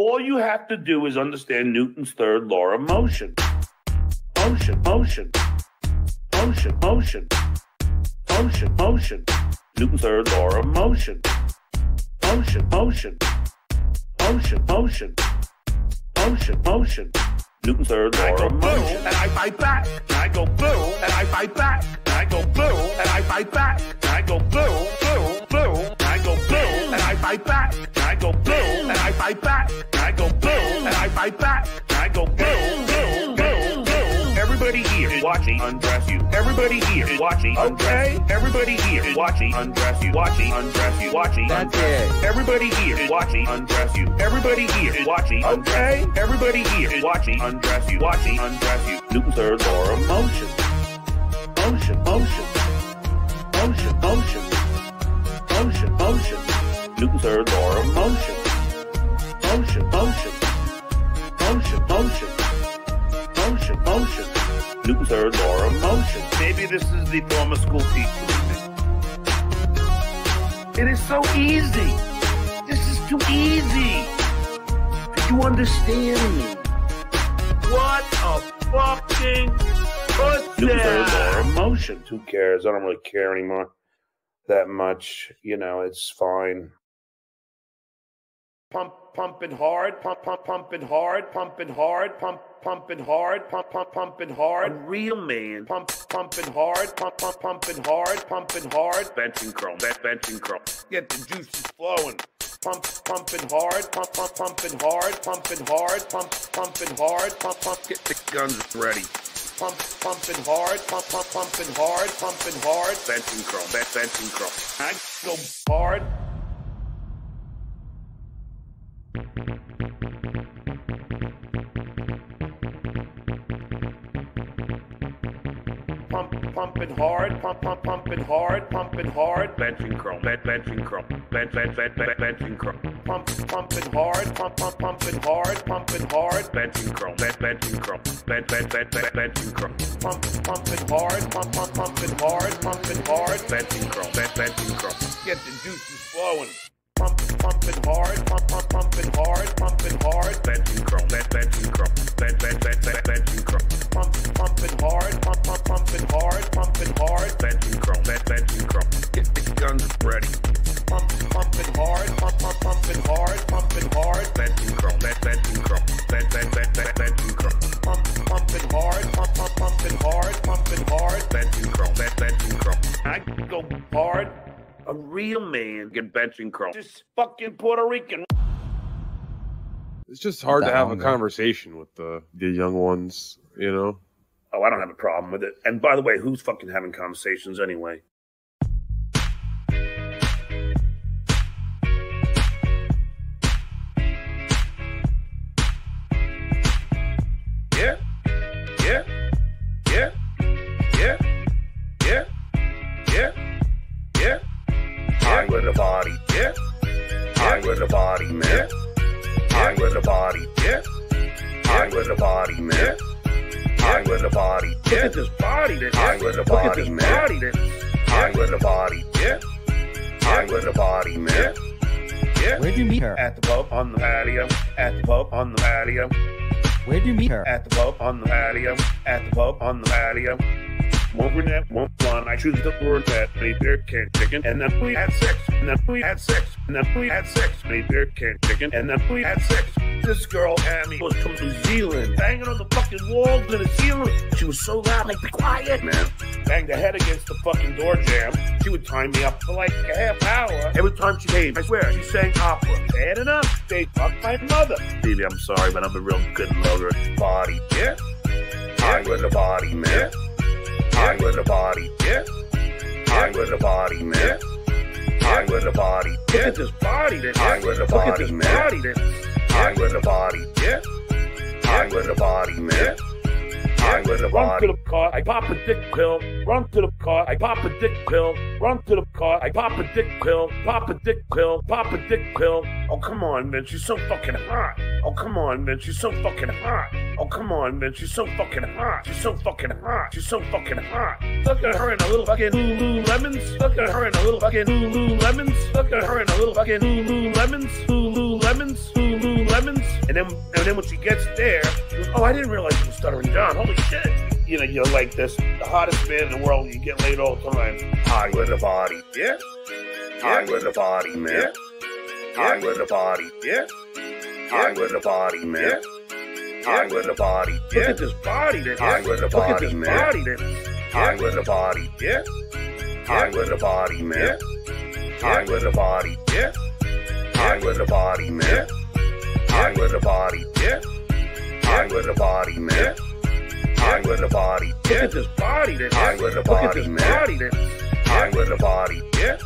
All you have to do is understand Newton's third law of motion. Motion, motion, motion, motion, motion, motion. Newton's third law of motion. Motion, motion, motion, motion, motion, motion. Newton's third law of motion. And I fight back. And I go boo. And I fight back. And I go boo. And I fight back. And I go boo, boo, boo. And I go boo. And I fight back. And I go boo. And I fight back. And I go boo. And I fight back. And I go boo, boo, boo, boo. Everybody here is watching undress you. Everybody here is watching undress you. Everybody here is watching undress you. Watching undress you. Watching undress you. Everybody here is watching undress you. Everybody here is watching undress you. Everybody here is watching undress you. Watching undress you. Newton's third law of motion. Motion, motion, motion, motion, motion, motion. Newton's third law of motion. Motion, motion, motion, motion, motion, motion. Newton's third law of motion. Maybe this is the former school teacher. It is so easy. This is too easy. Do you understand me? What a fucking pussy. Newton's third law of motion. Who cares? I don't really care anymore that much. You know, it's fine. Pump, pumping hard, pump, pump, pumping hard, pumping hard, pump, pumping hard, pump, pump, pumping hard. A real man. Pump, pumping hard, pump, pump, pumping hard, pumping hard. Benching curl, benching curl. Get the juices flowing. Pump, pumping hard, pump, pump, pumping hard, pumping hard, pump, pumping hard, pump, pump. Get the guns ready. Pump, pumping hard, pump, pump, pumping hard, pumping hard. Benching curl, benching curl. I go hard. Pump, pumping hard, pump, pump, pumping hard, pumping hard. Benching curl, benching curl, benching curl. Pump, pumping hard, pump, pump, pumping hard, pumping hard. Benching curl, benching curl, benching curl. Pump, pumping hard, pump, pump, pumping hard, pumping hard. Benching curl, benching curl. Get the juices flowing. Pump, pumping hard, pump, pump, pumping hard, pumping hard. Benching curl, benching curl, benching curl. Pump, pumping hard, pump, pump, pumping hard, pumping hard. Benching curl, benching curl. Get the guns ready. Pump, pumping hard, pump, pump, pumping hard, pumping hard. Benching curl, benching curl, benching curl. Pump, pumping hard, pump, pump, pumping hard, pumping hard. Benching curl, benching curl. I go hard. A real man can bench and curl. This fucking Puerto Rican. It's just hard to have a conversation with the young ones, you know? Oh, I don't have a problem with it. And by the way, who's fucking having conversations anyway? The body, yeah. I with a body, man. I with a body, yeah. I with a body, man. I with a body, yeah. Look at this body, that I with a body, man. I with a body, yeah. I with a body, man. Yeah. Where'd you meet her? At the pub on the patio. At the pub on the patio. Where'd you meet her? At the pub on the patio. At the pub on the patio. One brunette, one blonde. I choose the word that they bear can't chicken, and then we had sex, and then we had sex, and then we had sex. They bear can't chicken, and then we had sex. This girl, Annie, was from New Zealand, banging on the fucking walls in the ceiling. She was so loud, like, be quiet, man. Banged her head against the fucking door jamb. She would time me up for like a half hour. Every time she came, I swear, she sang opera. Bad enough, they fucked my mother. Baby, I'm sorry, but I'm a real good lover. Body, yeah. I was a body, man. I with a body, yeah. I with a body, man. I with a body, yeah. Look at this body, that I with a body, man. I with a body, yeah. I with a body, man. I with a body. Run to the car, I pop a dick pill. Run to the car, I pop a dick pill. Run to the car, I pop a dick pill. Pop a dick pill. Pop a dick pill. Oh come on, man, she's so fucking hot. Oh come on, man, she's so fucking hot. Oh come on, man, she's so fucking hot. She's so fucking hot. She's so fucking hot. Look at her in a little fucking Lululemons. Look at her in a little fucking Lululemons. Look at her in a little fucking Lululemons. Lululemons. Lululemons. lemons, and then when she gets there, she goes, oh, I didn't realize you were Stuttering John. Holy shit. You know, you're like this, the hottest man in the world. You get laid all the time. High with a body. Yeah. High with a body, man. High with a body. Yeah. High with a body, man. High with a body. Look at this body. High with a body, man. High with a body. Yeah. High with a body, man. High with a body. Yeah. High with a body, man. High with a body. Yeah. High with a body, man. High with a body. Look at this body. High with a body, man. High with a body. Yeah.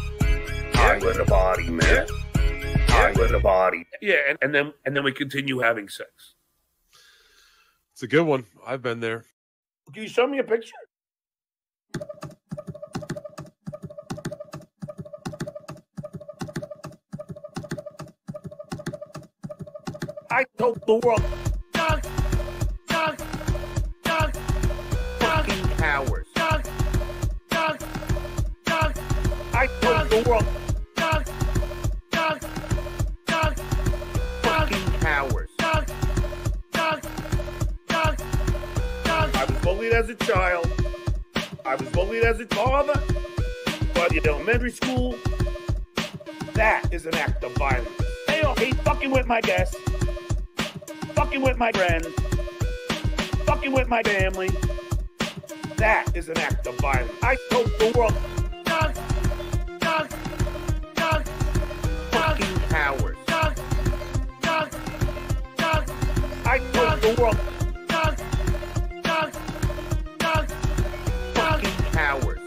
High with a body, man. High with a body. Yeah, and then we continue having sex. It's a good one. I've been there. Can you show me a picture? I told the world, duck, fucking Howard. Duck, I told the world, duck, fucking Howard. Duck. I was bullied as a child. I was bullied as a father. But in elementary school, that is an act of violence. They all hate fucking with my guests. Fucking with my friends, fucking with my family, that is an act of violence. I told the world, duck, fucking cowards. Duck, I told the world, duck, fucking cowards.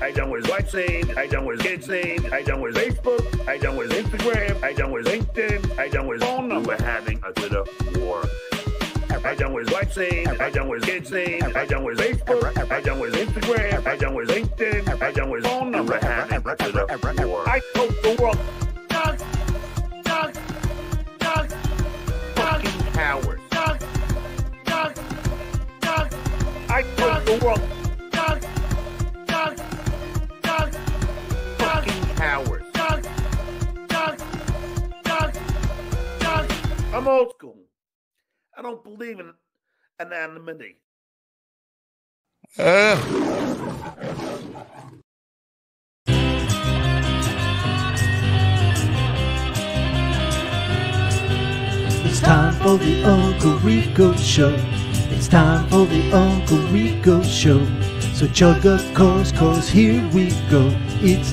I done with his wife's name, I done with his kid's name, I done with his Facebook, I done with his Instagram, I done with his LinkedIn, I done with his phone number. We were having a bit of war. I done with his wife's name, I done with his kid's name, I done with his Facebook, I done with his Instagram, I done with his LinkedIn, I done with his phone number. Having a bit of war. I told the world, duck, fucking cowards. Duck, I told the world. Howard. Duck. I'm old school. I don't believe in anonymity. It's time for the Uncle Rico Show. It's time for the Uncle Rico Show. So chug a course, cause here we go. It's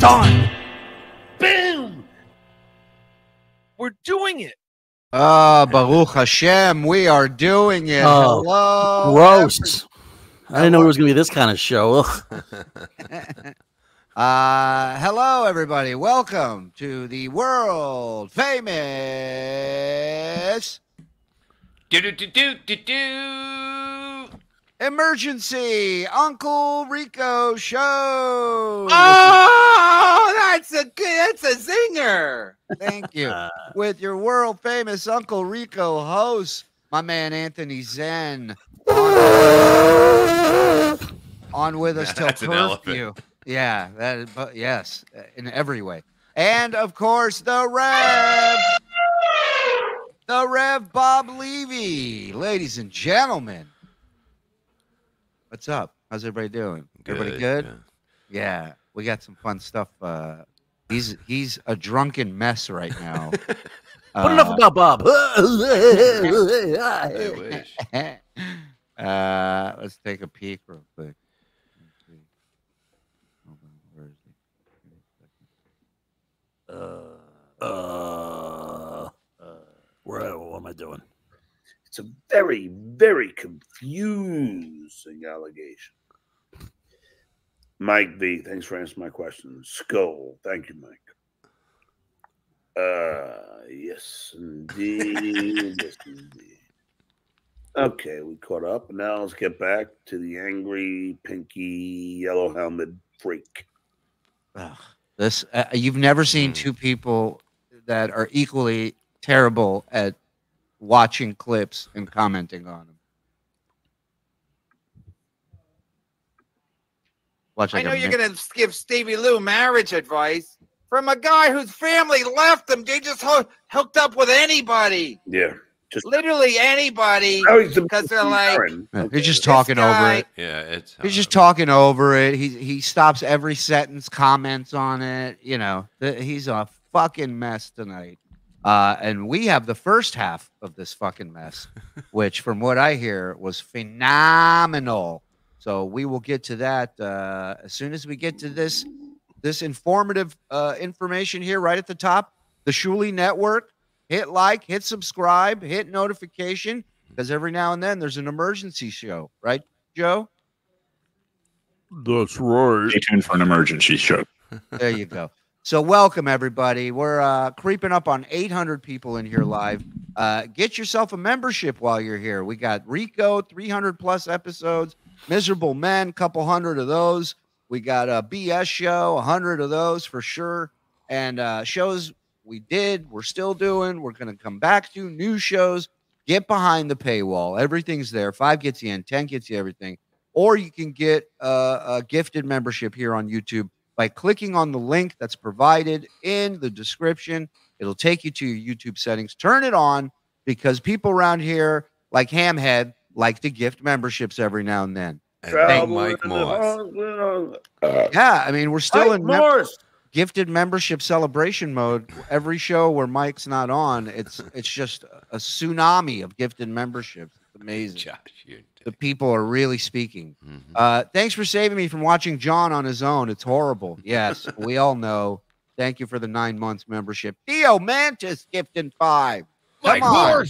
done. Boom! We're doing it. Ah, Baruch Hashem, we are doing it. Oh, hello, gross. I didn't know it was going to be this kind of show. Hello, everybody. Welcome to the world famous emergency Uncle Rico Show. Oh, that's a zinger. Thank you. With your world famous Uncle Rico host, my man Anthony Zen, on with us till curfew. Yeah, that is, but yes, in every way. And of course, the Rev Bob Levy, ladies and gentlemen. What's up? How's everybody doing? Good, everybody good? Yeah, we got some fun stuff. He's a drunken mess right now. But enough about Bob. I wish. Let's take a peek real quick. What am I doing? It's a very, very confusing allegation. Mike B, thanks for answering my question. Skull, thank you, Mike. Yes, indeed. Yes, indeed. Okay, we caught up. Now let's get back to the angry, pinky, yellow helmet freak. Ugh. This you've never seen two people that are equally terrible at watching clips and commenting on them. Watch, I know you're going to give Stevie Lou marriage advice from a guy whose family left him. They just hooked up with anybody. Yeah. Just literally anybody, because they're like, he's just talking over it. Yeah, it's he's just talking over it. He stops every sentence, comments on it. You know, he's a fucking mess tonight. And we have the first half of this fucking mess, which, from what I hear, was phenomenal. So we will get to that as soon as we get to this informative information here right at the top. The Shuli Network. Hit like, hit subscribe, hit notification, because every now and then there's an emergency show, right, Joe? That's right. Stay tuned for an emergency show. There you go. So welcome, everybody. We're creeping up on 800 people in here live. Get yourself a membership while you're here. We got Rico, 300-plus episodes, Miserable Men, couple hundred of those. We got a BS show, 100 of those for sure, and shows we did, we're still doing, we're going to come back to new shows. Get behind the paywall. Everything's there. 5 gets you in, 10 gets you everything. Or you can get a gifted membership here on YouTube by clicking on the link that's provided in the description. It'll take you to your YouTube settings. Turn it on, because people around here, like Hamhead, like to gift memberships every now and then. And Mike Morse. Yeah, I mean, we're still in gifted membership celebration mode. Every show where Mike's not on, it's just a tsunami of gifted memberships. It's amazing. Josh, the people are really speaking. Mm-hmm. Thanks for saving me from watching John on his own. It's horrible. Yes, we all know. Thank you for the 9 months membership. Theo Mantis gifting 5. Come on.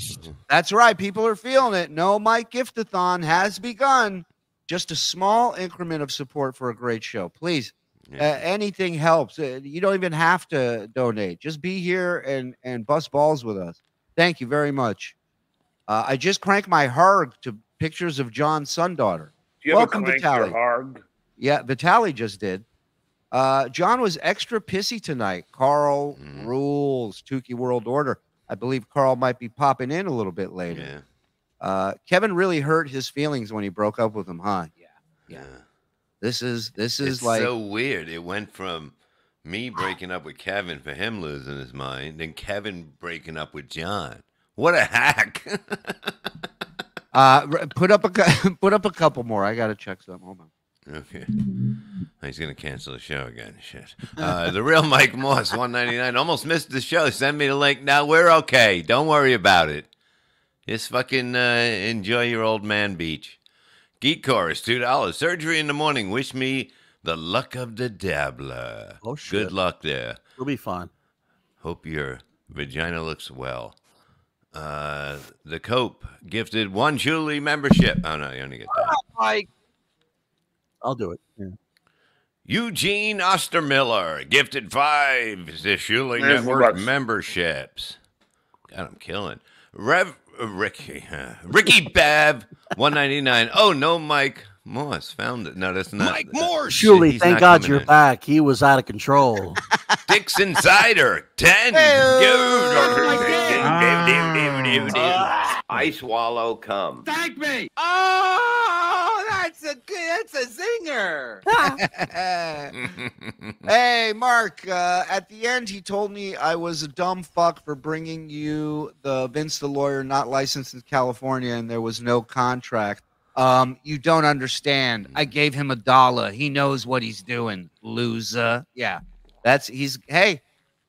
That's right. People are feeling it. No, Mike Giftathon has begun. Just a small increment of support for a great show. Please. Yeah. Anything helps. You don't even have to donate. Just be here and bust balls with us. Thank you very much. I just cranked my harg to pictures of John's son-daughter. Welcome, Vitaly. Yeah, Vitaly just did. John was extra pissy tonight. Carl rules Tukey World Order. I believe Carl might be popping in a little bit later. Yeah. Kevin really hurt his feelings when he broke up with him, huh? Yeah. Yeah. This is like so weird. It went from me breaking up with Kevin for him losing his mind, then Kevin breaking up with John. What a hack! put up a couple more. I gotta check something. Hold on. Okay, he's gonna cancel the show again. Shit. The real Mike Morse, $1.99. Almost missed the show. Send me the link. Now we're okay. Don't worry about it. Just fucking enjoy your old man beach. Geek Chorus, $2. Surgery in the morning. Wish me the luck of the dabbler. Oh, shit. Good luck there. You'll be fine. Hope your vagina looks well. The Cope gifted 1 Shuli membership. Oh, no, you only get that. I'll do it. Yeah. Eugene Ostermiller gifted 5 the Shuli Network memberships. God, I'm killing. Ricky Bev, $1.99. Oh no, Mike Morse found it. No, that's not Mike Morse. Shuli, thank God you're back. He was out of control. Dicks Insider, 10. I swallow cum. Thank me. Oh, that's a zinger. Hey, Mark. At the end, he told me I was a dumb fuck for bringing you the Vince the Lawyer not licensed in California, and there was no contract. You don't understand. I gave him $1. He knows what he's doing, loser. Yeah, hey.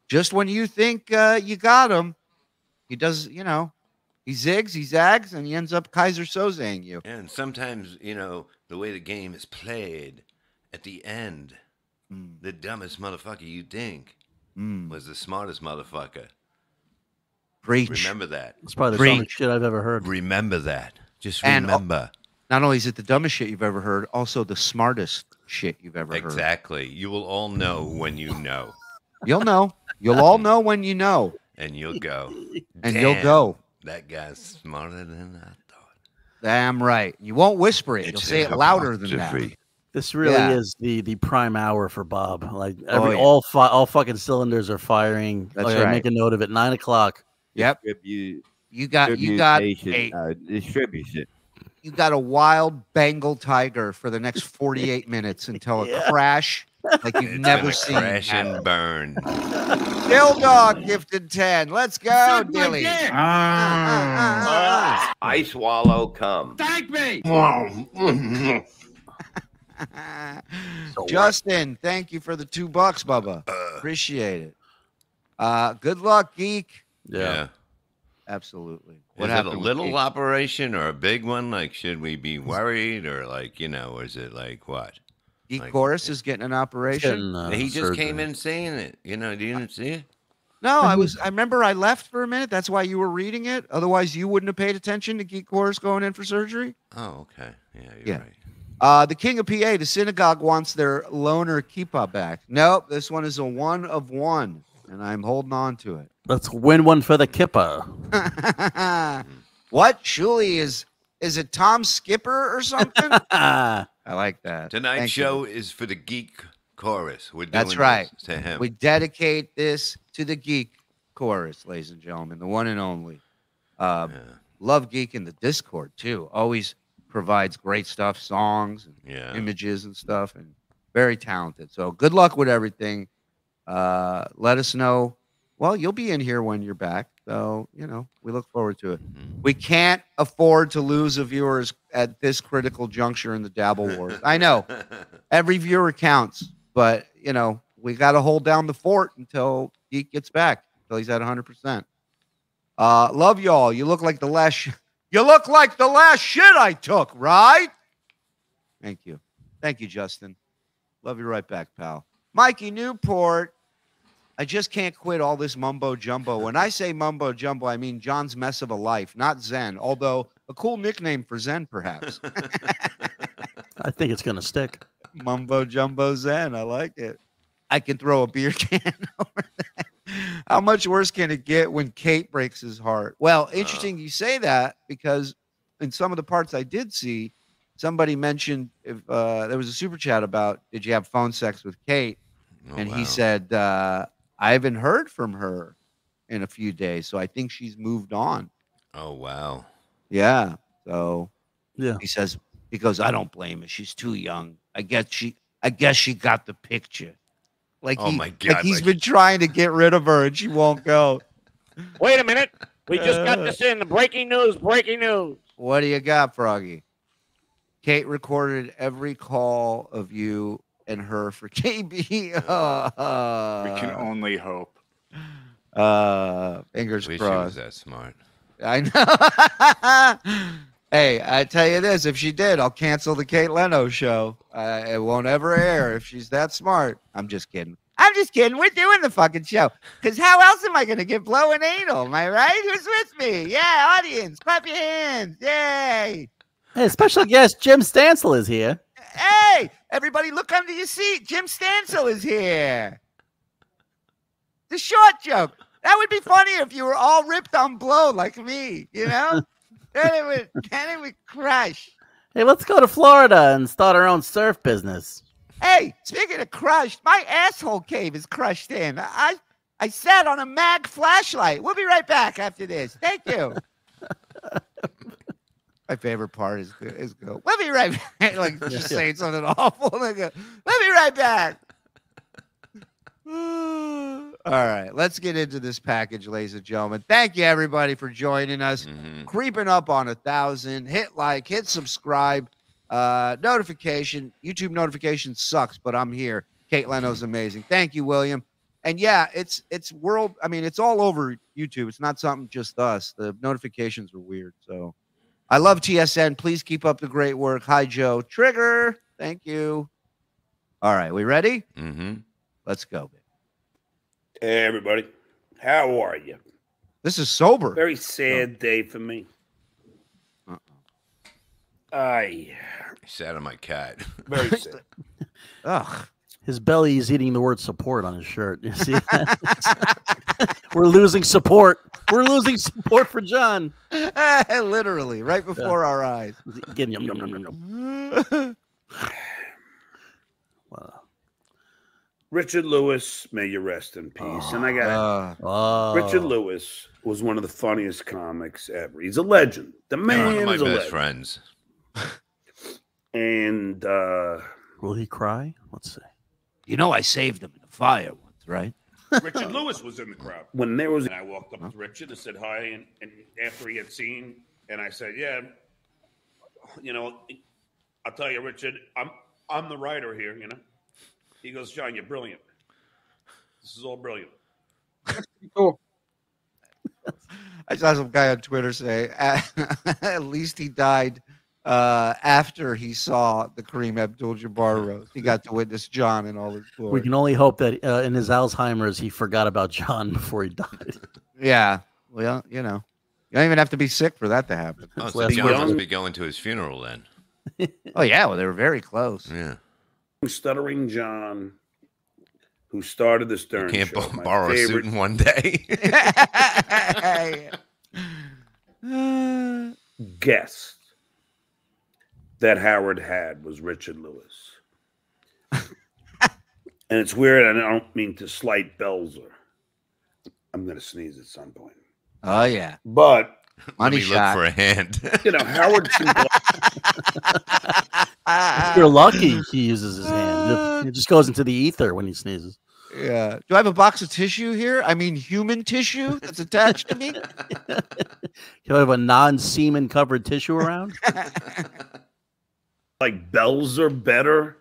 Just when you think you got him, he does. You know. He zigs, he zags, and he ends up Kaiser Soze-ing you. And sometimes, you know, the way the game is played at the end, the dumbest motherfucker you think was the smartest motherfucker. Preach. Remember that. It's probably the dumbest shit I've ever heard. Remember that. Just remember. Not only is it the dumbest shit you've ever heard, also the smartest shit you've ever heard. Exactly. You will all know when you know. You'll know. You'll all know when you know. And you'll go. And you'll go. That guy's smarter than I thought. Damn right. You won't whisper it. You'll say it louder than that. This really is the prime hour for Bob. Like all fucking cylinders are firing. That's right. Make a note of it. 9 o'clock. Yep. You got eight. Distribution. you got a wild Bengal tiger for the next 48 minutes until a crash like you've never seen. Crash and burn. Dill Dog gifted 10. Let's go, Dilly. I swallow cum. Thank me. Justin, thank you for the $2, Bubba. Appreciate it. Good luck, Geek. Yeah. Absolutely. What is it, a little operation or a big one? Like, should we be worried or like, you know, or is it like what? Geek like, Chorus is getting an operation. He just came in saying it. You know, do you didn't see it? No, I remember I left for a minute. That's why you were reading it. Otherwise, you wouldn't have paid attention to Geek Chorus going in for surgery. Oh, okay. Yeah, you're right. The King of PA, the synagogue wants their loner kippah back. Nope, this one is a one of one, and I'm holding on to it. Let's win one for the kippah. What? Shuli is it Tom Skipper or something? I like that. Tonight's show is for the Geek Chorus. We're doing this to him. We dedicate this to the Geek Chorus, ladies and gentlemen, the one and only. Love Geek in the Discord, too. Always provides great stuff, songs, and images and stuff, and very talented. So good luck with everything. Let us know. Well, you'll be in here when you're back. So, you know, we look forward to it. We can't afford to lose a viewer at this critical juncture in the Dabble Wars. I know. Every viewer counts. But, you know, we got to hold down the fort until Geek gets back, until he's at 100%. Love y'all. You look like the last... You look like the last shit I took, right? Thank you. Thank you, Justin. Love you right back, pal. Mikey Newport. I just can't quit all this mumbo jumbo. When I say mumbo jumbo, I mean John's mess of a life, not Zen. Although a cool nickname for Zen, perhaps. I think it's going to stick. Mumbo jumbo Zen. I like it. I can throw a beer can over that. How much worse can it get when Kate breaks his heart? Well, interesting you say that, because in some of the parts I did see, somebody mentioned if there was a super chat about, did you have phone sex with Kate? Oh, and he said, I haven't heard from her in a few days, so I think she's moved on. Oh, wow. Yeah. So he says, he goes, I don't blame her. She's too young. I guess she got the picture. Like, oh my God, like he's been trying to get rid of her and she won't go. Wait a minute. We just got this in. The breaking news, breaking news. What do you got, Froggy? Kate recorded every call of you and her for KB. We can only hope. Fingers crossed. She was that smart. I know. Hey, I tell you this. If she did, I'll cancel the Kate Leno show. It won't ever air if she's that smart. I'm just kidding. I'm just kidding. We're doing the fucking show. Because how else am I going to get blowing anal? Am I right? Who's with me? Yeah, audience. Clap your hands. Yay. Hey, special guest Jim Stansel is here. Hey, everybody look under your seat. Jim Stansel is here. The short joke. That would be funny if you were all ripped on blow like me, you know? Then it would crash. Hey, let's go to Florida and start our own surf business. Hey, speaking of crushed, my asshole cave is crushed in. I sat on a mag flashlight. We'll be right back after this. Thank you. My favorite part is go, we'll be right back. Like just saying something awful. Go, we'll be right back. All right, let's get into this package, ladies and gentlemen. Thank you, everybody, for joining us. Creeping up on 1,000. Hit like, hit subscribe. Notification. YouTube notification sucks, but I'm here. Kate Leno's amazing. Thank you, William. And yeah, it's world. I mean, it's all over YouTube. It's not something just us. The notifications are weird. So I love TSN. Please keep up the great work. Hi, Joe. Trigger. Thank you. All right, we ready? Let's go, baby. Hey, everybody. How are you? This is sober. Very sad day for me. I sat on my cat. Very sad. Ugh. His belly is eating the word support on his shirt. You see that? We're losing support. We're losing support for John. Literally, right before our eyes. Wow. Richard Lewis, may you rest in peace. And I got Richard Lewis was one of the funniest comics ever. He's a legend. The man is one of my best friends. And will he cry? Let's see. You know, I saved him in the fire once, right? Richard Lewis was in the crowd when there was. And I walked up to Richard and said hi, and after he had seen, and I said, "Yeah, you know, I'll tell you, Richard, I'm the writer here, you know." He goes, "John, you're brilliant. This is all brilliant." That's pretty cool. I saw some guy on Twitter say, "At least he died after he saw the Kareem Abdul-Jabbar roast. He got to witness John in all his glory." We can only hope that in his Alzheimer's, he forgot about John before he died. Yeah, well, you know, you don't even have to be sick for that to happen. Oh, so John must be going to his funeral then. Oh yeah, well, they were very close. Yeah, Stuttering John, who started the Stern Show. Can't borrow a suit in one day. Guest that Howard had was Richard Lewis. And it's weird, and I don't mean to slight Belzer. I'm going to sneeze at some point. Oh, yeah. But money shot. Look for a hand. You know, Howard. You're lucky he uses his hand. It just goes into the ether when he sneezes. Yeah. Do I have a box of tissue here? I mean, human tissue that's attached to me? Do I have a non-semen covered tissue around? Like Bells are better.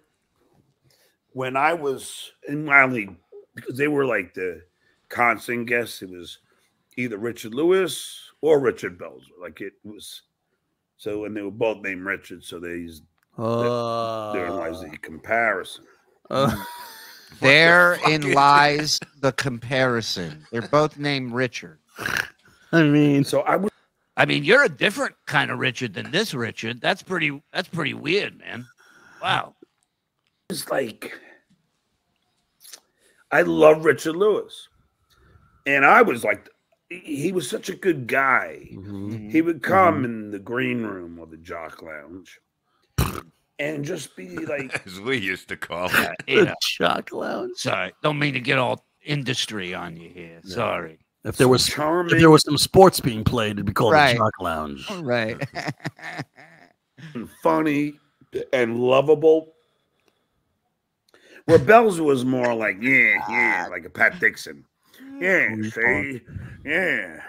When I was in my league, because they were like the constant guests, it was either Richard Lewis or Richard Belzer. Like it was, so, and they were both named Richard, so they used therein lies the comparison. Therein lies the comparison. They're both named Richard. I mean, so I mean, you're a different kind of Richard than this Richard. That's pretty weird, man. Wow. It's like, I love Richard Lewis. And I was like, he was such a good guy. Mm-hmm. He would come in the green room or the jock lounge and just be like, as we used to call it, the jock lounge. Sorry, don't mean to get all industry on you here. No. Sorry. If there was some sports being played, it'd be called the jock lounge. Right. And funny and lovable. Where Bells was more like, yeah, like a Pat Dixon. Yeah, see, yeah.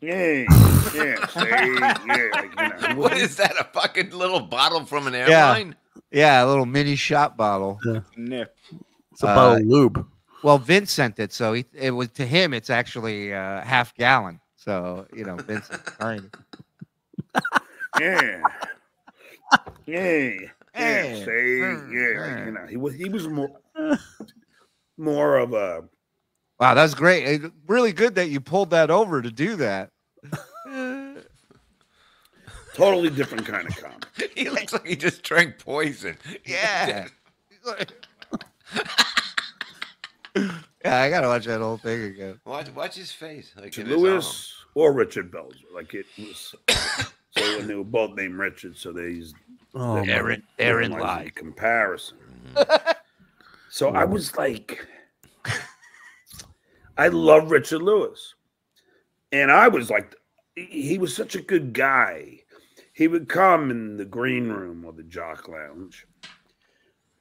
Yeah, see, yeah. Like, you know, what is that? A fucking little bottle from an airline? Yeah, a little mini shot bottle. Yeah. It's a bottle of lube. Well, Vince sent it, so it was to him. It's actually half gallon. So you know, Vince. Yeah. See, yeah. You know, he was more of a. Wow, that's great. It, really good that you pulled that over to do that. Totally different kind of comic. He looks like he just drank poison. Yeah. Yeah, I got to watch that whole thing again. Watch his face. Like Lewis or Richard Belzer. Like it was. So when they were both named Richard, so they used Aaron like comparison. So I was like. I love Richard Lewis. And I was like, he was such a good guy. He would come in the green room or the jock lounge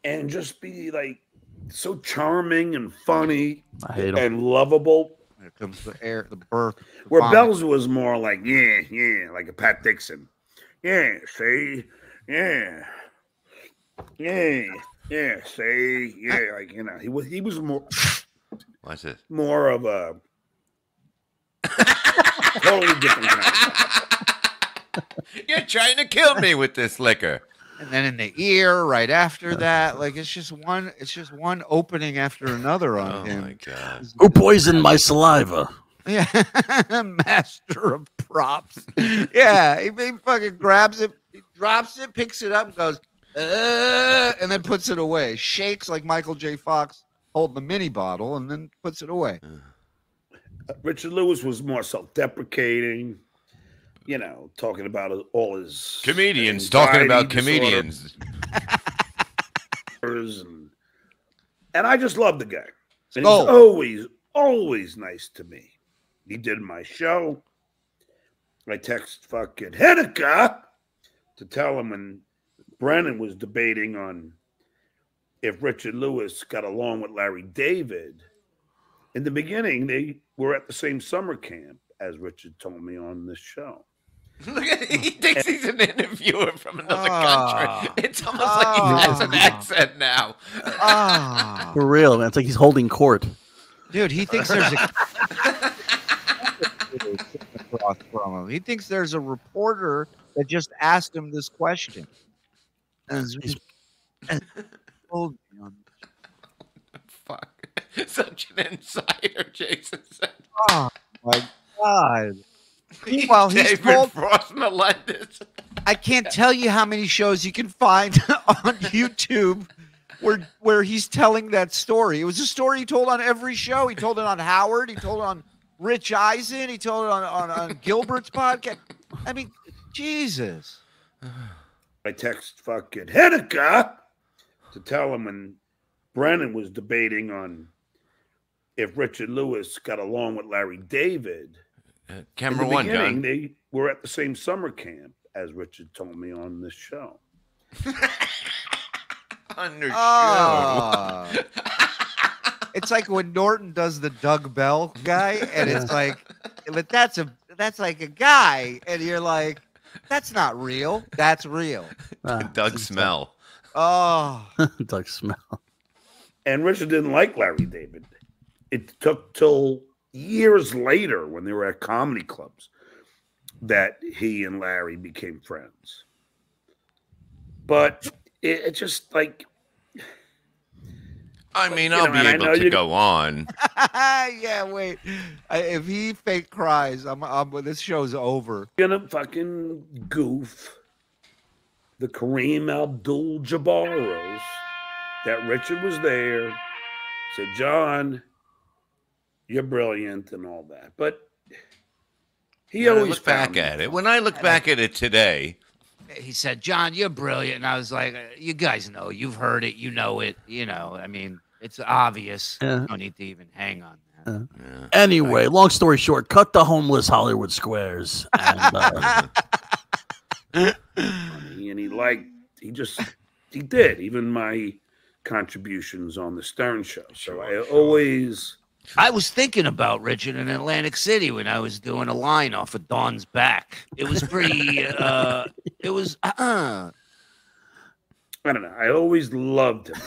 and just be like so charming and funny and lovable. Here comes the birth. Where Bells was more like, yeah, like a Pat Dixon. Yeah, see? Yeah, see? Yeah, like, you know, he was more... Watch this. More of a totally different kind. You're trying to kill me with this liquor. And then in the ear, right after that, like it's just one opening after another on him. Oh my god! Who poisoned my saliva? Yeah, master of props. Yeah, he fucking grabs it, he drops it, picks it up, and goes, and then puts it away. Shakes like Michael J. Fox. Hold the mini bottle and then puts it away. Richard Lewis was more self-deprecating, you know, talking about all his comedians, talking about comedians. And I just love the guy. And he's always nice to me. He did my show. I text fucking Henneke to tell him when Brennan was debating on if Richard Lewis got along with Larry David. In the beginning, they were at the same summer camp, as Richard told me on this show. Look at, he thinks he's an interviewer from another country. It's almost like he has an accent now. For real, man. It's like he's holding court. Dude, he thinks there's a... from him. He thinks there's a reporter that just asked him this question. Hold me on. Fuck. Such an insider, Jason said. Oh, my God. Meanwhile, he's called... I can't tell you how many shows you can find on YouTube where he's telling that story. It was a story he told on every show. He told it on Howard. He told it on Rich Eisen. He told it on Gilbert's podcast. I mean, Jesus. I text fucking Henneke to tell him when Brennan was debating on if Richard Lewis got along with Larry David. Camera one, John. They were at the same summer camp, as Richard told me on this show. On the show. It's like when Norton does the Doug Bell guy, and it's like, but that's like a guy, and you're like, that's not real. That's real. Doug Smell. Oh, Doug Smell. And Richard didn't like Larry David. It took till years later, when they were at comedy clubs, that he and Larry became friends. But it's just like, I mean, I'll be able to go on. Yeah, wait. If he fake cries, I'm. This show's over. Gonna fucking goof the Kareem Abdul-Jabbaros that Richard was there. Said, John, you're brilliant and all that, but he always look back at it. When I look back at it today, he said, "John, you're brilliant," and I was like, "You guys know, you've heard it, you know it, you know." I mean, it's obvious. You don't need to even hang on that. Anyway, long story short, cut the homeless Hollywood Squares. And, and he did even my contributions on the Stern Show. So I always. I was thinking about Richard in Atlantic City when I was doing a line off of Dawn's back. It was pretty, it was, I don't know. I always loved him.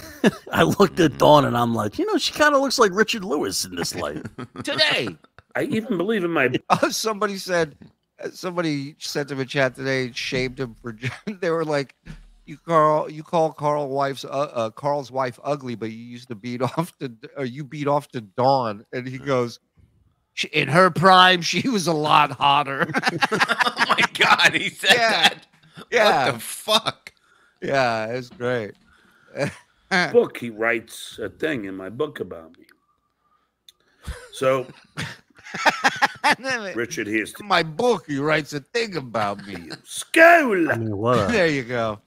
I looked at Dawn and I'm like, you know, she kind of looks like Richard Lewis in this light. Today. I even believe in my... somebody sent him a chat today and shamed him for... They were like... You call Carl's wife ugly, but you used to beat off to, or you beat off to Dawn, and he goes, in her prime, she was a lot hotter. Oh my God, he said that. Yeah, what the fuck? Yeah, it's great. Book, he writes a thing in my book about me. So, Richard hears my book. He writes a thing about me. School. I mean, there you go.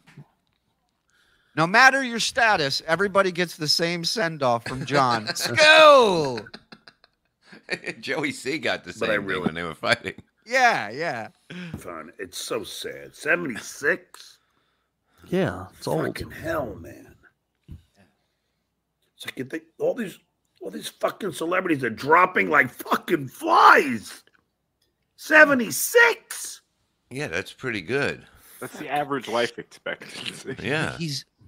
No matter your status, everybody gets the same send-off from John. Let's go! Joey C got the same when they were fighting. Yeah, yeah. Fun. It's so sad. 76? Yeah, it's old. Fucking hell, man. It's like you think all these fucking celebrities are dropping like fucking flies. 76? Yeah, that's pretty good. That's the average life expectancy. Yeah.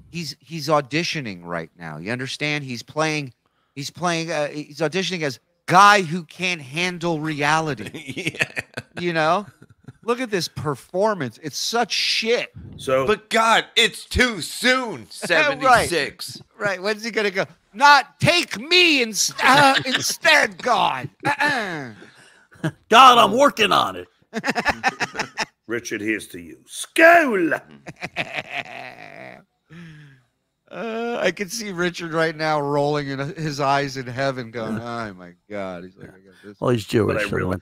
He's auditioning right now. You understand? He's auditioning as guy who can't handle reality. Yeah. You know, look at this performance. It's such shit. So, but God, it's too soon. 76. Right. When's he gonna go? Not take me instead, God. God, I'm working on it. Richard, here's to you. School. I can see Richard right now rolling in his eyes in heaven going, oh, my God. He's like, I got this. Well, he's Jewish. So really...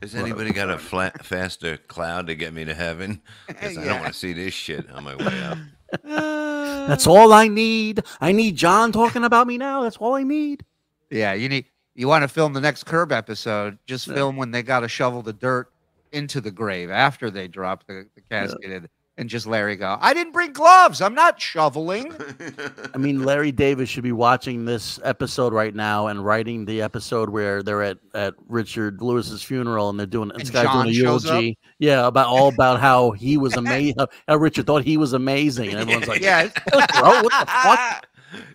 Has anybody got a faster cloud to get me to heaven? Because I don't want to see this shit on my way up. That's all I need. I need John talking about me now. That's all I need. Yeah, you want to film the next Curb episode. Just film when they got to shovel the dirt into the grave after they drop the casket in. and just Larry go, I didn't bring gloves. I'm not shoveling. I mean, Larry David should be watching this episode right now and writing the episode where they're at Richard Lewis's funeral and they're doing, and this guy's doing a eulogy. Yeah, about all about how he was amazing. How Richard thought he was amazing. And everyone's like, yeah, bro, what the fuck?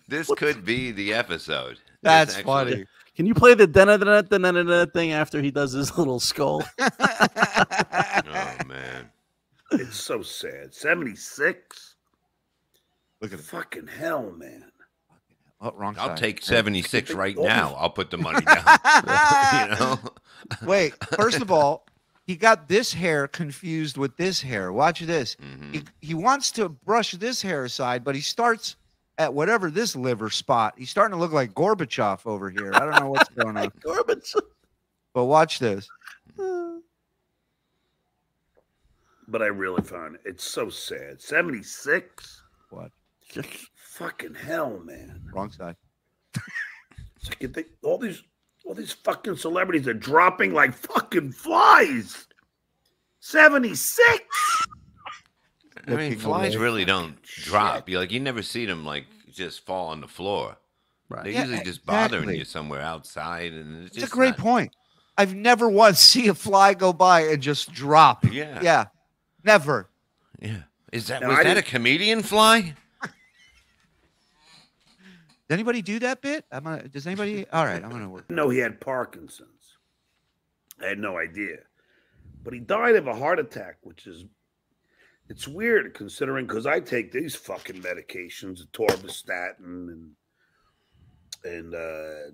This could be the episode. That's funny. Can you play the da-na-da-na-da-na-da thing after he does his little skull? Oh, man. It's so sad. 76? Look at the fucking hell, man. Oh, wrong side. I'll take 76 right now. I'll put the money down. You know? Wait, first of all, he got this hair confused with this hair. Watch this. Mm-hmm. He wants to brush this hair aside, but he starts at whatever this liver spot. He's starting to look like Gorbachev over here. I don't know what's going on. Gorbachev. But watch this. But I really found it. It's so sad. 76? What? Fucking hell, man. Wrong side. It's like, you think all these fucking celebrities are dropping like fucking flies. 76? I mean, flies really don't drop. You like, you never see them like just fall on the floor. Right. They're usually just bothering you somewhere outside, and it's just a great point. I've never once seen a fly go by and just drop. Yeah. Yeah. Never. Yeah. Is that, was that a comedian fly? Did anybody do that bit? Does anybody? All right, I'm gonna work. No, he had Parkinson's. I had no idea, but he died of a heart attack, which is, it's weird considering, because I take these fucking medications, atorvastatin, and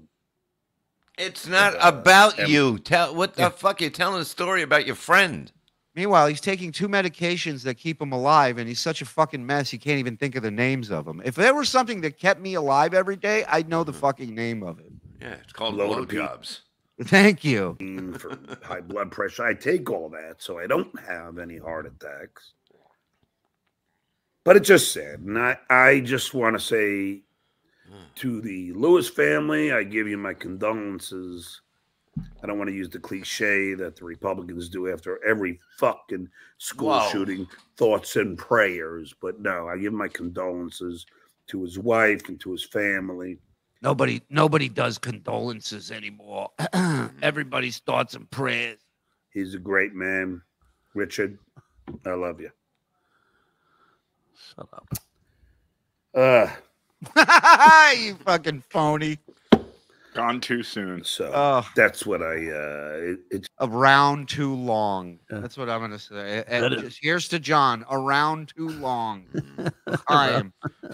it's not about you. Tell what the fuck, you're telling a story about your friend. Meanwhile, he's taking two medications that keep him alive, and he's such a fucking mess. He can't even think of the names of them. If there were something that kept me alive every day, I'd know the fucking name of it. Yeah, it's called blowjobs. Thank you. For high blood pressure, I take all that, so I don't have any heart attacks. But it's just sad, and I just want to say to the Lewis family, I give you my condolences. I don't want to use the cliche that the Republicans do after every fucking school shooting, thoughts and prayers. But no, I give my condolences to his wife and to his family. Nobody does condolences anymore. Everybody's thoughts and prayers. He's a great man. Richard, I love you. Shut up. You fucking phony. Gone too soon. So that's what I. It's around too long. That's what I'm gonna say. Here's to John. Around too long.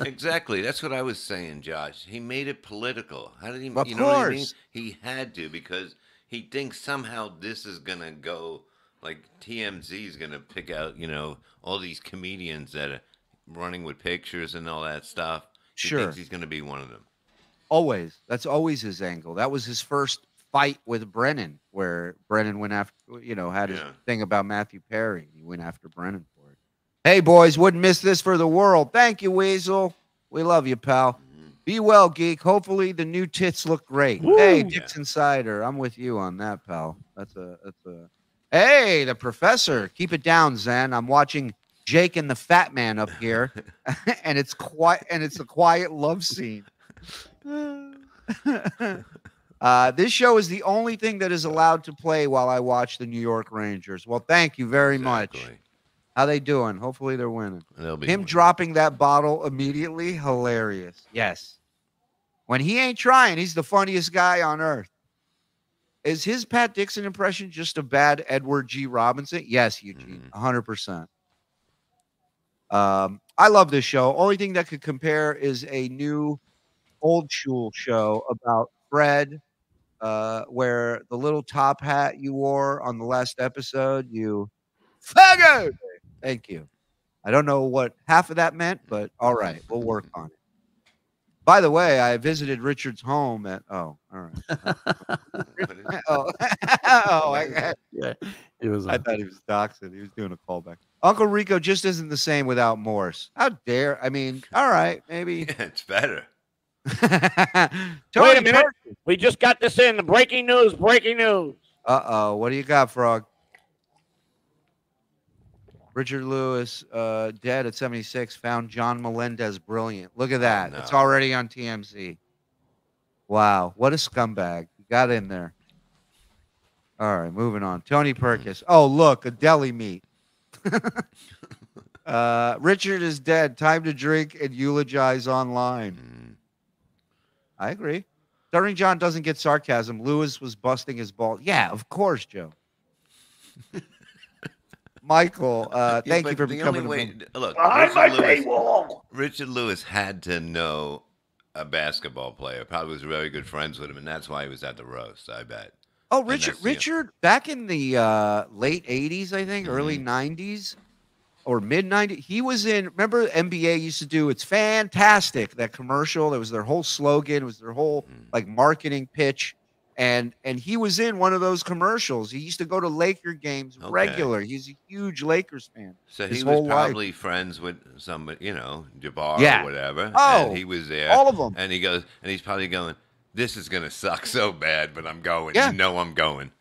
Exactly. That's what I was saying, Josh. He made it political. How did he? Of you know course. What I mean? He had to, because he thinks somehow this is gonna go like TMZ is gonna pick out. You know, all these comedians that are running with pictures and all that stuff. Sure. He thinks he's gonna be one of them. Always. That's always his angle. That was his first fight with Brennan, where Brennan went after, you know, had his thing about Matthew Perry. He went after Brennan for it. Hey, boys, wouldn't miss this for the world. Thank you, Weasel. We love you, pal. Be well, geek. Hopefully the new tits look great. Woo! Hey, Dixon Cider. I'm with you on that, pal. That's a. Hey, the professor. Keep it down, Zen. I'm watching Jake and the Fat Man up here, and it's quiet, and it's a quiet love scene. This show is the only thing that is allowed to play while I watch the New York Rangers. Well, thank you very much. How they doing? Hopefully they're winning. Him dropping that bottle immediately, hilarious. Yes. When he ain't trying, he's the funniest guy on earth. Is his Pat Dixon impression just a bad Edward G. Robinson? Yes, Eugene, 100%. I love this show. Only thing that could compare is a new old school show about Fred, where the little top hat you wore on the last episode, you faggot. Thank you. I don't know what half of that meant, but all right, we'll work on it. By the way, I visited Richard's home at I thought he was doxing. He was doing a callback. Uncle Rico just isn't the same without Morse. How dare? I mean, all right, maybe it's better. Wait a minute. We just got this in. The breaking news. Breaking news. Uh-oh. What do you got, Frog? Richard Lewis, dead at 76, found John Melendez brilliant. Look at that. No. It's already on TMZ. Wow. What a scumbag. He got in there. All right, moving on. Tony Perkis. Oh, look, a deli meat. Richard is dead. Time to drink and eulogize online. I agree. Stuttering John doesn't get sarcasm. Lewis was busting his balls. Yeah, of course, Joe. Michael, thank you for becoming a... Look, Richard Lewis had to know a basketball player. Probably was very good friends with him, and that's why he was at the roast, I bet. Oh, Richard, back in the late 80s, I think, early 90s or mid 90s, he was in, remember NBA used to do, it's fantastic, that commercial. That was their whole slogan, it was their whole like marketing pitch. And he was in one of those commercials. He used to go to Laker games regular. He's a huge Lakers fan. So he was probably friends with somebody, you know, Jabbar or whatever. Oh, and he was there. All of them. And he goes, and he's probably going, this is going to suck so bad, but I'm going. Yeah. You know I'm going.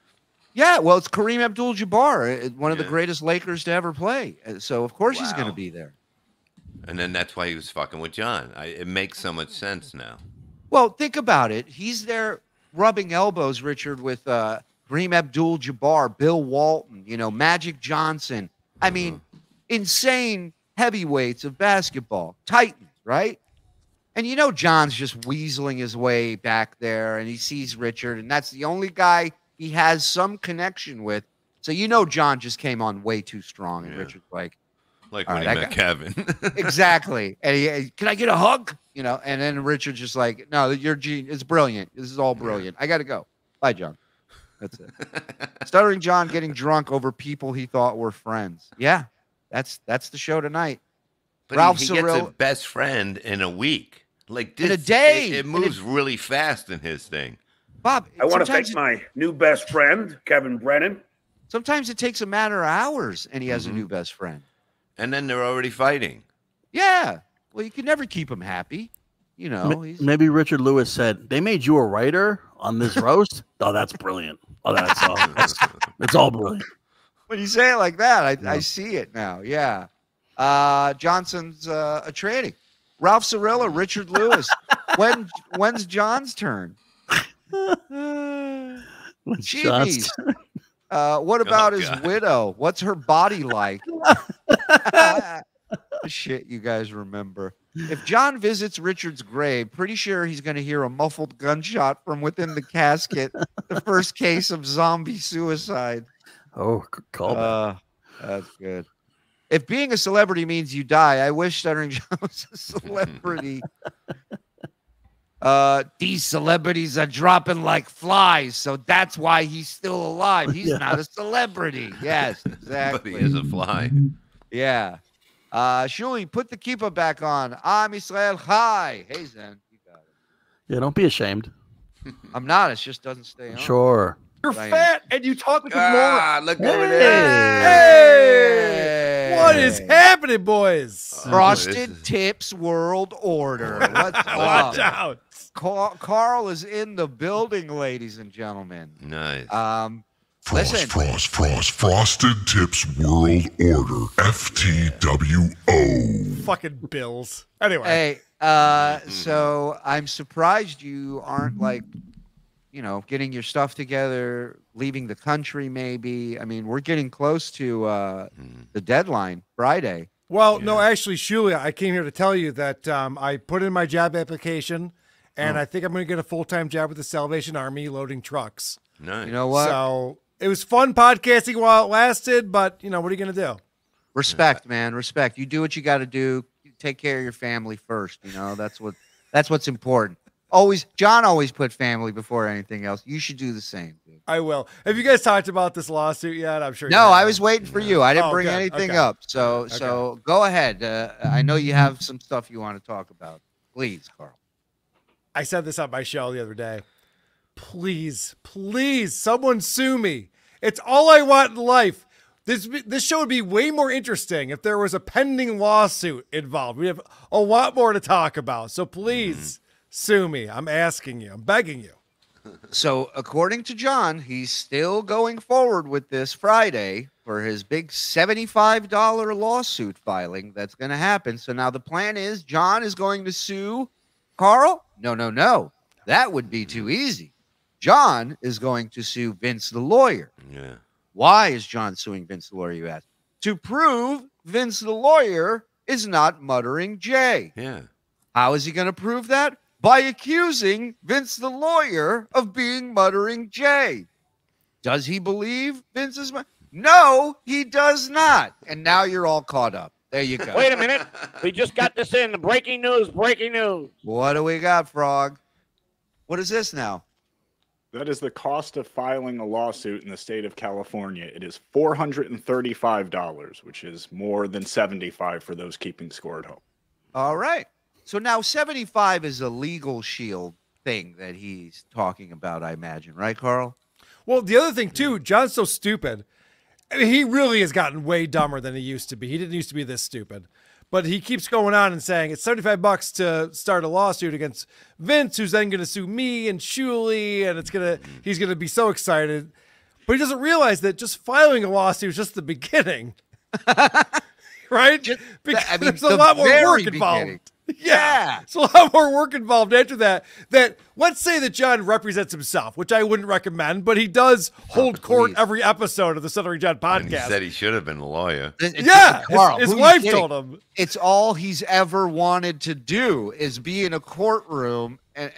Yeah, well, it's Kareem Abdul-Jabbar, one of the greatest Lakers to ever play. So, of course, he's going to be there. And then that's why he was fucking with John. It makes so much sense now. Well, think about it. He's there rubbing elbows, Richard, with Kareem Abdul-Jabbar, Bill Walton, you know, Magic Johnson. I mean, insane heavyweights of basketball. Titans, right? And you know John's just weaseling his way back there, and he sees Richard, and that's the only guy he has some connection with. So you know John just came on way too strong, and Richard's like when he met Kevin. Exactly. And he, can I get a hug? You know, and then Richard's just like, no, you're genius. It's brilliant. This is all brilliant. I got to go. Bye, John. That's it. Stuttering John getting drunk over people he thought were friends. Yeah, that's the show tonight. But Ralph he gets a best friend in a week. Like this, in a day. It moves really fast in his thing. Bob, I want to thank my new best friend, Kevin Brennan. Sometimes it takes a matter of hours, and he has a new best friend. And then they're already fighting. Yeah. Well, you can never keep him happy. You know. Maybe Richard Lewis said, they made you a writer on this roast? Oh, that's brilliant. Oh, that's all. It's all brilliant. When you say it like that, I see it now. Yeah. Johnson's a tranny. Ralph Sorella, Richard Lewis. When's John's turn? Jeez. What about his widow? What's her body like? Shit, you guys remember. If John visits Richard's grave, pretty sure he's going to hear a muffled gunshot from within the casket. The first case of zombie suicide. Oh, good call. That's good. If being a celebrity means you die, I wish Stuttering John was a celebrity. These celebrities are dropping like flies, so that's why he's still alive. He's not a celebrity. Yes, exactly. But he is a fly. Yeah. Shuli, put the keeper back on. Am Yisrael Chai. Hey, Zen. You got it. Yeah, don't be ashamed. I'm not. It just doesn't stay on. Sure. You're fat and you talk like a moron. Look who it is. Hey. What is happening, boys? Frosted Tips World Order. Watch out. Carl is in the building, ladies and gentlemen. Nice. Frosted Tips World Order. FTWO. Fucking bills. Anyway. Hey, so I'm surprised you aren't like, you know, getting your stuff together, leaving the country maybe. I mean, we're getting close to the deadline Friday. Well, no, actually, Shuli, I came here to tell you that I put in my job application, and I think I'm going to get a full-time job with the Salvation Army loading trucks. Nice. You know what? So it was fun podcasting while it lasted, but, you know, what are you going to do? Respect, man, respect. You do what you got to do. You take care of your family first, you know. That's what's important. John always put family before anything else. You should do the same, dude. I will. Have you guys talked about this lawsuit yet? I'm sure. No, I was waiting for you. I didn't bring anything up. So go ahead. I know you have some stuff you want to talk about. Please, Carl. I said this on my show the other day. Please, please, someone sue me. It's all I want in life. This show would be way more interesting if there was a pending lawsuit involved. We have a lot more to talk about. So please. Sue me. I'm asking you. I'm begging you. So according to John, he's still going forward with this Friday. for his big $75 lawsuit filing that's going to happen. So now the plan is John is going to sue Carl. No, no, no. That would be too easy. John is going to sue Vince the lawyer. Yeah. Why is John suing Vince the lawyer, you ask? To prove Vince the lawyer is not Muttering Jay. Yeah. How is he going to prove that? By accusing Vince the lawyer of being Muttering Jay. Does he believe Vince is Muttering? No, he does not. And now you're all caught up. There you go. Wait a minute. We just got this in. The breaking news, breaking news. What do we got, Frog? What is this now? That is the cost of filing a lawsuit in the state of California. It is $435, which is more than $75 for those keeping score at home. All right. So now $75 is a legal shield thing that he's talking about, I imagine. Right, Carl? Well, the other thing, too, John's so stupid. I mean, he really has gotten way dumber than he used to be. He didn't used to be this stupid. But he keeps going on and saying it's $75 to start a lawsuit against Vince, who's then going to sue me and Shuli, and he's going to be so excited. But he doesn't realize that just filing a lawsuit is just the beginning, right? Because I mean, there's a lot more work involved. Yeah, it's a lot more work involved after that. That let's say that John represents himself, which I wouldn't recommend, but he does hold court every episode of the Stuttering John podcast. And he said he should have been a lawyer. Yeah, his wife told him. It's all he's ever wanted to do is be in a courtroom. And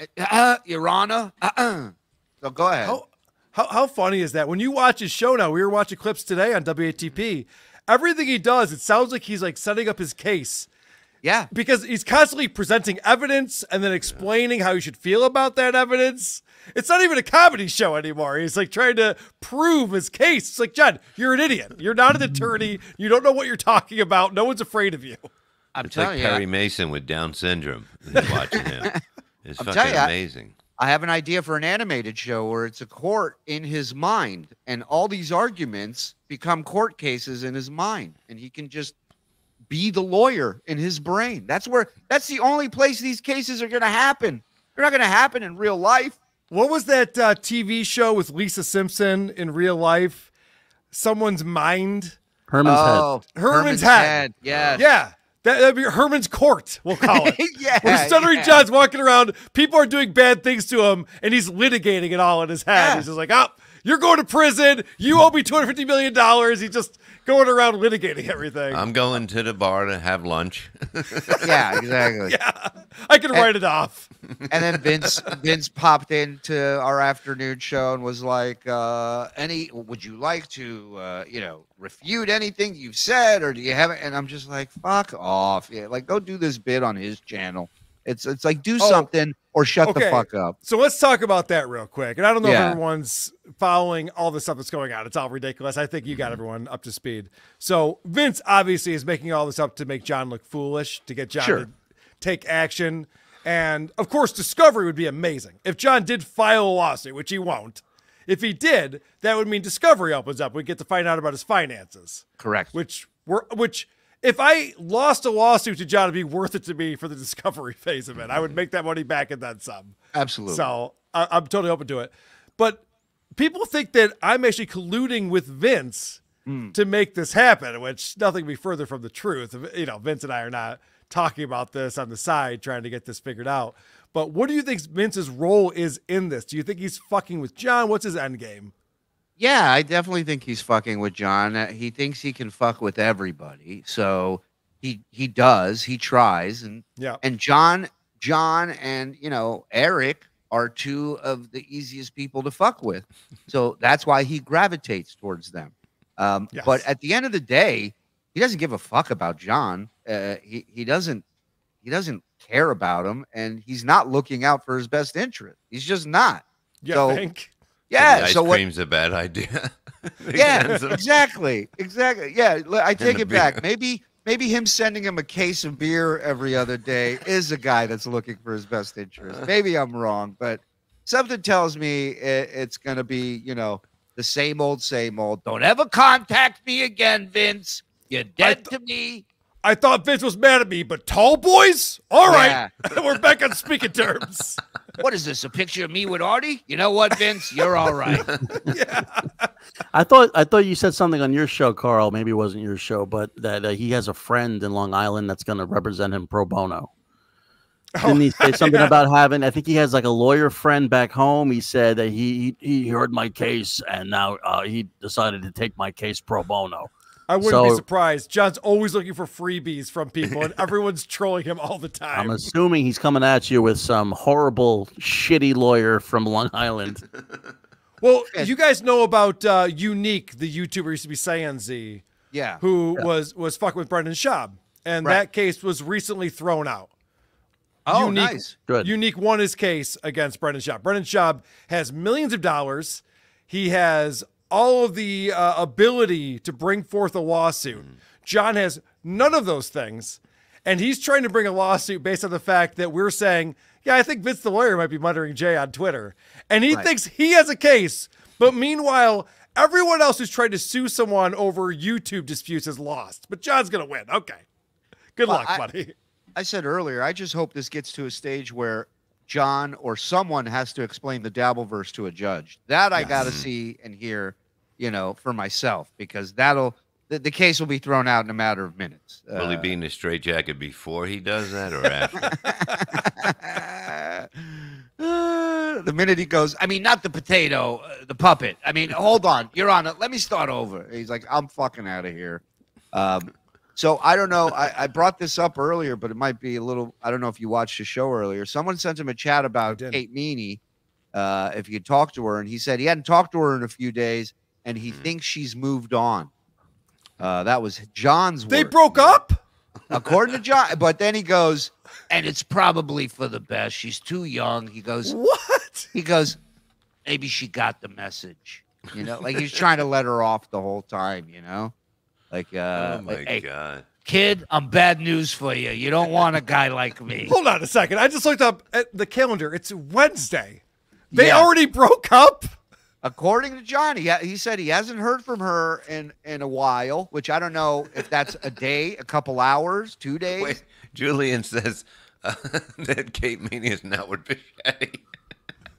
Your Honor, so go ahead. How funny is that? When you watch his show now, we were watching clips today on WATP. Everything he does, it sounds like he's like setting up his case. Yeah, because he's constantly presenting evidence and then explaining how you should feel about that evidence. It's not even a comedy show anymore. He's like trying to prove his case. It's like, John, you're an idiot. You're not an attorney. You don't know what you're talking about. No one's afraid of you. I'm it's like Perry Mason with Down syndrome. Watching him. It's fucking amazing. I have an idea for an animated show where it's a court in his mind, and all these arguments become court cases in his mind, and he can just be the lawyer in his brain. That's the only place these cases are going to happen. They're not going to happen in real life. What was that TV show with Lisa Simpson in real life? Someone's mind. Herman's Head. Herman's Head. Yeah. Yeah. That'd be Herman's Court, we'll call it. Yeah. Where Stuttering John's walking around. People are doing bad things to him, and he's litigating it all in his head. Yeah. He's just like, oh, you're going to prison. You owe me $250 million. He just going around litigating everything. I'm going to the bar to have lunch. Yeah, exactly. Yeah, I can write it off. And then Vince popped into our afternoon show and was like, would you like to, you know, refute anything you've said, or do you have it? And I'm just like, fuck off. Yeah, like, go do this bit on his channel. It's like, do something or shut the fuck up. So let's talk about that real quick. And I don't know if everyone's following all the stuff that's going on. It's all ridiculous. I think you got everyone up to speed. So Vince obviously is making all this up to make John look foolish, to get John to take action. And, of course, discovery would be amazing. If John did file a lawsuit, which he won't, if he did, that would mean discovery opens up. We'd get to find out about his finances. Correct. Which if I lost a lawsuit to John, it'd be worth it to me for the discovery phase of it. I would make that money back and then some. Absolutely. So I'm totally open to it. But people think that I'm actually colluding with Vince to make this happen, which nothing could be further from the truth. You know, Vince and I are not talking about this on the side, trying to get this figured out. But what do you think Vince's role is in this? Do you think he's fucking with John? What's his end game? Yeah, I definitely think he's fucking with John. He thinks he can fuck with everybody, so he does. He tries, and John, and you know Eric are two of the easiest people to fuck with, so that's why he gravitates towards them. But at the end of the day, he doesn't give a fuck about John. He doesn't care about him, and he's not looking out for his best interest. He's just not. Yeah, so, yeah, ice cream's a bad idea. Yeah, exactly. Yeah, I take it back. Maybe him sending him a case of beer every other day is a guy that's looking for his best interest. Maybe I'm wrong, but something tells me it's going to be, you know, the same old, same old. Don't ever contact me again, Vince. You're dead to me. I thought Vince was mad at me, but tall boys? All right. We're back on speaking terms. What is this, a picture of me with Artie? You know what, Vince? You're all right. Yeah. I thought you said something on your show, Carl. Maybe it wasn't your show, but that he has a friend in Long Island that's going to represent him pro bono. Didn't he say something about having? I think he has like a lawyer friend back home. He said that he heard my case and now he decided to take my case pro bono. I wouldn't be surprised. John's always looking for freebies from people, and everyone's trolling him all the time. I'm assuming he's coming at you with some horrible, shitty lawyer from Long Island. Well, you guys know about Unique, the YouTuber used to be Sanzi, yeah, who was fucking with Brendan Schaub, and right. That case was recently thrown out. Oh, Unique, nice, good. Unique won his case against Brendan Schaub. Brendan Schaub has millions of dollars. He has all of the ability to bring forth a lawsuit. John has none of those things. And he's trying to bring a lawsuit based on the fact that we're saying, yeah, I think Vince the lawyer might be Muttering Jay on Twitter. And he thinks he has a case. But meanwhile, everyone else who's tried to sue someone over YouTube disputes has lost. But John's going to win. Okay. Good luck, buddy. I said earlier, I just hope this gets to a stage where John or someone has to explain the Dabbleverse to a judge. That I got to see and hear, you know, for myself, because the case will be thrown out in a matter of minutes. Will he be in a straitjacket before he does that or after? The minute he goes, I mean, not the potato, the puppet. I mean, hold on, you're on it. Let me start over. He's like, I'm fucking out of here. So I don't know. I brought this up earlier, but it might be a little. I don't know if you watched the show earlier. Someone sent him a chat about Kate Meaney, if you talked to her, and he said he hadn't talked to her in a few days, and he thinks she's moved on. That was John's. They broke up, according to John. But then he goes, and it's probably for the best. She's too young. He goes, what? He goes, maybe she got the message. You know, like he's trying to let her off the whole time. You know. Like, oh my like, hey, God. Kid, I'm bad news for you. You don't want a guy like me. Hold on a second. I just looked up at the calendar. It's Wednesday. They already broke up? According to John, he said he hasn't heard from her in a while, which I don't know if that's a day, a couple hours, 2 days. Wait, Julian says that Kate Meaney is not with Bichetti.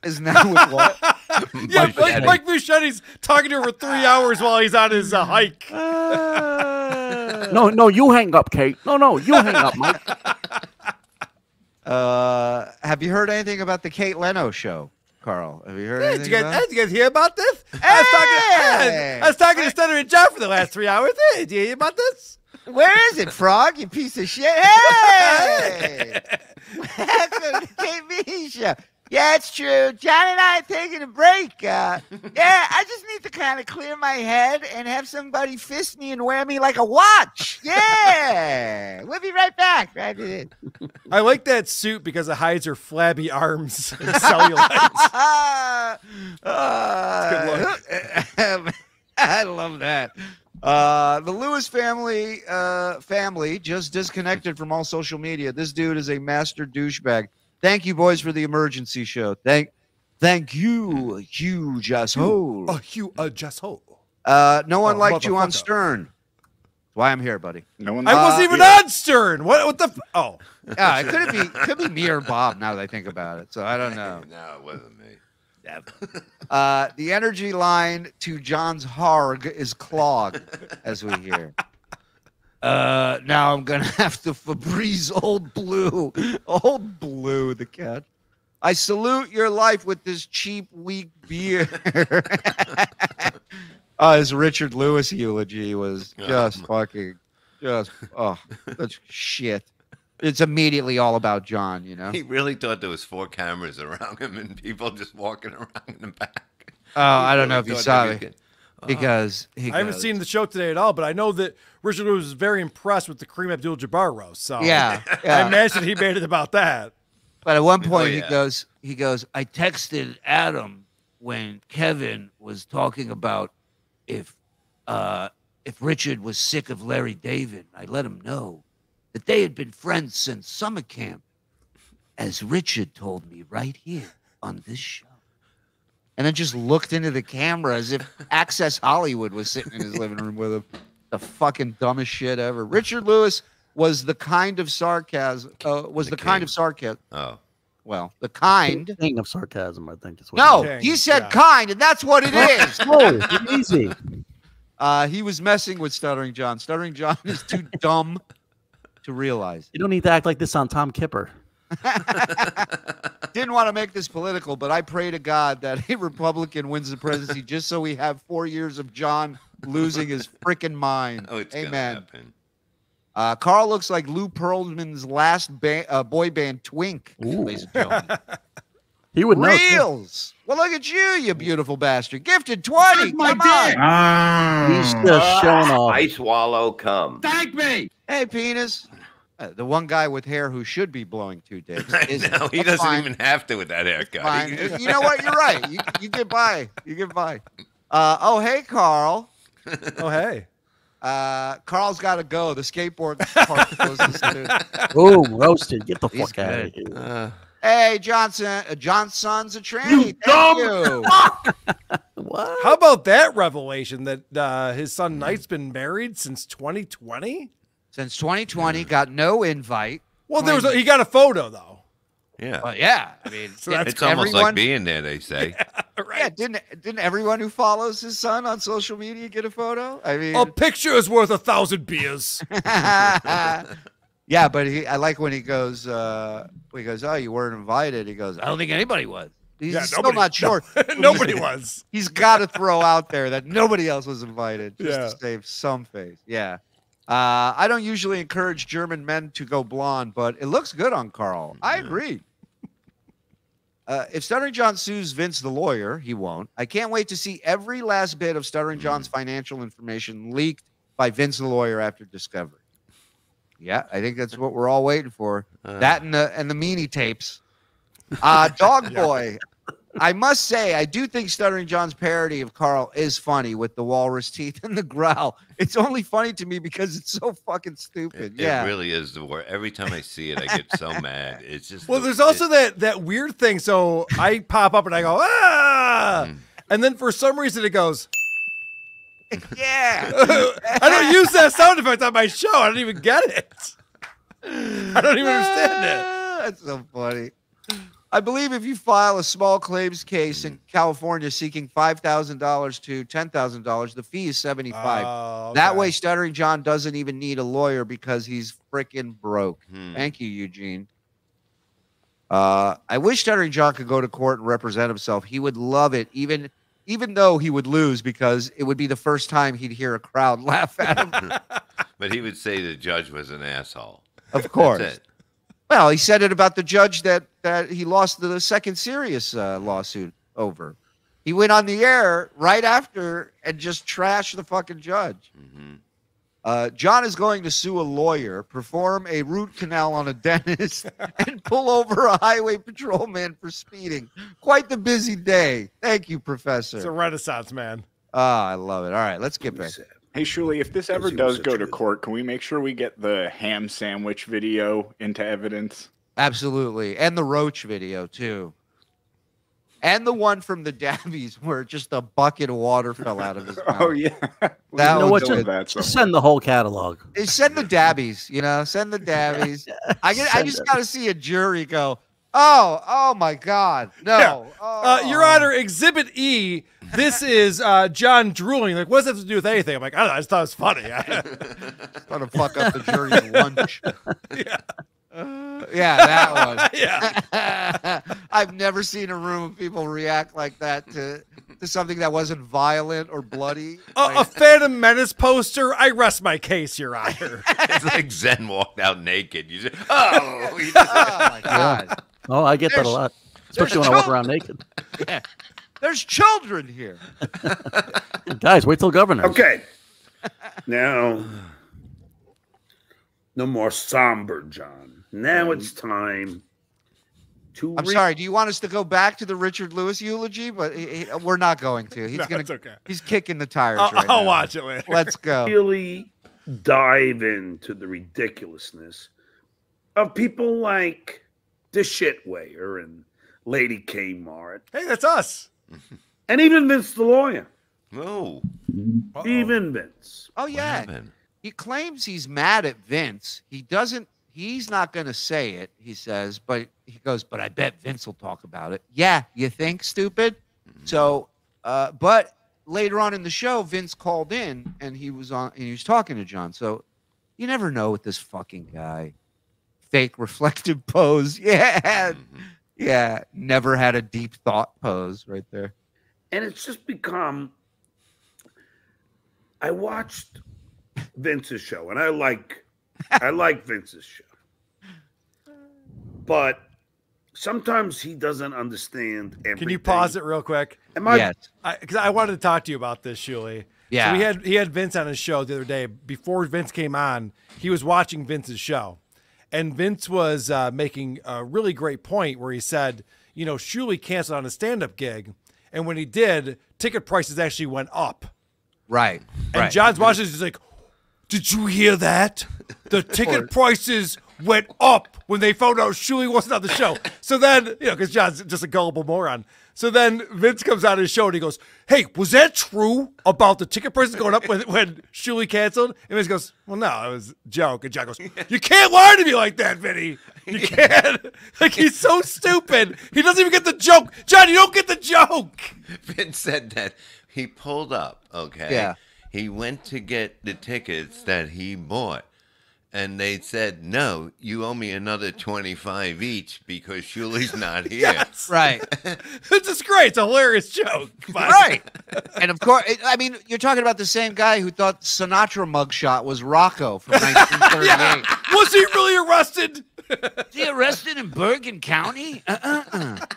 Is now with what? Yeah, Mike Muschietti's talking to her for 3 hours while he's on his hike. No, you hang up, Kate. No, you hang up, Mike. Have you heard anything about the Kate Leno show, Carl? Have you heard anything did you guys hear about this? Hey! I was talking to Stuttering John for the last 3 hours. Hey, did you hear about this? Where is it, Frog? You piece of shit. Hey! That's the Kate Meaney show. Yeah, it's true. John and I are taking a break. Yeah, I just need to kind of clear my head and have somebody fist me and wear me like a watch. Yeah. We'll be right back. I like that suit because it hides her flabby arms and cellulite. Good luck. I love that. The Lewis family just disconnected from all social media. This dude is a master douchebag. Thank you, boys, for the emergency show. Thank you, Hugh Jasshole. Hugh Jasshole. No one liked you on Stern. That's why I'm here, buddy. No one. I wasn't even on Stern. What the? Oh, yeah. It could be me or Bob. Now that I think about it, so I don't know. No, it wasn't me. The energy line to John's Harg is clogged, as we hear. Now I'm going to have to Febreze Old Blue. Old Blue, the cat. I salute your life with this cheap, weak beer. His Richard Lewis eulogy was just that's shit. It's immediately all about John, you know? He really thought there was 4 cameras around him and people just walking around in the back. Oh, I don't know if you saw it. Because I haven't seen the show today at all, but I know that Richard Lewis was very impressed with the Kareem Abdul-Jabbar roast. So yeah. I imagine he made it about that. But at one point he goes, I texted Adam when Kevin was talking about if Richard was sick of Larry David. I let him know that they had been friends since summer camp, as Richard told me right here on this show. And then just looked into the camera as if Access Hollywood was sitting in his living room with him. The fucking dumbest shit ever. Richard Lewis was the kind of sarcasm. Well, the kind thing of sarcasm, I think. Is what no, you said yeah. kind, and that's what it is. Oh, easy. He was messing with Stuttering John. Stuttering John is too dumb to realize. You don't need to act like this on Tom Kipper. Didn't want to make this political, but I pray to God that a Republican wins the presidency just so we have 4 years of John losing his freaking mind. Oh, it's amen. Carl looks like Lou Pearlman's last boy band Twink, ladies and gentlemen. He would know. Reels. Well, look at you, you beautiful bastard. Gifted 20. My dick. He's just showing off. I swallow cum. Thank me. Hey, penis. The one guy with hair who should be blowing two dicks. No, he doesn't even have to with that haircut. You know what? You're right. You get by. You get by. Oh, hey, Carl. Oh, hey. Carl's got to go. The skateboard park. Oh, roasted. Get the fuck out of here. Hey, Johnson. Johnson's a tranny. Thank you. What? How about that revelation that his son Knight's been married since 2020? Since 2020, got no invite. Well, there was he got a photo though. Yeah, well, yeah. I mean, so that's it's almost like being there. They say, yeah, right? Yeah, didn't everyone who follows his son on social media get a photo? I mean, a picture is worth 1,000 beers. Yeah, but I like when he goes. He goes, "Oh, you weren't invited." He goes, "I don't think anybody was." He's still not sure. Nobody was. He's got to throw out there that nobody else was invited just to save some face. Yeah. I don't usually encourage German men to go blonde, but it looks good on Carl. I agree. If Stuttering John sues Vince the lawyer, he won't. I can't wait to see every last bit of Stuttering John's financial information leaked by Vince the lawyer after discovery. Yeah, I think that's what we're all waiting for. That and the meanie tapes. Dog boy. I must say, I do think Stuttering John's parody of Carl is funny with the walrus teeth and the growl. It's only funny to me because it's so fucking stupid. It really is. The worst. Every time I see it, I get so mad. It's just well. There's also that weird thing. So I pop up and I go ah, and then for some reason it goes. Yeah. I don't use that sound effect on my show. I don't even get it. I don't even understand it. That's so funny. I believe if you file a small claims case in California seeking $5,000 to $10,000, the fee is $75. Okay. That way, Stuttering John doesn't even need a lawyer because he's freaking broke. Thank you, Eugene. I wish Stuttering John could go to court and represent himself. He would love it, even though he would lose because it would be the first time he'd hear a crowd laugh at him. But he would say the judge was an asshole. Of course. That's it. Well, he said it about the judge that he lost the second serious lawsuit over. He went on the air right after and just trashed the fucking judge. John is going to sue a lawyer, perform a root canal on a dentist, and pull over a highway patrolman for speeding. Quite the busy day. Thank you, Professor. It's a renaissance, man. I love it. All right, let's get back. Hey, Shuli, if this ever does go to court, can we make sure we get the ham sandwich video into evidence? Absolutely. And the roach video, too. And the one from the Dabbies where just a bucket of water fell out of his mouth. Oh, yeah. That just send the whole catalog. Send the Dabbies, you know? Send the Dabbies. I just got to see a jury go, oh my God. No. Yeah. Oh. Your Honor, Exhibit E, this is John drooling. Like, what does that have to do with anything? I'm like, I don't know. I just thought it was funny. Just want to fuck up the jury's lunch. Yeah. Yeah, that one. Yeah. I've never seen a room of people react like that to something that wasn't violent or bloody. A Phantom Menace poster. I rest my case, Your Honor. It's like Zen walked out naked. You just, oh my God. Oh, I get that a lot, especially when I walk around naked. Yeah. There's children here. Guys, wait till governor. Okay. Now, no more somber, John. Now it's time to... I'm sorry, do you want us to go back to the Richard Lewis eulogy? But we're not going to. He's gonna, he's kicking the tires right now. I'll watch it later. Let's go. Really dive into the ridiculousness of people like... the shitwayer and Lady K. Hey, that's us. And even Vince the lawyer. Oh. Even Vince. Oh, yeah. He claims he's mad at Vince. He doesn't. He's not going to say it, he says, but he goes, but I bet Vince will talk about it. Yeah, you think, stupid? Mm-hmm. So, but later on in the show, Vince called in and he was talking to John. So you never know with this fucking guy. Fake reflective pose. Yeah. Mm-hmm. Yeah. Never had a deep thought pose right there. And it's just become, I watched Vince's show and I like Vince's show. But sometimes he doesn't understand everything. Can you pause it real quick? Yes. Because I wanted to talk to you about this, Shuli. Yeah. So he had Vince on his show the other day. Before Vince came on, he was watching Vince's show. And Vince was making a really great point where he said, you know, Shuli canceled on a stand-up gig. And when he did, ticket prices actually went up. Right. And right. John's watching is like, did you hear that? The ticket prices went up when they found out Shuli wasn't on the show. So then, you know, because John's just a gullible moron. So then Vince comes out of his show and he goes, hey, was that true about the ticket prices going up when Shuli canceled? And Vince goes, well, no, it was a joke. And John goes, you can't lie to me like that, Vinny. You can't. Like, he's so stupid. He doesn't even get the joke. John, you don't get the joke. Vince said that. He pulled up, okay? Yeah. He went to get the tickets that he bought. And they said, no, you owe me another 25 each because Shuli's not here. Yes. Right. It's just great. It's a hilarious joke. But... Right. And of course, I mean, you're talking about the same guy who thought Sinatra mugshot was Rocco from 1938. Yeah. Was he really arrested? Was he arrested in Bergen County? I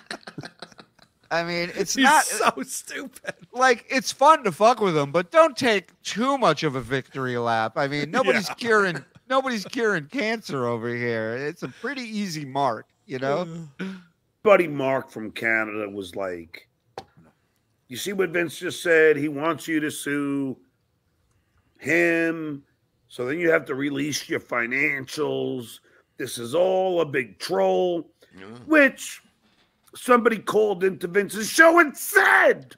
mean, he's so stupid. Like, it's fun to fuck with him, but don't take too much of a victory lap. I mean, nobody's curing cancer over here. It's a pretty easy mark, you know? Buddy Mark from Canada was like, you see what Vince just said? He wants you to sue him. So then you have to release your financials. This is all a big troll, which somebody called into Vince's show and said.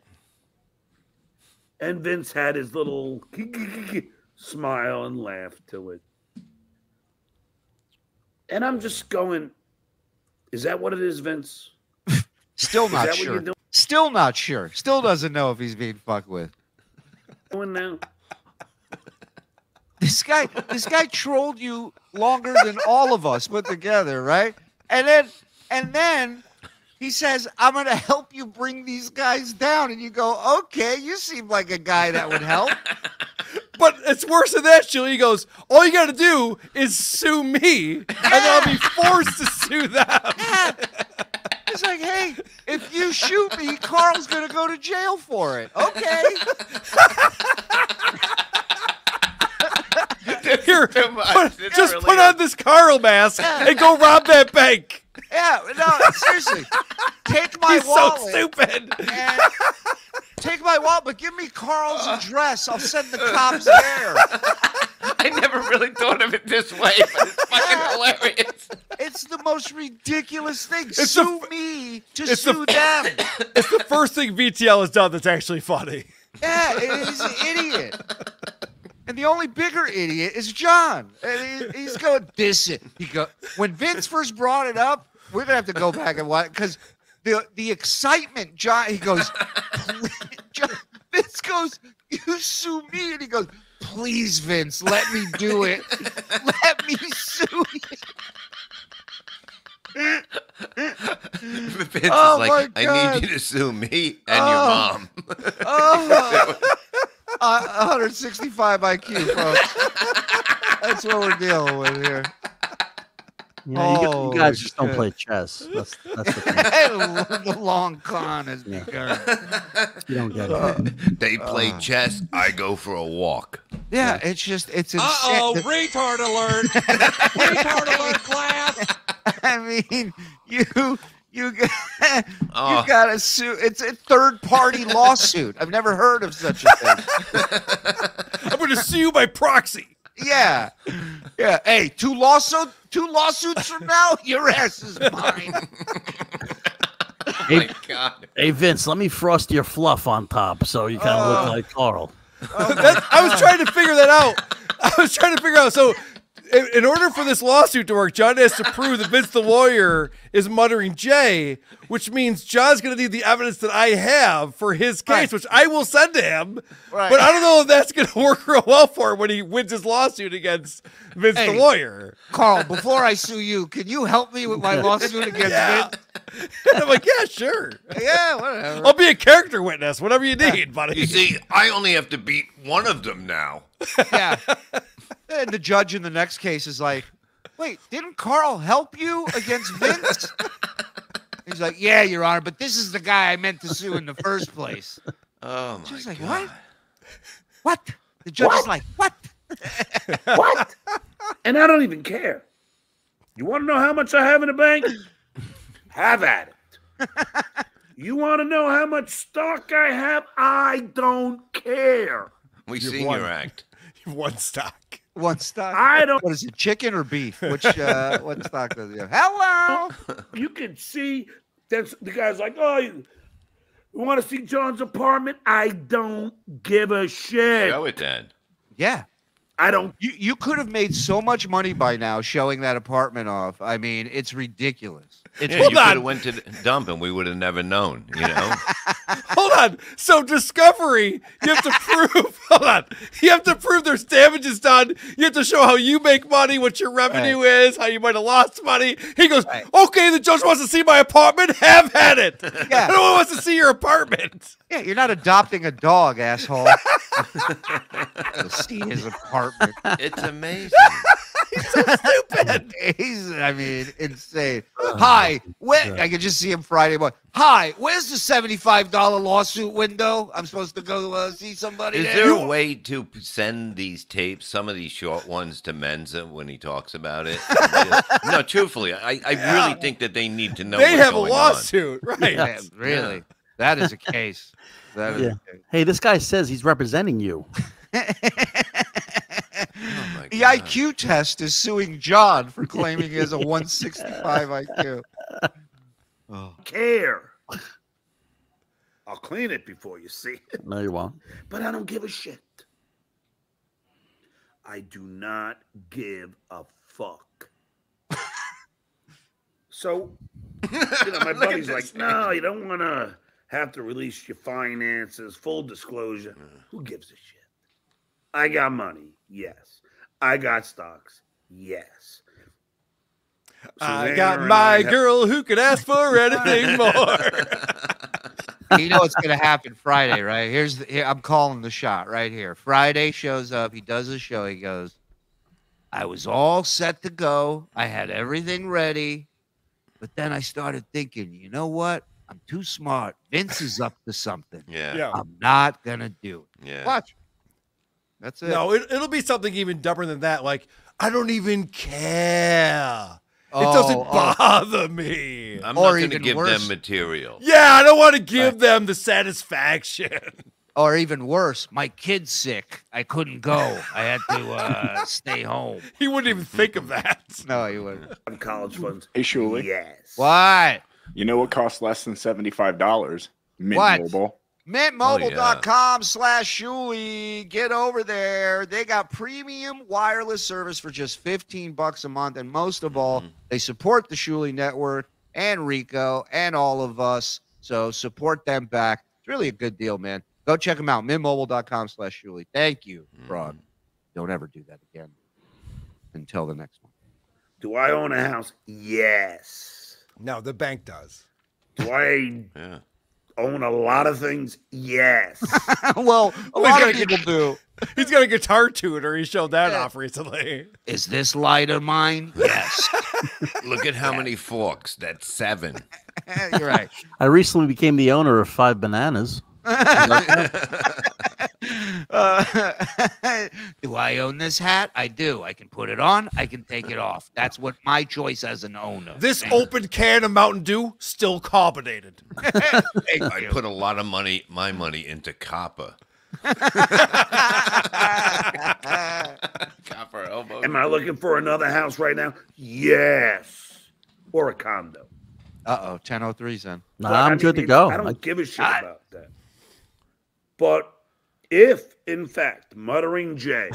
And Vince had his little smile and laugh to it. And I'm just going, is that what it is, Vince? Still not sure. Still not sure. Still doesn't know if he's being fucked with. Now, this guy trolled you longer than all of us put together, right? And then he says, I'm going to help you bring these guys down. And you go, okay, you seem like a guy that would help. But it's worse than that, Shuli. He goes, all you got to do is sue me, and I'll be forced to sue them. Yeah. It's like, hey, if you shoot me, Carl's going to go to jail for it. Okay. Here, just put on this Carl mask and go rob that bank. Yeah, no, seriously. Take my wallet. He's so stupid. And take my wallet, but give me Carl's address. I'll send the cops there. I never really thought of it this way, but it's fucking hilarious. It's the most ridiculous thing. It's sue me to sue them. It's the first thing VTL has done that's actually funny. Yeah, he's an idiot. And the only bigger idiot is John. And he's going, this it. When Vince first brought it up, we're going to have to go back and watch because the excitement, John, he goes, John, Vince goes, you sue me. And he goes, please, Vince, let me do it. Let me sue you. Vince is like, I need you to sue me and your mom. Oh. 165 IQ, folks. That's what we're dealing with here. Yeah, you guys just don't play chess. That's the thing. The long con has begun. You don't get it. They play chess. I go for a walk. Yeah, it's just it's insane. Uh-oh, retard alert! Retard alert, class. I mean, you got to sue. It's a third-party lawsuit. I've never heard of such a thing. I'm going to sue you by proxy. Yeah. Yeah. Hey, two lawsuits from now, your ass is mine. Oh, hey, my God. Hey, Vince, let me frost your fluff on top so you kind of look like Carl. Oh, I was trying to figure that out. So in order for this lawsuit to work, John has to prove that Vince the lawyer is Muttering Jay, which means John's going to need the evidence that I have for his case, right, which I will send to him. Right. But I don't know if that's going to work real well for him when he wins his lawsuit against Vince the lawyer. Carl, before I sue you, can you help me with my lawsuit against Vince? And I'm like, yeah, sure. Yeah, whatever. I'll be a character witness, whatever you need, buddy. You see, I only have to beat one of them now. Yeah. And the judge in the next case is like, wait, didn't Carl help you against Vince? He's like, yeah, Your Honor, but this is the guy I meant to sue in the first place. Oh, my She's like, God. What? What? The judge is like, what? What? And I don't even care. You want to know how much I have in the bank? Have at it. You want to know how much stock I have? I don't care. We seen your act. You've won stock. One stock. I don't. What is it? Chicken or beef? Which what stock does it have? Hello. You can see that the guy's like, oh, you want to see John's apartment? I don't give a shit. Show it then. Yeah, I don't. You could have made so much money by now showing that apartment off. I mean, it's ridiculous. It's, yeah, you could have went to the dump and we would have never known. You know. Hold on. So discovery, you have to prove. Hold on. You have to prove there's damages done. You have to show how you make money, what your revenue is, how you might have lost money. He goes, okay, the judge wants to see my apartment. Have at it. Yeah. No one wants to see your apartment. Yeah, you're not adopting a dog, asshole. You'll see his apartment. It's amazing. He's so stupid. He's, I mean, insane. Hi, I could just see him Friday morning. Hi, where's the $75 lawsuit window? I'm supposed to go see somebody. Is there a way to send these tapes, some of these short ones, to Menza when he talks about it? Just, no, truthfully, I really think that they need to know. They have a lawsuit, right? Yes. Yeah, really, that is a case. That is a case. Hey, this guy says he's representing you. Oh, the IQ test is suing John for claiming he has a 165 IQ. Oh. Care. I'll clean it before you see it. No, you won't. But I don't give a shit. I do not give a fuck. So, you know, my buddy's like, no, you don't want to have to release your finances, full disclosure. Who gives a shit? I got money. Yes. I got stocks. Yes. I got my girl who could ask for anything more. You know what's going to happen Friday, right? Here's the, I'm calling the shot right here. Friday shows up. He does a show. He goes, I was all set to go. I had everything ready. But then I started thinking, you know what? I'm too smart. Vince is up to something. Yeah. I'm not going to do it. Yeah. Watch. That's it. No, it'll be something even dumber than that. Like, I don't even care. Oh, it doesn't bother me. I'm not going to give them material. Yeah, I don't want to give them the satisfaction. Or even worse, my kid's sick. I couldn't go. I had to stay home. He wouldn't even think of that. No, he wouldn't. On college funds. Hey, Shuli. Yes. What? You know what costs less than $75? Mint Mobile. MintMobile.com/Shuli. Get over there. They got premium wireless service for just 15 bucks a month. And most of all, they support the Shuli Network and Rico and all of us. So support them back. It's really a good deal, man. Go check them out. MintMobile.com/Shuli. Thank you, Ron. Don't ever do that again. Until the next one. Do I own a house? Yes. No, the bank does. Do I... Yeah. Own a lot of things, yes. Well, a lot of people do. He's got a guitar tutor. He showed that off recently. Is this lighter mine? Yes. Look at how many forks. That's 7. You're right. I recently became the owner of 5 bananas. Do I own this hat? I do. I can put it on. I can take it off. That's what my choice as an owner. This open can of Mountain Dew, still carbonated. I put a lot of money, my money, into copper. Copper elbow. Am I looking for another house right now? Yes. Or a condo. Uh-oh, 10:03's in. Nah, well, I'm good to go. I don't give a shit about that. But if, in fact, Muttering Jay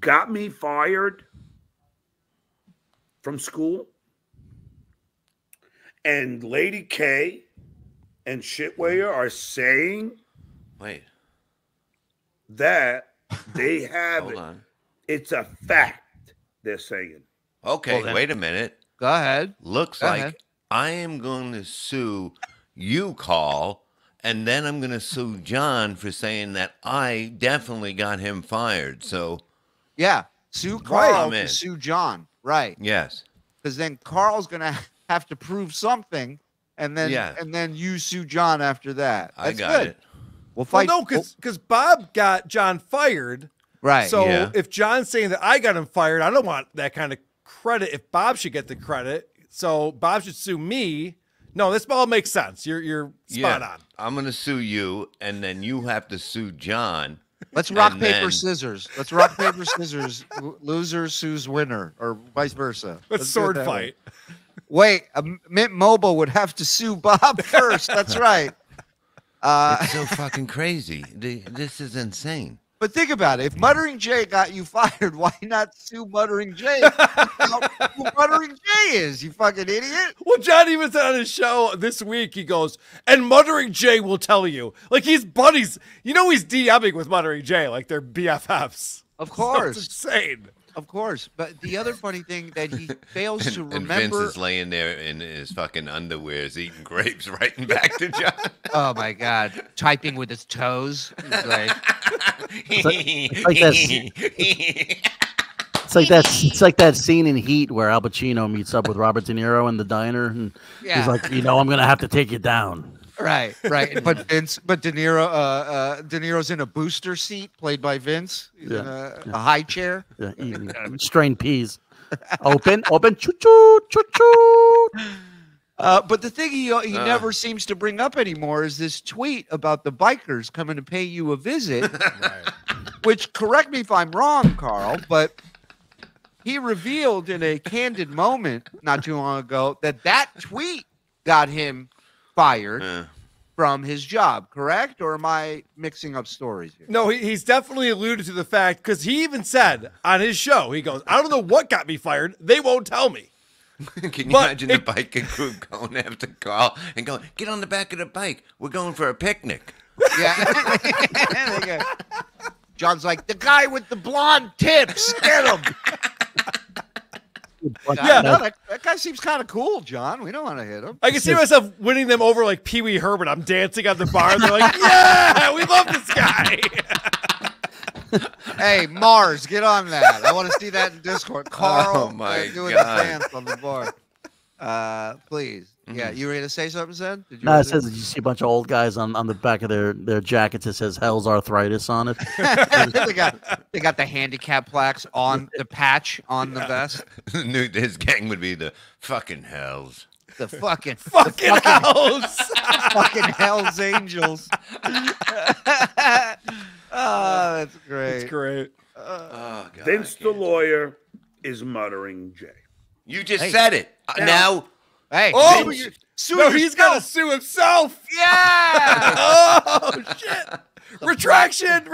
got me fired, from school, and Lady K and Shitwayer are saying, wait, that they have it. On. It's a fact. They're saying. Okay, well, wait a minute. Go ahead. Looks go like ahead. I am going to sue you, Carl, and then I'm going to sue John for saying that I definitely got him fired. So, yeah, sue Carl to sue John. Right. Yes. Because then Carl's going to have to prove something, and then yeah. and then you sue John after that. That's I got good. It. We'll fight. Well, no, because Bob got John fired. Right. So yeah. if John's saying that I got him fired, I don't want that kind of credit. If Bob should get the credit, so Bob should sue me. No, this all makes sense. You're spot yeah. on. I'm gonna sue you, and then you have to sue John. Let's rock paper scissors. Let's rock paper scissors. Loser sues winner, or vice versa. Let's sword fight. Way. Wait, Mint Mobile would have to sue Bob first. That's right. It's so fucking crazy. This is insane. But think about it. If Muttering Jay got you fired, why not sue Muttering Jay? Who Muttering Jay is, you fucking idiot. Well, John even said on his show this week, he goes, and Muttering Jay will tell you. Like, he's buddies. You know he's DMing with Muttering Jay. Like, they're BFFs. Of course. That's insane. Of course. But the other funny thing that he fails to remember. And Vince is laying there in his fucking underwear, is eating grapes, writing back to John. Oh, my God. Typing with his toes. He's like... It's like that scene in Heat where Al Pacino meets up with Robert De Niro in the diner, and yeah. he's like, you know, I'm gonna have to take you down. Right, right. But Vince, but De Niro's in a booster seat, played by Vince, he's yeah. in a high chair, yeah, strained peas. Open, choo choo, choo choo. But the thing he never seems to bring up anymore is this tweet about the bikers coming to pay you a visit, right. which, correct me if I'm wrong, Carl, but he revealed in a candid moment not too long ago that tweet got him fired from his job, correct? Or am I mixing up stories here? No, he's definitely alluded to the fact, because he even said on his show, he goes, I don't know what got me fired. They won't tell me. Can you imagine the biking crew going after Carl and going, get on the back of the bike. We're going for a picnic. Yeah. John's like, the guy with the blonde tips. Get him. Yeah. No, that guy seems kind of cool, John. We don't want to hit him. I can see myself winning them over like Pee Wee Herman. I'm dancing at the bar. They're like, yeah, we love this guy. Hey, Mars, get on that. I want to see that in Discord. Carl, oh my doing God. A dance on the bar. Please. Yeah, you ready to say something, Zen? Did you no, it says that you see a bunch of old guys on the back of their jackets. It says Hell's Arthritis on it. they got the handicap plaques on the patch on the vest. His gang would be the fucking Hells. The fucking Hells. Fucking Hells Angels. Oh, that's great. It's great. Oh, God, Vince the lawyer is Muttering Jay. You just said it. Now. Hey. Oh, no, he's got to sue himself. Yeah. Oh, shit. Retraction.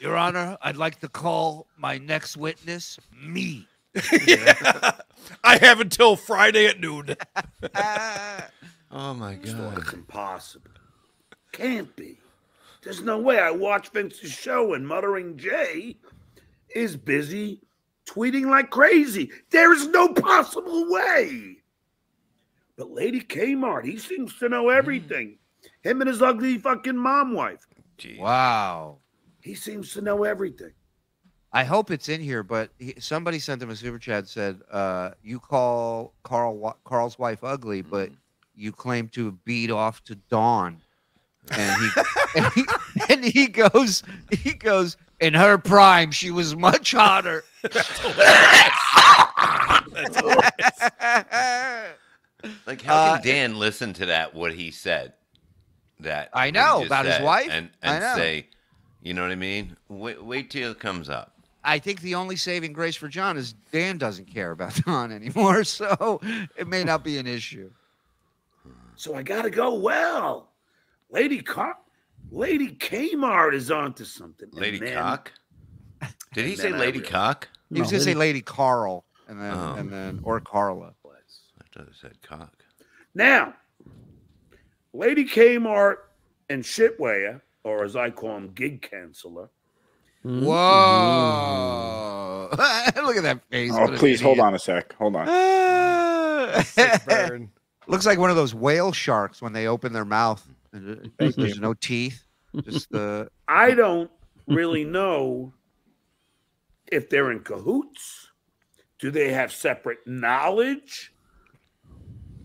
Your Honor, I'd like to call my next witness me. Yeah. I have until Friday at noon. Oh, my God. It's impossible. Can't be. There's no way. I watch Vince's show and Muttering Jay is busy tweeting like crazy. There is no possible way. But Lady Kmart, he seems to know everything. Him and his ugly fucking mom wife. Jeez. Wow. He seems to know everything. I hope it's in here, but somebody sent him a super chat, said, you call Carl's wife ugly, but you claim to beat off to Dawn. And he goes, in her prime, she was much hotter. That's hilarious. That's hilarious. Like, how can Dan listen to that, what he said? That I know, about his wife? And say, you know what I mean? Wait till it comes up. I think the only saving grace for John is Dan doesn't care about Don anymore, so it may not be an issue. So I got to go well. Lady Kmart is onto something. Lady Cock? Did he say Lady Cock? He was going to say Lady Carl. and then or Carla plays. I thought it said cock. Now, Lady Kmart and Shitwaya, or as I call him, Gig Canceller. Whoa! Mm. Look at that face. Oh, please hold on a sec. Hold on. Burn. Looks like one of those whale sharks when they open their mouth. There's no teeth. Just the. I don't really know if they're in cahoots. Do they have separate knowledge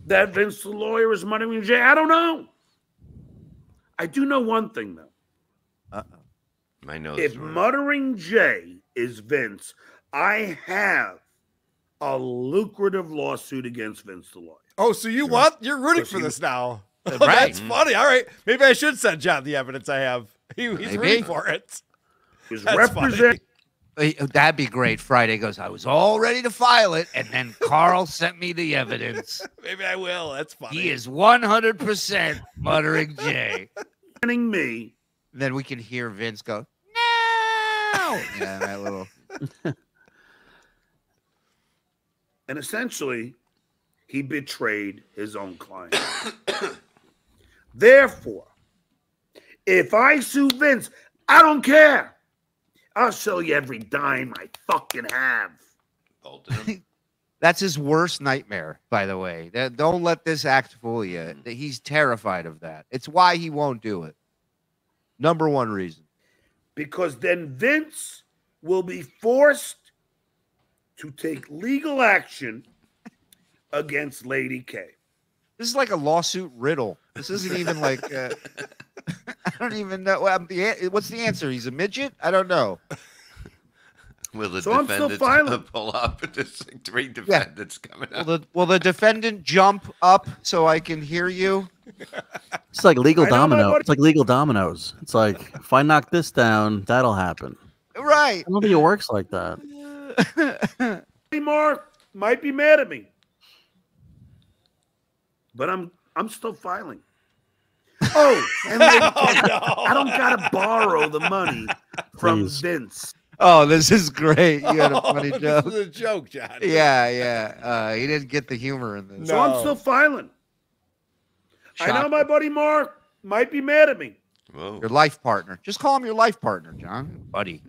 that Vince the lawyer is Muttering Jay? I don't know. I do know one thing though. I know if Muttering Jay is Vince, I have a lucrative lawsuit against Vince the lawyer. Oh, so you want, you're rooting for this now. Right. That's funny. All right. Maybe I should send John the evidence I have. He's rooting for it. He's representing. That'd be great. Friday goes, I was all ready to file it, and then Carl sent me the evidence. Maybe I will. That's funny. He is 100% Muttering Jay. Me. Then we can hear Vince go, no! Yeah, that little. And essentially, he betrayed his own client. Therefore, if I sue Vince, I don't care. I'll show you every dime I fucking have. That's his worst nightmare, by the way. Don't let this act fool you. He's terrified of that. It's why he won't do it. Number one reason. Because then Vince will be forced to take legal action against Lady K. This is like a lawsuit riddle. This isn't even like... I don't even know. What's the answer? He's a midget? I don't know. Will the defendant pull up? There's like three defendants coming up. Will the defendant jump up so I can hear you? It's like legal domino. It's like legal dominoes. It's like, if I knock this down, that'll happen. Right. I don't think it works like that. Mark might be mad at me, but I'm still filing. Oh, and I don't gotta borrow the money from Vince. Oh, this is great. You had a funny joke. This is a joke, John. Yeah, yeah. He didn't get the humor in this. No. So I'm still filing. Shocker. I know my buddy Mark might be mad at me. Whoa. Your life partner. Just call him your life partner, John. Buddy.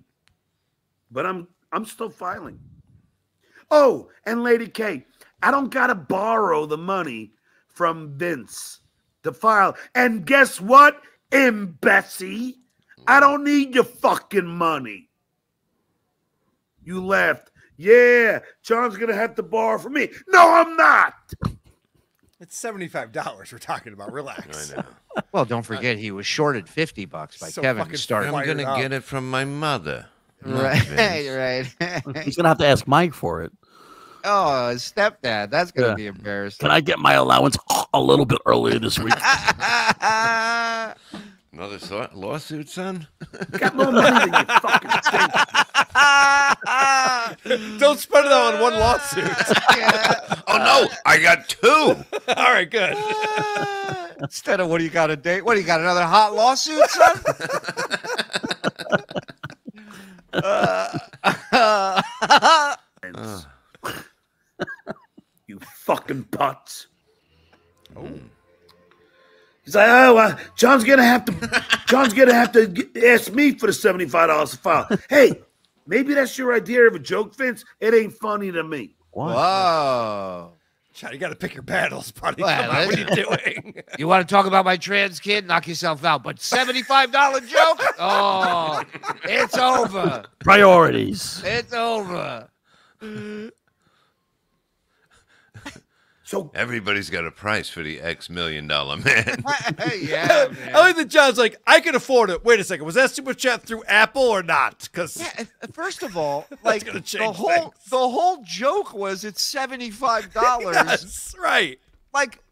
But I'm still filing. Oh, and Lady K, I don't gotta borrow the money from Vince to file. And guess what, imbecile? I don't need your fucking money. You left. Yeah, John's gonna have to borrow from me. No, I'm not. It's $75 we're talking about. Relax. I know. Well, don't forget he was shorted $50 by Kevin. I'm gonna get it from my mother. Right, right. He's gonna have to ask Mike for it. Oh, stepdad, that's going to be embarrassing. Can I get my allowance a little bit earlier this week? Another lawsuit, son? Got more money than you fucking think. Don't spend it on one lawsuit. Oh, no, I got two. All right, good. Instead of what do you got a date? What, do you got another hot lawsuit, son? You fucking putz. Oh. He's like, oh, John's gonna have to ask me for the $75 to file. Hey, maybe that's your idea of a joke, Vince. It ain't funny to me. Wow. John, you gotta pick your battles, buddy. What are you doing? You want to talk about my trans kid? Knock yourself out. But $75 joke? Oh, it's over. Priorities. It's over. So everybody's got a price for the $X Million Man. Yeah, man. I like that John's like, I can afford it. Wait a second, was that super chat through Apple or not? Because first of all, like the whole joke was it's $75. Yes, right. Like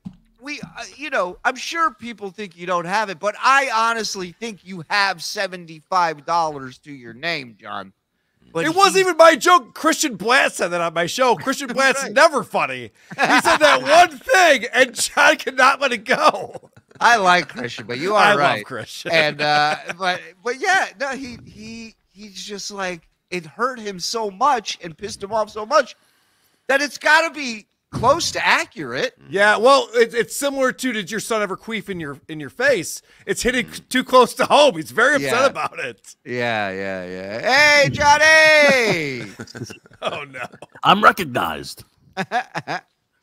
we, you know, I'm sure people think you don't have it, but I honestly think you have $75 to your name, John. But it wasn't even my joke. Christian Blatt said that on my show. Christian Blatt's never funny. He said that one thing, and John could not let it go. I like Christian, but you are I love Christian. And but yeah, no, he's just like, it hurt him so much and pissed him off so much that it's got to be close to accurate. Yeah, well, it's similar to did your son ever queef in your face? It's hitting too close to home. He's very upset about it. Yeah. Hey, Johnny! Oh, no. I'm recognized.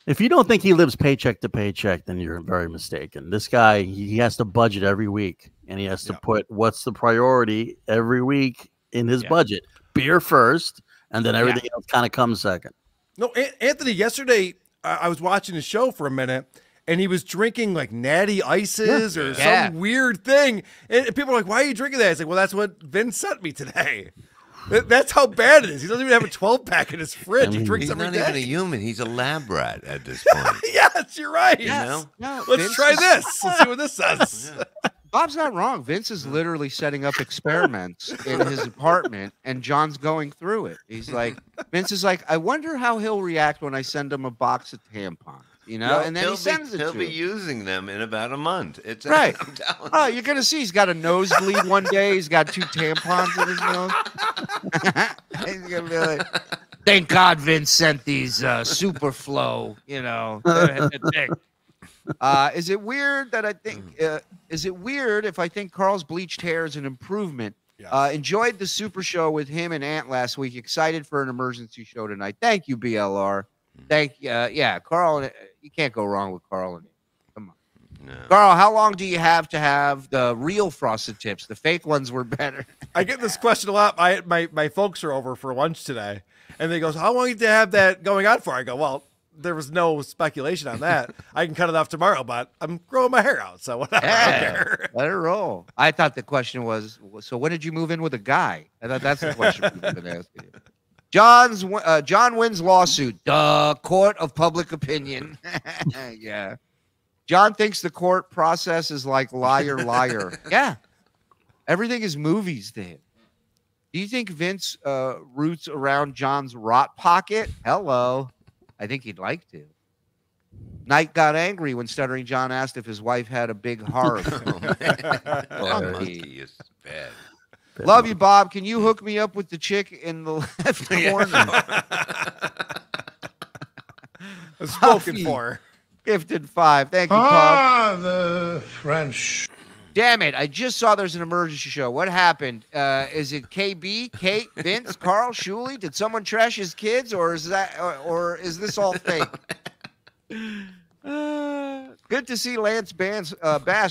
If you don't think he lives paycheck to paycheck, then you're very mistaken. This guy, he has to budget every week, and he has to put what's the priority every week in his budget. Beer first, and then everything else kind of comes second. No, Anthony, yesterday I was watching his show for a minute, and he was drinking like Natty Ices or some weird thing. And people are like, why are you drinking that? It's like, well, that's what Vince sent me today. That's how bad it is. He doesn't even have a 12-pack in his fridge. I mean, he drinks every day. He's not even a human. He's a lab rat at this point. Yes, you're right. You know? No, Let's try this. Let's see what this says. Yeah. Bob's not wrong. Vince is literally setting up experiments in his apartment, and John's going through it. He's like, Vince is like, I wonder how he'll react when I send him a box of tampons. You know, and then he'll be using them in about a month. It's right. Oh, you're gonna see. He's got a nosebleed one day. He's got two tampons in his nose. He's gonna be like, "Thank God Vince sent these Superflow." You know, is it weird that I think? Is it weird if I think Carl's bleached hair is an improvement? Yes. Enjoyed the Super Show with him and Ant last week. Excited for an emergency show tonight. Thank you, BLR. Thank you. Yeah, Carl, you can't go wrong with Carl. Come on. No. Carl, how long do you have to have the real Frosted Tips? The fake ones were better. I get this question a lot. My folks are over for lunch today, and they go, how long do you have that going on for? I go, well, there was no speculation on that. I can cut it off tomorrow, but I'm growing my hair out, so whatever. Yeah, let it roll. I thought the question was, so when did you move in with a guy? I thought that's the question people have been asking you. John wins lawsuit. Duh. Court of public opinion. Yeah. John thinks the court process is like liar, liar. Yeah. Everything is movies to him. Do you think Vince roots around John's rot pocket? Hello. I think he'd like to. Knight got angry when Stuttering John asked if his wife had a big heart. Monkey is bad. Love you, Bob. Can you hook me up with the chick in the left corner? Spoken for. Gifted 5. Thank you, Bob. Ah, the French. Damn it. I just saw there's an emergency show. What happened? Is it KB, Kate, Vince, Carl, Shuli? Did someone trash his kids, or is that, or is this all fake? Good to see Lance Bass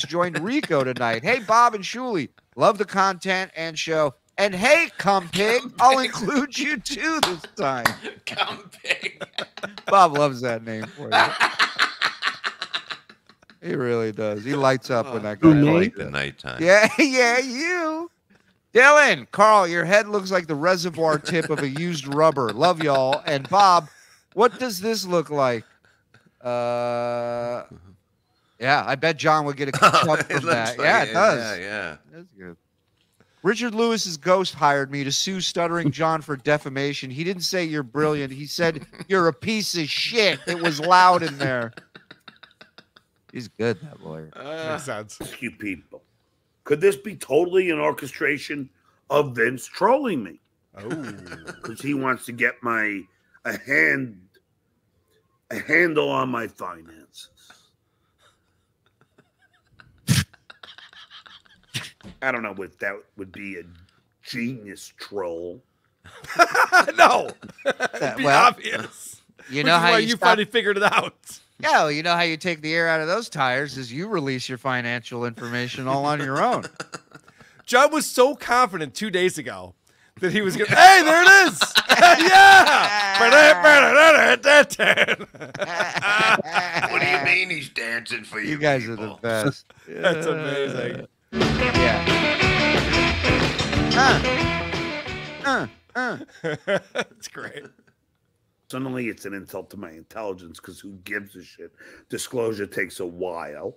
joined Rico tonight. Hey, Bob and Shuli. Love the content and show. And hey, cum pig, I'll include you too this time. Cum pig. Bob loves that name for you. He really does. He lights up when that guy. I like the nighttime. Yeah, you. Dylan, Carl, your head looks like the reservoir tip of a used rubber. Love y'all. And Bob, what does this look like? Yeah, I bet John would get a kick from that. Like it does. Yeah. That's good. Richard Lewis's ghost hired me to sue Stuttering John for defamation. He didn't say you're brilliant. He said you're a piece of shit. It was loud in there. He's good, that lawyer. Makes sense. Thank you, people. Could this be totally an orchestration of Vince trolling me? Oh. Because he wants to get a handle on my finances. I don't know if that would be a genius troll. No. It'd be obvious. You know how you finally figured it out. Yeah, well, you know how you take the air out of those tires is you release your financial information all on your own. John was so confident 2 days ago that he was going to, hey, there it is. Yeah. What do you mean he's dancing for you? You guys people? Are the best. That's amazing. Yeah. That's great. Suddenly it's an insult to my intelligence because who gives a shit? Disclosure takes a while.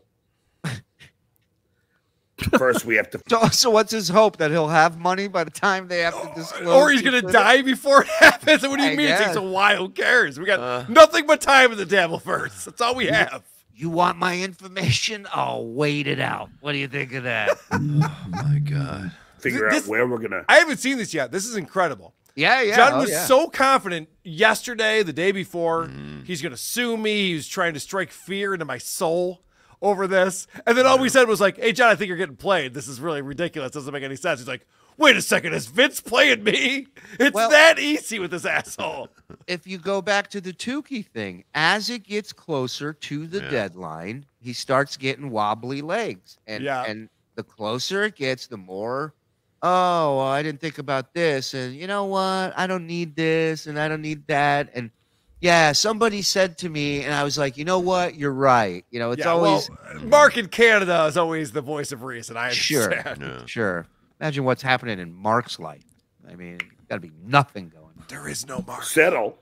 First we have to... So what's his hope? That he'll have money by the time they have to disclose? Or he's going to die before it happens? What do you mean it takes a while? Who cares? We got nothing but time at the table first. That's all we have. You want my information? I'll wait it out. What do you think of that? Oh, my God. Figure out where we're going to... I haven't seen this yet. This is incredible. Yeah, yeah. John was so confident yesterday, the day before. He's going to sue me. He's trying to strike fear into my soul over this. And then all we said was like, hey, John, I think you're getting played. This is really ridiculous. Doesn't make any sense. He's like, wait a second. Is Vince playing me? It's that easy with this asshole. If you go back to the Tukey thing, as it gets closer to the deadline, he starts getting wobbly legs. And, and the closer it gets, the more... oh, well, I didn't think about this, and you know what? I don't need this, and I don't need that, and yeah, somebody said to me, and I was like, you know what? You're right. You know, it's always Mark in Canada is always the voice of reason. I understand. Sure, sure. Imagine what's happening in Mark's life. I mean, got to be nothing going on. There is no Mark. Settle.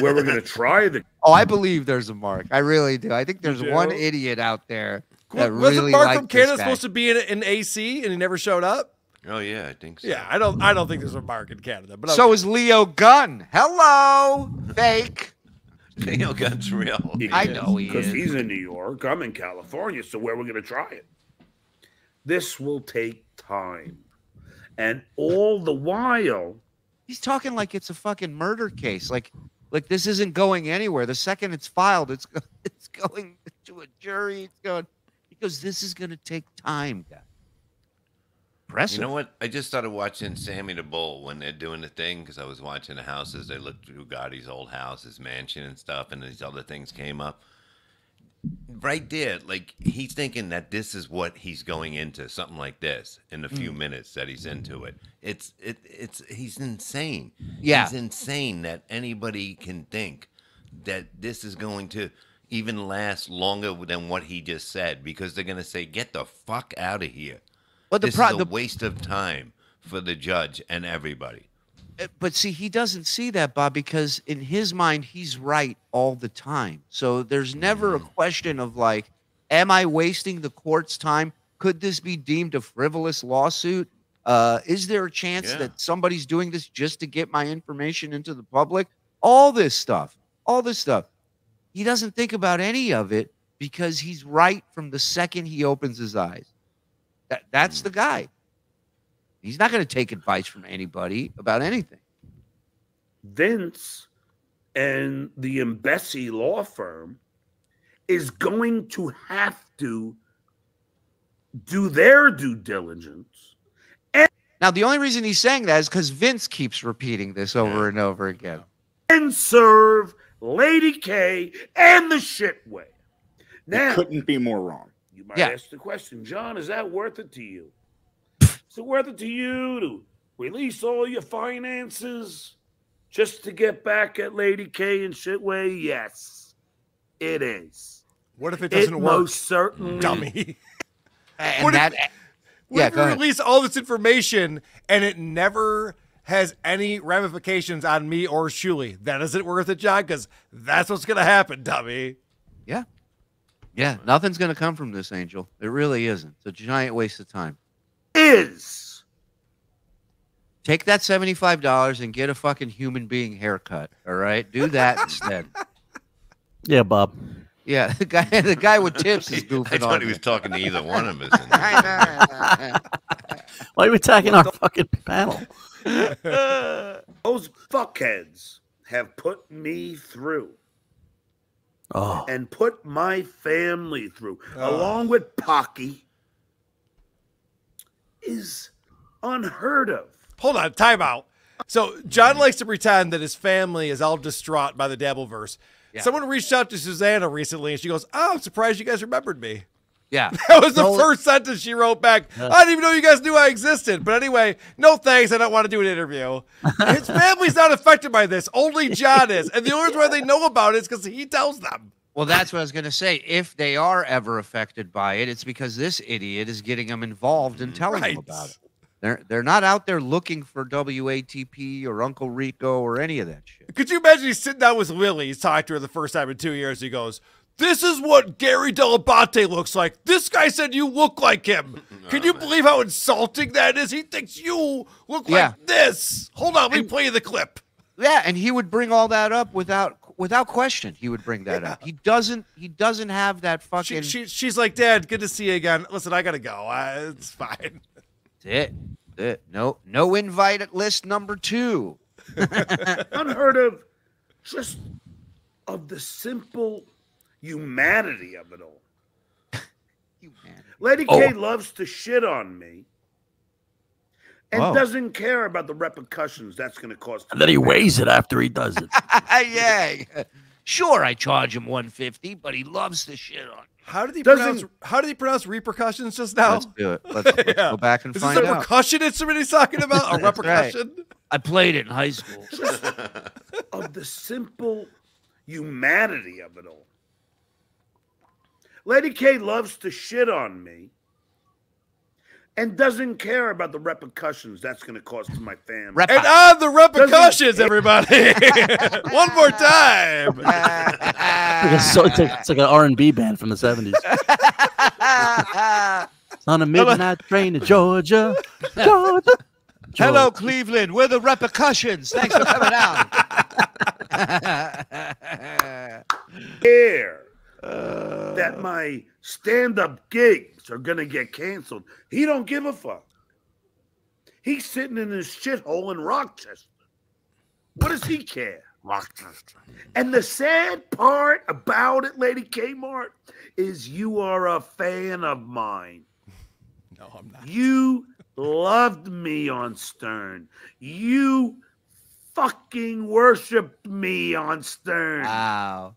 Where we're gonna try the. Oh, I believe there's a Mark. I really do. I think there's one idiot out there that really likes this guy. Wasn't Mark from Canada supposed to be in AC, and he never showed up? Oh yeah, I think so. Yeah, I don't think there's a Mark in Canada. But so is Leo Gunn. Hello, fake. Leo Gunn's real. I know he is. Because he's in New York. I'm in California. So where we're gonna try it? This will take time, and all the while, he's talking like it's a fucking murder case. Like this isn't going anywhere. The second it's filed, it's going to a jury. It's going because this is gonna take time, guys. Impressive. You know what? I just started watching Sammy the Bull when they're doing the thing because I was watching the houses. They looked through Gotti's old house, his mansion and stuff, and these other things came up. Right there, like, he's thinking that this is what he's going into, something like this, in the few minutes that he's into it. He's insane. Yeah. He's insane that anybody can think that this is going to even last longer than what he just said because they're going to say, get the fuck out of here. But this is a waste of time for the judge and everybody. But see, he doesn't see that, Bob, because in his mind, he's right all the time. So there's never a question of like, am I wasting the court's time? Could this be deemed a frivolous lawsuit? Is there a chance that somebody's doing this just to get my information into the public? All this stuff, all this stuff. He doesn't think about any of it because he's right from the second he opens his eyes. That's the guy. He's not going to take advice from anybody about anything. Vince and the Imbessi law firm is going to have to do their due diligence. And now, the only reason he's saying that is because Vince keeps repeating this over and over again. And serve Lady K and the shit way. Now, it couldn't be more wrong. You might ask the question, John, is that worth it to you? Is it worth it to you to release all your finances just to get back at Lady K and Shitway? Yes, it is. What if it doesn't work? Most certainly. Dummy. And what if you release all this information and it never has any ramifications on me or Shuli? That isn't worth it, John, because that's what's going to happen, dummy. Yeah. Yeah, nothing's going to come from this, Angel. It really isn't. It's a giant waste of time. Is. Take that $75 and get a fucking human being haircut, all right? Do that instead. Yeah, Bob. Yeah, the guy with tips is goofing on. I thought he was talking to either one of us. Why are we attacking our fucking panel? Those fuckheads have put me through. Oh. And put my family through, along with Pocky, is unheard of. Hold on, time out. So John likes to pretend that his family is all distraught by the Dabbleverse. Yeah. Someone reached out to Susanna recently, and she goes, oh, I'm surprised you guys remembered me. Yeah. That was the first sentence she wrote back. I didn't even know you guys knew I existed. But anyway, no thanks. I don't want to do an interview. His family's not affected by this. Only John is. And the only reason they know about it is because he tells them. Well, that's what I was going to say. If they are ever affected by it, it's because this idiot is getting them involved and telling them about it. They're not out there looking for WATP or Uncle Rico or any of that shit. Could you imagine he's sitting down with Lily? He's talked to her the first time in 2 years. He goes, this is what Gary Delabate looks like. This guy said you look like him. Can you believe how insulting that is? He thinks you look like this. Hold on, let me play you the clip. Yeah, and he would bring all that up without question. He would bring that up. He doesn't have that fucking. She's like, Dad, good to see you again. Listen, I gotta go. It's fine. That's it. No invite at list number 2. Unheard of. Just of the simple humanity of it all. Lady K loves to shit on me and doesn't care about the repercussions that's going to cause. And then he weighs it after he does it. Yeah. Sure, I charge him $150, but he loves to shit on me. How did he pronounce repercussions just now? Let's do it. Let's go back and find out. Is this a percussion instrument he's talking about? A repercussion? Right. I played it in high school. Of the simple humanity of it all. Lady K loves to shit on me and doesn't care about the repercussions that's going to cause to my family. And on the repercussions, everybody. One more time. It's like an R&B band from the '70s. On a midnight train to Georgia. Hello, Cleveland. We're the repercussions. Thanks for coming out. Here. That my stand-up gigs are going to get canceled. He don't give a fuck. He's sitting in his shithole in Rochester. What does he care? Rochester. And the sad part about it, Lady Kmart, is you are a fan of mine. No, I'm not. You loved me on Stern. You fucking worshipped me on Stern. Wow.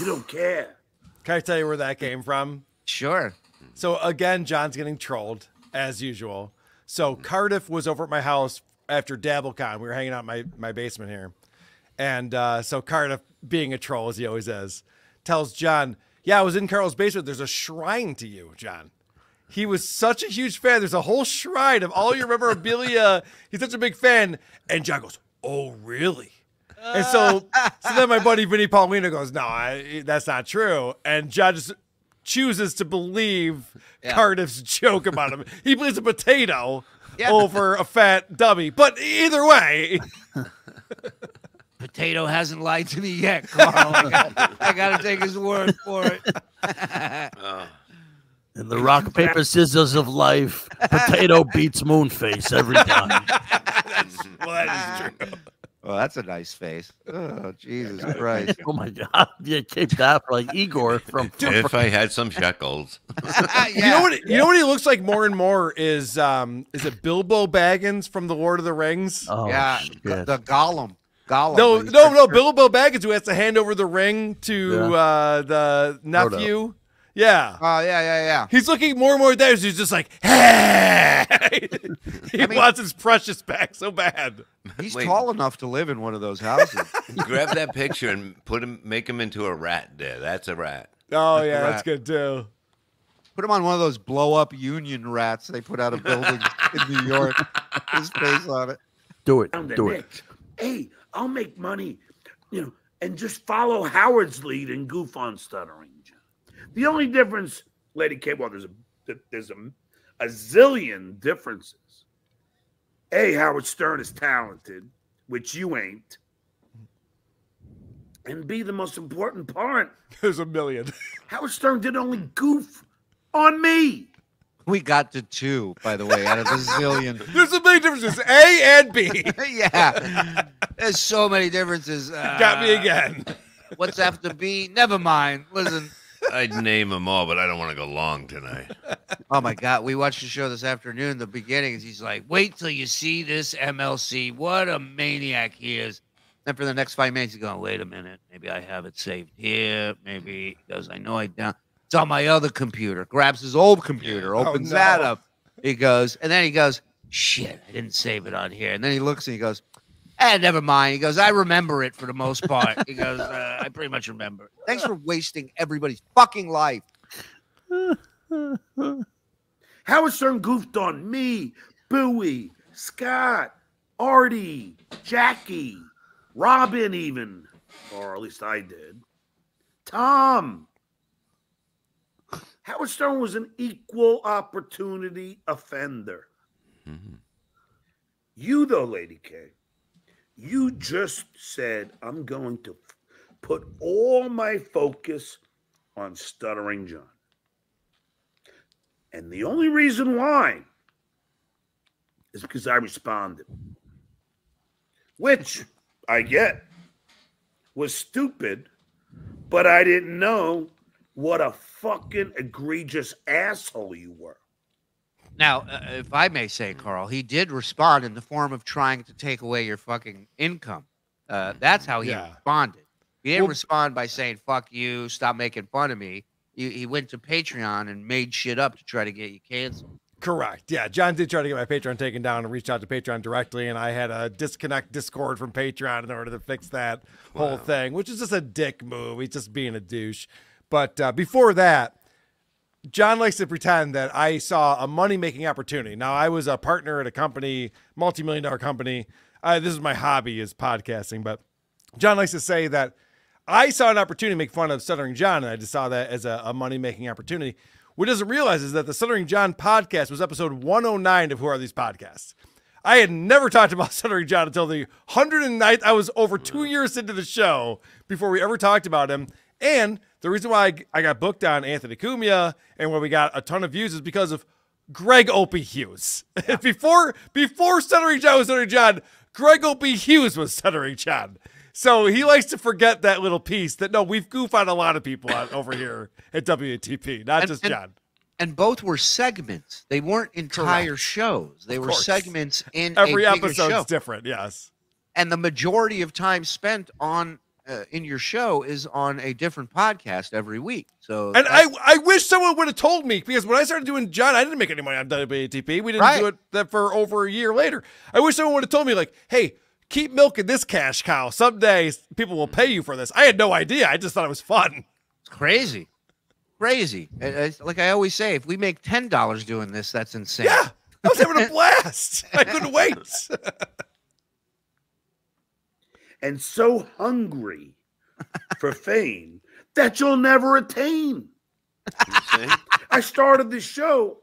You don't care. Can I tell you where that came from? Sure. So again, John's getting trolled as usual. So Cardiff was over at my house after DabbleCon. We were hanging out in my basement here. And so Cardiff, being a troll as he always is, tells John, yeah, I was in Carl's basement. There's a shrine to you, John. He was such a huge fan. There's a whole shrine of all your memorabilia. He's such a big fan. And John goes, oh, really? And so then my buddy Vinny Paulino goes, no, that's not true. And John just chooses to believe Cardiff's joke about him. He believes a potato over a fat dummy. But either way. Potato hasn't lied to me yet, Carl. I got to take his word for it. In the rock, paper, scissors of life, potato beats moonface every time. That is true. Well, that's a nice face. Oh, Jesus Christ. Oh, my God. You kicked that for like Igor from... If I had some shekels. You know what he looks like more and more is it Bilbo Baggins from The Lord of the Rings? Oh, yeah. Shit. The Gollum. No, Bilbo Baggins who has to hand over the ring to the nephew. Frodo. Yeah. Oh, yeah. He's looking more and more there. He's just like, hey! He wants his precious back so bad. He's tall enough to live in one of those houses. Grab that picture and put him, make him into a rat there. That's a rat. Oh, yeah, that's good, too. Put him on one of those blow-up union rats they put out of buildings in New York. His face on it. Do it. Do it. Hey, I'll make money, you know, and just follow Howard's lead and goof on Stuttering. The only difference, Lady K, well, there's a zillion differences. A, Howard Stern is talented, which you ain't. And B, the most important part. There's a million. Howard Stern did only goof on me. We got to two, by the way, out of a zillion. There's a million differences, A and B. Yeah. There's so many differences. Got me again. What's after B? Never mind. Listen. I'd name them all, but I don't want to go long tonight. Oh, my God. We watched the show this afternoon, the beginnings. He's like, wait till you see this MLC. What a maniac he is. And for the next 5 minutes, he's going, wait a minute. Maybe I have it saved here. Maybe because I know I don't. It's on my other computer. Grabs his old computer, opens that up. He goes, and then he goes, shit, I didn't save it on here. And then he looks and he goes, eh, never mind. He goes, I remember it for the most part. He goes, I pretty much remember it. Thanks for wasting everybody's fucking life. Howard Stern goofed on me, Bowie, Scott, Artie, Jackie, Robin even. Or at least I did. Tom. Howard Stern was an equal opportunity offender. Mm-hmm. You, though, Lady K. You just said, I'm going to put all my focus on Stuttering John. And the only reason why is because I responded. which I get was stupid, but I didn't know what a fucking egregious asshole you were. Now, if I may say, Carl, he did respond in the form of trying to take away your fucking income. That's how he responded. He didn't respond by saying, fuck you, stop making fun of me. He went to Patreon and made shit up to try to get you canceled. Correct. Yeah, John did try to get my Patreon taken down and reached out to Patreon directly, and I had to disconnect Discord from Patreon in order to fix that whole thing, which is just a dick move. He's just being a douche. But before that, John likes to pretend that I saw a money-making opportunity. Now, I was a partner at a company, multi-million-dollar company. This is my hobby, is podcasting. But John likes to say that I saw an opportunity to make fun of Stuttering John, and I just saw that as a money-making opportunity. What he doesn't realize is that the Stuttering John podcast was episode 109 of Who Are These Podcasts. I had never talked about Stuttering John until the 109th. I was over 2 years into the show before we ever talked about him. And the reason why I got booked on Anthony Cumia and where we got a ton of views is because of Greg Opie Hughes. Yeah. before Stuttering John was Stuttering John, Greg Opie Hughes was Stuttering John. So he likes to forget that little piece that, no, we've goofed on a lot of people over here at WATP, not just John. And both were segments. They weren't entire shows. They were segments in every episode's different, yes. And the majority of time spent on... in your show is on a different podcast every week. So, and I wish someone would have told me, because when I started doing John, I didn't make any money on WATP. We didn't do it for over a year later. I wish someone would have told me, like, hey, keep milking this cash cow. Someday people will pay you for this. I had no idea. I just thought it was fun. It's crazy. Crazy. Like I always say, if we make $10 doing this, that's insane. Yeah, I was having a blast. I couldn't wait. And so hungry for fame that you'll never attain. I started the show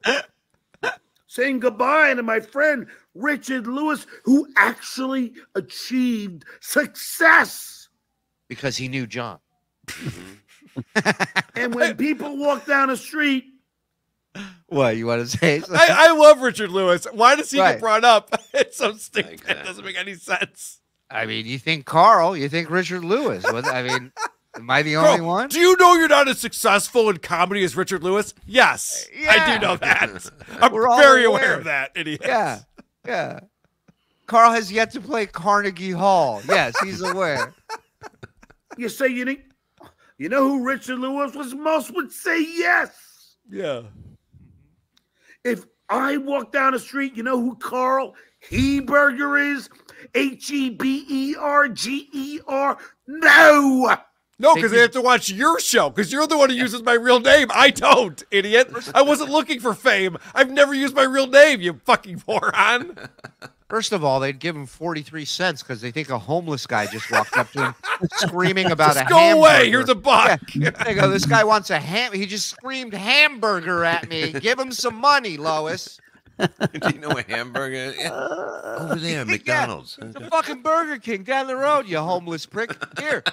saying goodbye to my friend Richard Lewis, who actually achieved success. Because he knew John. And when people walk down the street, what you want to say? I love Richard Lewis. Why does he get brought up? It's so stupid. Exactly. It doesn't make any sense. I mean, you think Carl, you think Richard Lewis. I mean, am I the only one? Do you know you're not as successful in comedy as Richard Lewis? Yes, I do know that. I'm very aware of that, idiot. Yeah, yeah. Carl has yet to play Carnegie Hall. Yes, he's aware. You say you think, you know who Richard Lewis was? Most would say yes. Yeah. If I walk down the street, you know who Carl Heberger is? H-E-B-E-R-G-E-R. No. No, because they have to watch your show, because you're the one who uses my real name. I don't, idiot. I wasn't looking for fame. I've never used my real name, you fucking moron. First of all, they'd give him 43 cents because they think a homeless guy just walked up to him screaming about just a hamburger. Go away. Here's a buck. Yeah. They go, this guy wants a hamburger. He just screamed hamburger at me. Give him some money, Lois. Do you know a hamburger is? Yeah. Over there at McDonald's. Yeah. The fucking Burger King down the road, you homeless prick. Here,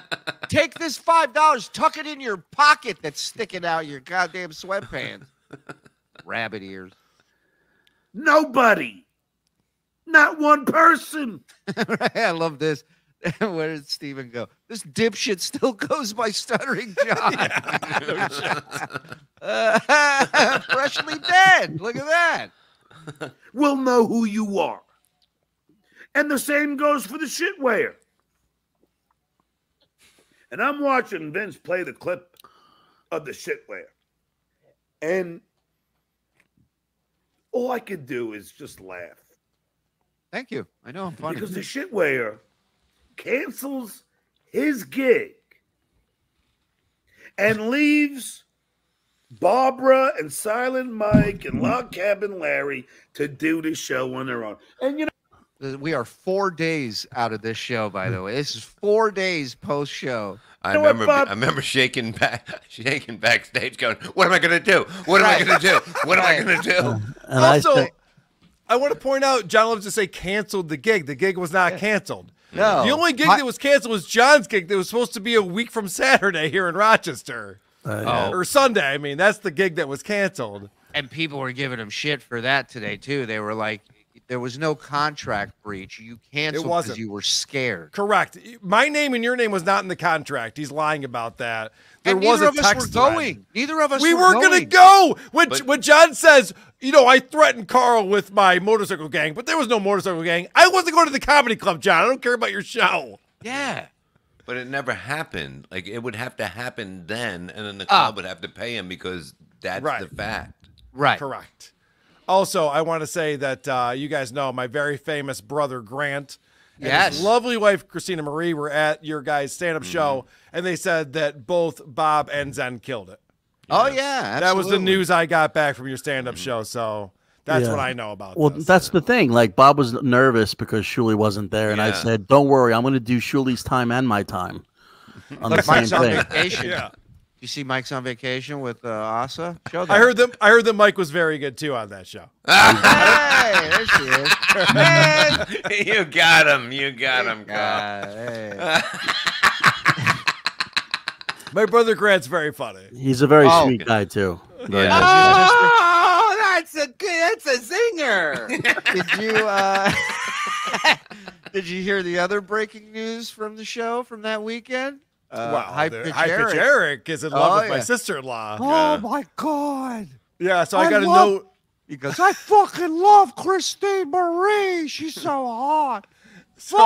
take this $5. Tuck it in your pocket that's sticking out your goddamn sweatpants. Rabbit ears. Nobody. Not one person. I love this. Where did Steven go? This dipshit still goes by Stuttering John. Freshly dead. Look at that. We'll know who you are. And the same goes for the shit wearer. And I'm watching Vince play the clip of the shit wearer. And all I could do is just laugh. Thank you. I know I'm funny. Because the shit wearer cancels his gig and leaves Barbara and Silent Mike and Log Cabin Larry to do the show on their own. And you know, we are 4 days out of this show, by the way. This is 4 days post show. I remember shaking backstage, going, "What am I going to do? What am I going to do? What am I going to do?" Also, I want to point out, John loves to say canceled the gig. The gig was not canceled. No, the only gig that was canceled was John's gig. That was supposed to be a week from Saturday here in Rochester. Or Sunday. I mean, that's the gig that was canceled. And people were giving him shit for that today, too. They were like, There was no contract breach. You canceled because you were scared. Correct. My name and your name was not in the contract. He's lying about that. There was a text thread. Neither of us were going. We were going to go. When John says, you know, I threatened Carl with my motorcycle gang, but there was no motorcycle gang. I wasn't going to the comedy club, John. I don't care about your show. Yeah. But it never happened. Like, it would have to happen then, and then the club would have to pay him because that's the fact. Right. Correct. Also, I want to say that you guys know my very famous brother, Grant, and his lovely wife, Christina Marie, were at your guys' stand-up show, and they said that both Bob and Zen killed it. Oh, yeah. Absolutely. That was the news I got back from your stand-up show, so... That's what I know about. Well, that's the thing. Like, Bob was nervous because Shuli wasn't there, and I said, "Don't worry, I'm going to do Shuli's time and my time on the same thing." You see, Mike's on vacation with Asa. Show that. I heard them. I heard that Mike was very good too on that show. Hey, there she is. Man. You got him. You got him, Carl. My brother Grant's very funny. He's a very sweet guy too. Very nice. That's a zinger. Did you did you hear the other breaking news from the show from that weekend? Wow, Hypitch Eric is in love with my sister-in-law. Oh my god! Yeah, so I got a note. He goes, "I fucking love Christine Marie. She's so hot." So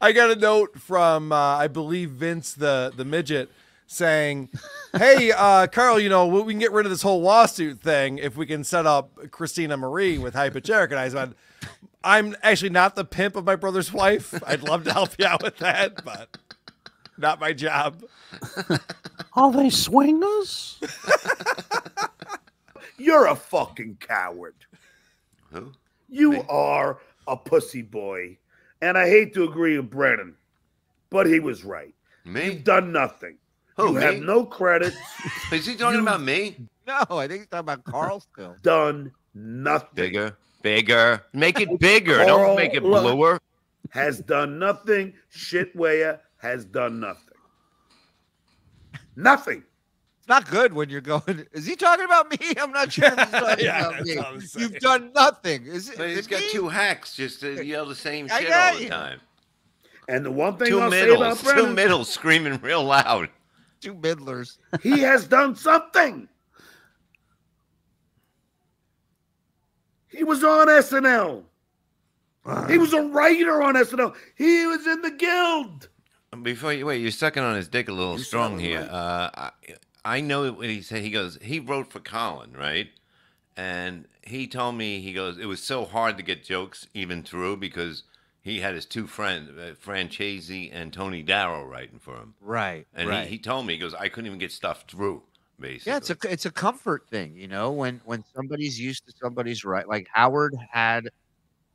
I got a note from I believe Vince the midget, saying, "Hey, Carl, you know, we can get rid of this whole lawsuit thing if we can set up Christina Marie with Hypitch Eric." And I said, "I'm actually not the pimp of my brother's wife. I'd love to help you out with that, but not my job." Are they swingers? You're a fucking coward. Who? You are a pussy boy. And I hate to agree with Brennan, but he was right. You've done nothing. Who, you have no credit. Is he talking about me? No, I think he's talking about Carl still. Done nothing. Bigger. Make it bigger. Carl, don't make it bluer. Has done nothing. Shitwaya has done nothing. Nothing. It's not good when you're going, is he talking about me? I'm not sure if he's talking about me. You've done nothing. He's got two hacks just to yell the same shit all the time. And the one thing I'll say about Brennan, two middles screaming real loud. Two middlers. He has done something. He was on SNL. He was a writer on SNL. He was in the guild. Before you wait, you're sucking on his dick a little strong here. Right. I know what he said. He goes, he wrote for Colin, right? And he told me, he goes, it was so hard to get jokes even through because he had his two friends, Franchese and Tony Darrow, writing for him. Right, and he told me, he goes, I couldn't even get stuff through, basically. Yeah, it's a comfort thing, you know, when somebody's used to somebody's right. Like Howard had,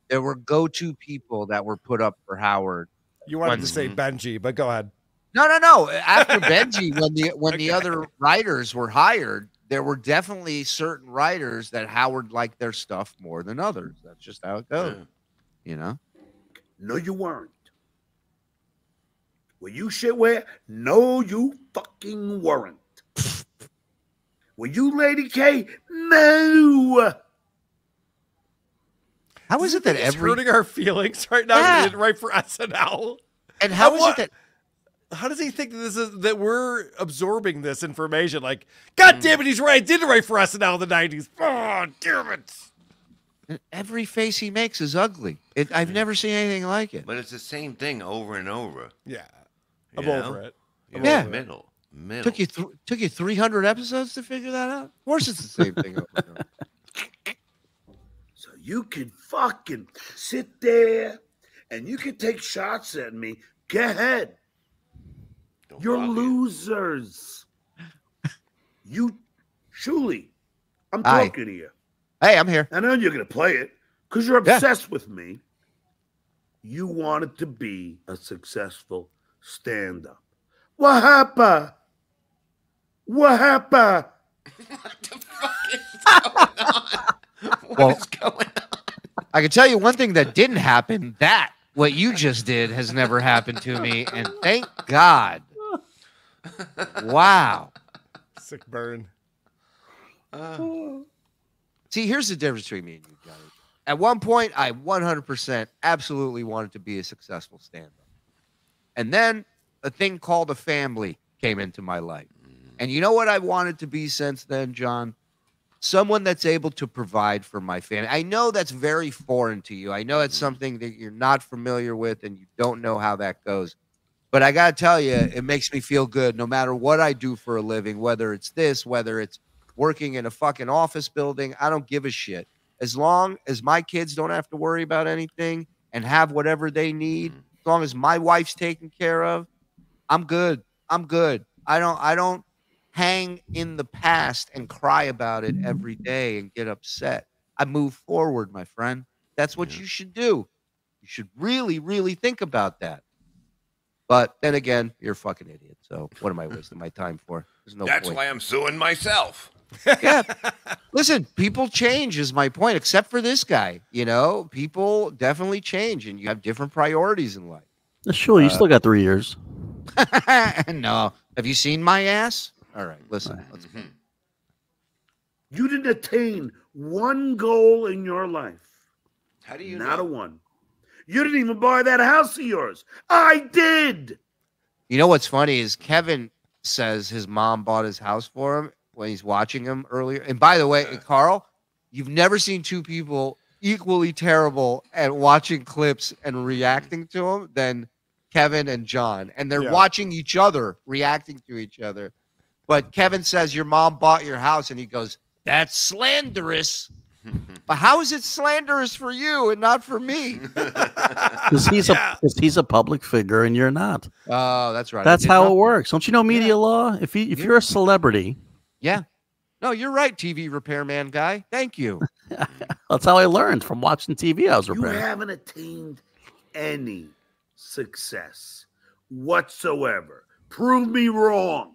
there were go-to people that were put up for Howard. You wanted to say Benji, but go ahead. No. After Benji, when the other writers were hired, there were definitely certain writers that Howard liked their stuff more than others. That's just how it goes, you know? No, you weren't. Were you shitware? No, you fucking weren't. Were you Lady K? No. How is it that every... hurting our feelings right now? Yeah. He didn't write for SNL. And how is it that? How does he think that this is that we're absorbing this information? Like, God damn it, he's right. I did write for SNL in the '90s. Oh, damn it. Every face he makes is ugly. I've never seen anything like it. But it's the same thing over and over. Yeah, I'm over it. Yeah, middle. Took you 300 episodes to figure that out. Of course, it's the same thing over and over. So you can fucking sit there and you can take shots at me. Go ahead. You're losers. You, Shuli, I'm talking to you. Hey, I'm here. I know you're going to play it because you're obsessed with me. You wanted to be a successful stand-up. What happened? What happened? What the fuck is going on? What is going on? I can tell you one thing that didn't happen. That, what you just did, has never happened to me. And thank God. Wow. Sick burn. See, here's the difference between me and you, Johnny. At one point, I 100% absolutely wanted to be a successful stand-up. And then a thing called a family came into my life. And you know what I wanted to be since then, John? Someone that's able to provide for my family. I know that's very foreign to you. I know it's something that you're not familiar with and you don't know how that goes. But I got to tell you, it makes me feel good no matter what I do for a living, whether it's this, whether it's working in a fucking office building. I don't give a shit. As long as my kids don't have to worry about anything and have whatever they need, as long as my wife's taken care of, I'm good. I'm good. I don't hang in the past and cry about it every day and get upset. I move forward, my friend. That's what you should do. You should really, really think about that. But then again, you're a fucking idiot. So what am I wasting my time for? There's no point. That's why I'm suing myself. Yeah. Listen, people change is my point, except for this guy. You know, people definitely change, and you have different priorities in life. Sure, you still got 3 years. No. Have you seen my ass? All right, listen. Let's go. You didn't attain one goal in your life. How do you know? Not a one. You didn't even buy that house of yours. I did. You know what's funny is Kevin says his mom bought his house for him when he's watching him earlier. And by the way, Carl, you've never seen two people equally terrible at watching clips and reacting to them than Kevin and John. And they're watching each other, reacting to each other. But Kevin says your mom bought your house, and he goes, that's slanderous. But how is it slanderous for you and not for me? Because he's a public figure and you're not. Oh, that's right. That's how it works. Don't you know media law? If you're a celebrity. Yeah. No, you're right, TV repairman guy. Thank you. That's how I learned from watching TV. I was repairing. You haven't attained any success whatsoever. Prove me wrong.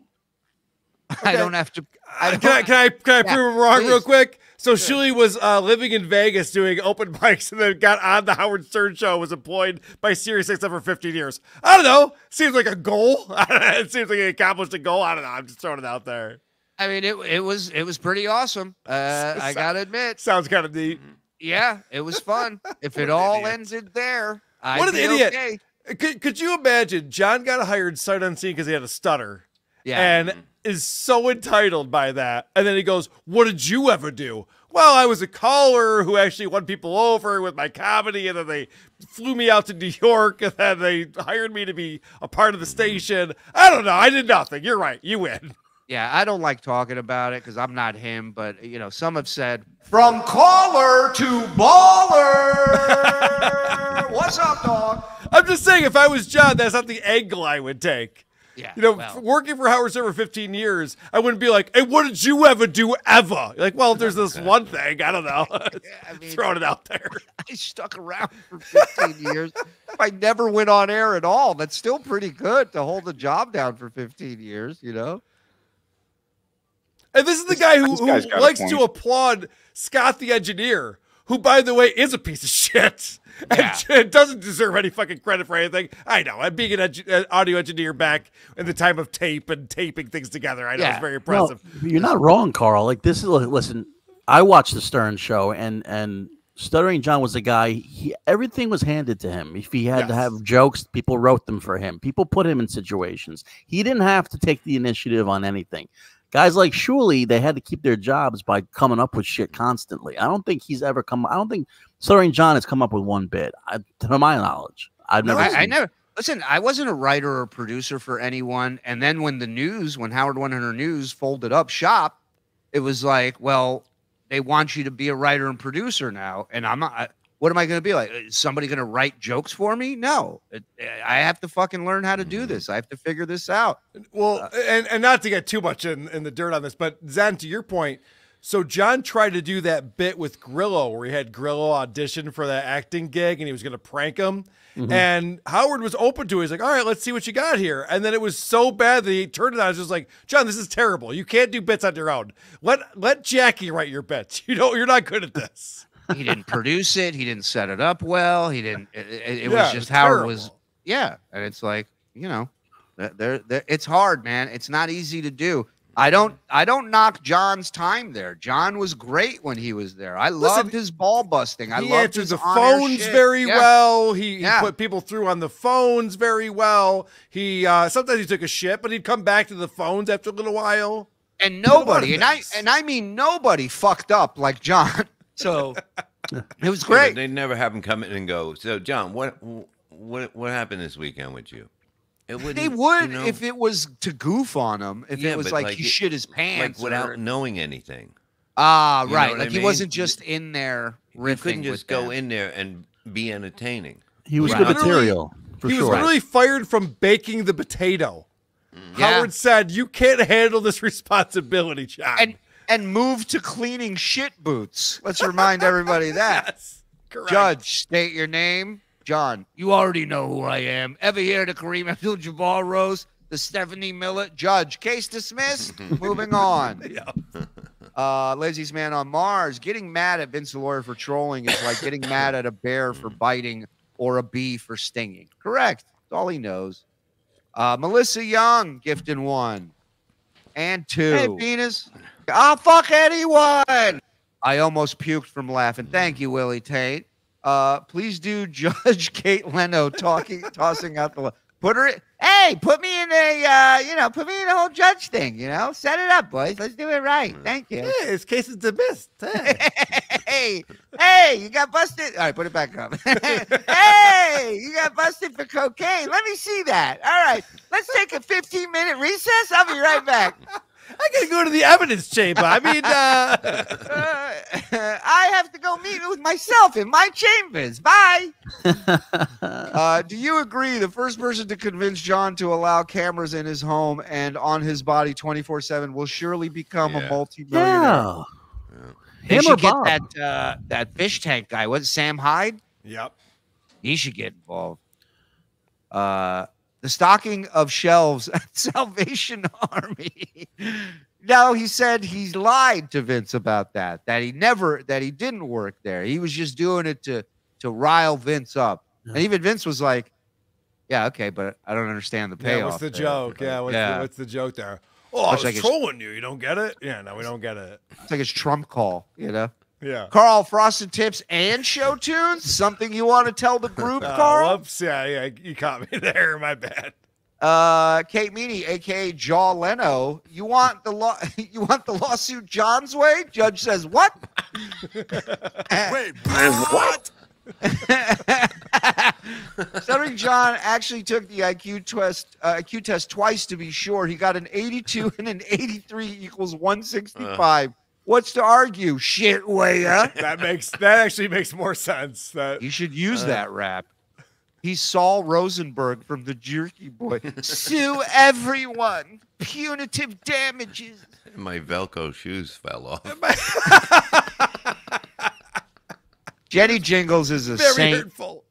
Okay. I don't have to. Can I prove it wrong real quick? So Shuli was living in Vegas doing open mics and then got on the Howard Stern show, was employed by Sirius XM for 15 years. I don't know. Seems like a goal. It seems like he accomplished a goal. I don't know. I'm just throwing it out there. I mean, it was pretty awesome. I got to admit. Sounds kind of neat. Yeah, it was fun. If it all ended there, I'd be okay. What an idiot. Could you imagine? John got hired sight unseen because he had a stutter. Yeah. And is so entitled by that. And then he goes, what did you ever do? Well, I was a caller who actually won people over with my comedy, and then they flew me out to New York, and then they hired me to be a part of the station. I don't know. I did nothing. You're right. You win. Yeah, I don't like talking about it because I'm not him, but, you know, some have said, from caller to baller. What's up, dog? I'm just saying, if I was John, that's not the angle I would take. Yeah, you know, working for Howard Stern for 15 years, I wouldn't be like, hey, what did you ever do ever? You're like, well, if there's this one thing, I don't know. I mean, throwing it out there. I stuck around for 15 years. If I never went on air at all, that's still pretty good to hold the job down for 15 years, you know? And this is the guy who likes to applaud Scott the engineer, who, by the way, is a piece of shit. Yeah. And doesn't deserve any fucking credit for anything. I know. I'm being an audio engineer back in the time of tape and taping things together. I know it's very impressive. No, you're not wrong, Carl. Like this is listen. I watched the Stern show, and Stuttering John was a guy. Everything was handed to him. If he had to have jokes, people wrote them for him. People put him in situations. He didn't have to take the initiative on anything. Guys like Shuli, they had to keep their jobs by coming up with shit constantly. I don't think he's ever come. I don't think Stuttering John has come up with one bit, to my knowledge. I never. Listen, I wasn't a writer or producer for anyone. And then when the news, when Howard 100 News folded up shop, it was like, well, they want you to be a writer and producer now. And I'm not. What am I going to be like? Is somebody going to write jokes for me? No, I have to fucking learn how to do this. I have to figure this out. Well, and not to get too much in the dirt on this, but Zen, to your point, so John tried to do that bit with Grillo where he had Grillo audition for that acting gig and he was going to prank him. And Howard was open to it. He's like, all right, let's see what you got here. And then it was so bad that he turned it on. He was just like, John, this is terrible. You can't do bits on your own. Let Jackie write your bits. You know, you're not good at this. He didn't produce it. He didn't set it up well. He didn't. It was just how it was. Yeah. And it's like, you know, it's hard, man. It's not easy to do. I don't knock John's time there. John was great when he was there. I loved his ball busting. I loved answered the phones very well. He put people through on the phones very well. He sometimes he took a shit, but he'd come back to the phones after a little while. And nobody, and I mean nobody, fucked up like John. So it was great. Yeah, they never have him come in and go, so John, what happened this weekend with you? They would, you know, if it was to goof on him, if it was like he shit his pants, like without knowing anything. Ah, right. Like he wasn't just in there riffing. He couldn't just go in there and be entertaining. He was the material. For sure. He was literally fired from baking the potato. Yeah. Howard said, "You can't handle this responsibility, John," and moved to cleaning shit boots. Let's remind everybody that. Yes, correct. Judge, state your name. John, you already know who I am. Ever hear the Kareem Abdul-Jabbar roast? The Stephanie Miller? Judge, case dismissed. Moving on. Yeah. Laziest man on Mars. Getting mad at Vince the lawyer for trolling is like getting mad at a bear for biting or a bee for stinging. Correct. That's all he knows. Melissa Young, gifting 1 and 2. Hey, Venus. I'll fuck anyone. I almost puked from laughing. Thank you, Willie Tate. Please do Judge Kate Leno tossing out the put her. Hey, put me in a you know, put me in a whole judge thing. You know, set it up, boys. Let's do it right. Thank you. Yeah, this case is dismissed. Hey, you got busted. All right, put it back up. Hey, you got busted for cocaine. Let me see that. All right, let's take a 15-minute recess. I'll be right back. I gotta go to the evidence chamber. I mean, I have to go meet with myself in my chambers. Bye. Do you agree the first person to convince John to allow cameras in his home and on his body 24/7 will surely become a multi-millionaire? Yeah. They should get Bob. That fish tank guy. Was it Sam Hyde? Yep. He should get involved. The stocking of shelves at Salvation Army. No, he said he lied to Vince about that. That he didn't work there. He was just doing it to rile Vince up. And even Vince was like, "Yeah, okay, but I don't understand the payoff." Yeah, what's the joke? Yeah, what's the joke there? Oh, I was trolling you. You don't get it? Yeah, no, we don't get it. It's like his Trump call, you know? Yeah. Carl, Frosted Tips and show tunes? Something you want to tell the group, Carl? Oops, yeah, you caught me there. My bad. Kate Meaney, aka Jaw Leno, you want the lawsuit John's way? Judge says what? Wait, what? Stuttering John actually took the IQ test twice to be sure. He got an 82 and an 83 equals 165. What's to argue, shit weigher? That actually makes more sense. That you should use that rap. He's Saul Rosenberg from the Jerky Boy. Sue everyone. Punitive damages. My Velcro shoes fell off. Jenny Jingles is a saint. Hurtful.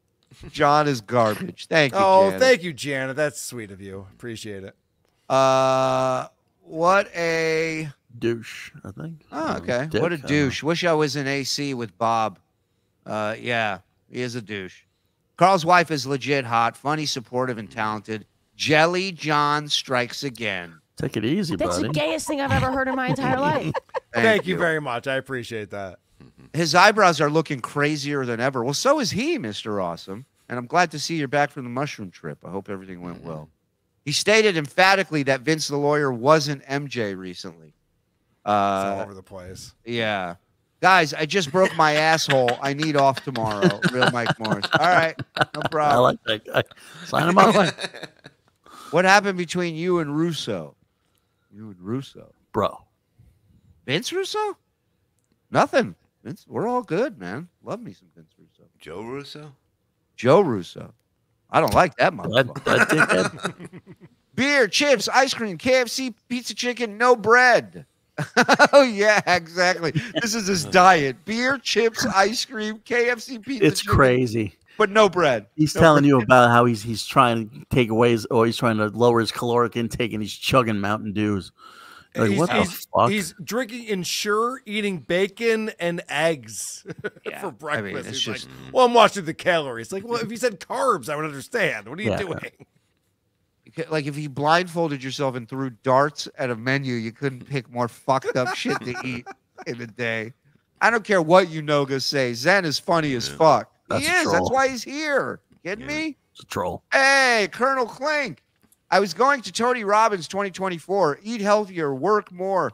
John is garbage. Thank you. Oh, Janet. Thank you, Janet. That's sweet of you. Appreciate it. What a douche, I think. Oh, okay. What a douche. Wish I was in AC with Bob. Yeah, he is a douche. Carl's wife is legit hot, funny, supportive, and talented. Jelly John strikes again. Take it easy, buddy. That's the gayest thing I've ever heard in my entire life. Thank you very much. I appreciate that. His eyebrows are looking crazier than ever. Well, so is he, Mr. Awesome. And I'm glad to see you're back from the mushroom trip. I hope everything went well. He stated emphatically that Vince the lawyer wasn't MJ recently. It's all over the place. Yeah. Guys, I just broke my asshole. I need off tomorrow. Real Mike Morse. All right. No problem. I like that guy. Sign him up. What happened between you and Russo? You and Russo. Bro. Vince Russo? Nothing. Vince, we're all good, man. Love me some Vince Russo. Joe Russo? Joe Russo. I don't like that motherfucker. I think that. Beer, chips, ice cream, KFC, pizza, chicken, no bread. Oh, yeah, exactly. This is his diet. Beer, chips, ice cream, KFC, pizza. It's chicken, crazy. But no bread. He's telling you about how he's trying to take away his, or he's trying to lower his caloric intake, and he's chugging Mountain Dews. Like, what the fuck? He's drinking Ensure, eating bacon and eggs for breakfast. I mean, he's just like, well, I'm watching the calories. Like, well, if you said carbs, I would understand. What are you doing? like if you blindfolded yourself and threw darts at a menu, you couldn't pick more fucked up shit to eat in a day. I don't care what you Noga say. Zen is funny as fuck. He is. That's why he's here. Kidding me? It's a troll. Hey, Colonel Clink. I was going to Tony Robbins 2024. Eat healthier, work more,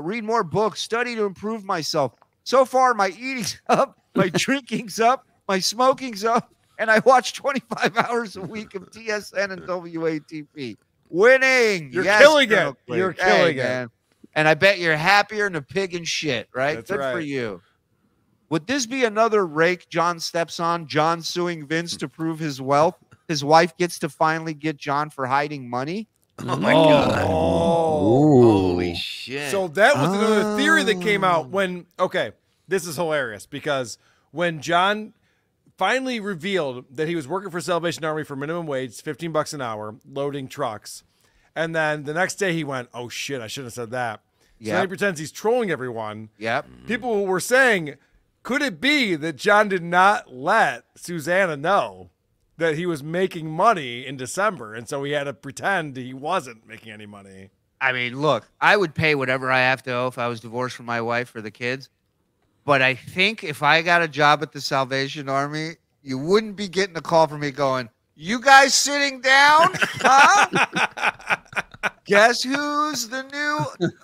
read more books, study to improve myself. So far, my eating's up, my drinking's up, my smoking's up, and I watch 25 hours a week of TSN and WATP. Winning. You're killing it. You're killing it. And I bet you're happier than a pig and shit, right? That's good for you. Would this be another rake John steps on? John suing Vince to prove his wealth. His wife gets to finally get John for hiding money. Oh, my God. Oh. Holy shit. So that was another theory that came out when, okay, this is hilarious because when John finally revealed that he was working for Salvation Army for minimum wage, 15 bucks an hour, loading trucks. And then the next day he went, oh, shit, I shouldn't have said that. Yep. So then he pretends he's trolling everyone. Yep. People were saying, could it be that John did not let Susanna know that he was making money in December, and so he had to pretend he wasn't making any money? I mean, look, I would pay whatever I have to owe if I was divorced from my wife for the kids. But I think if I got a job at the Salvation Army, you wouldn't be getting a call from me going, you guys sitting down? Huh? Guess who's the new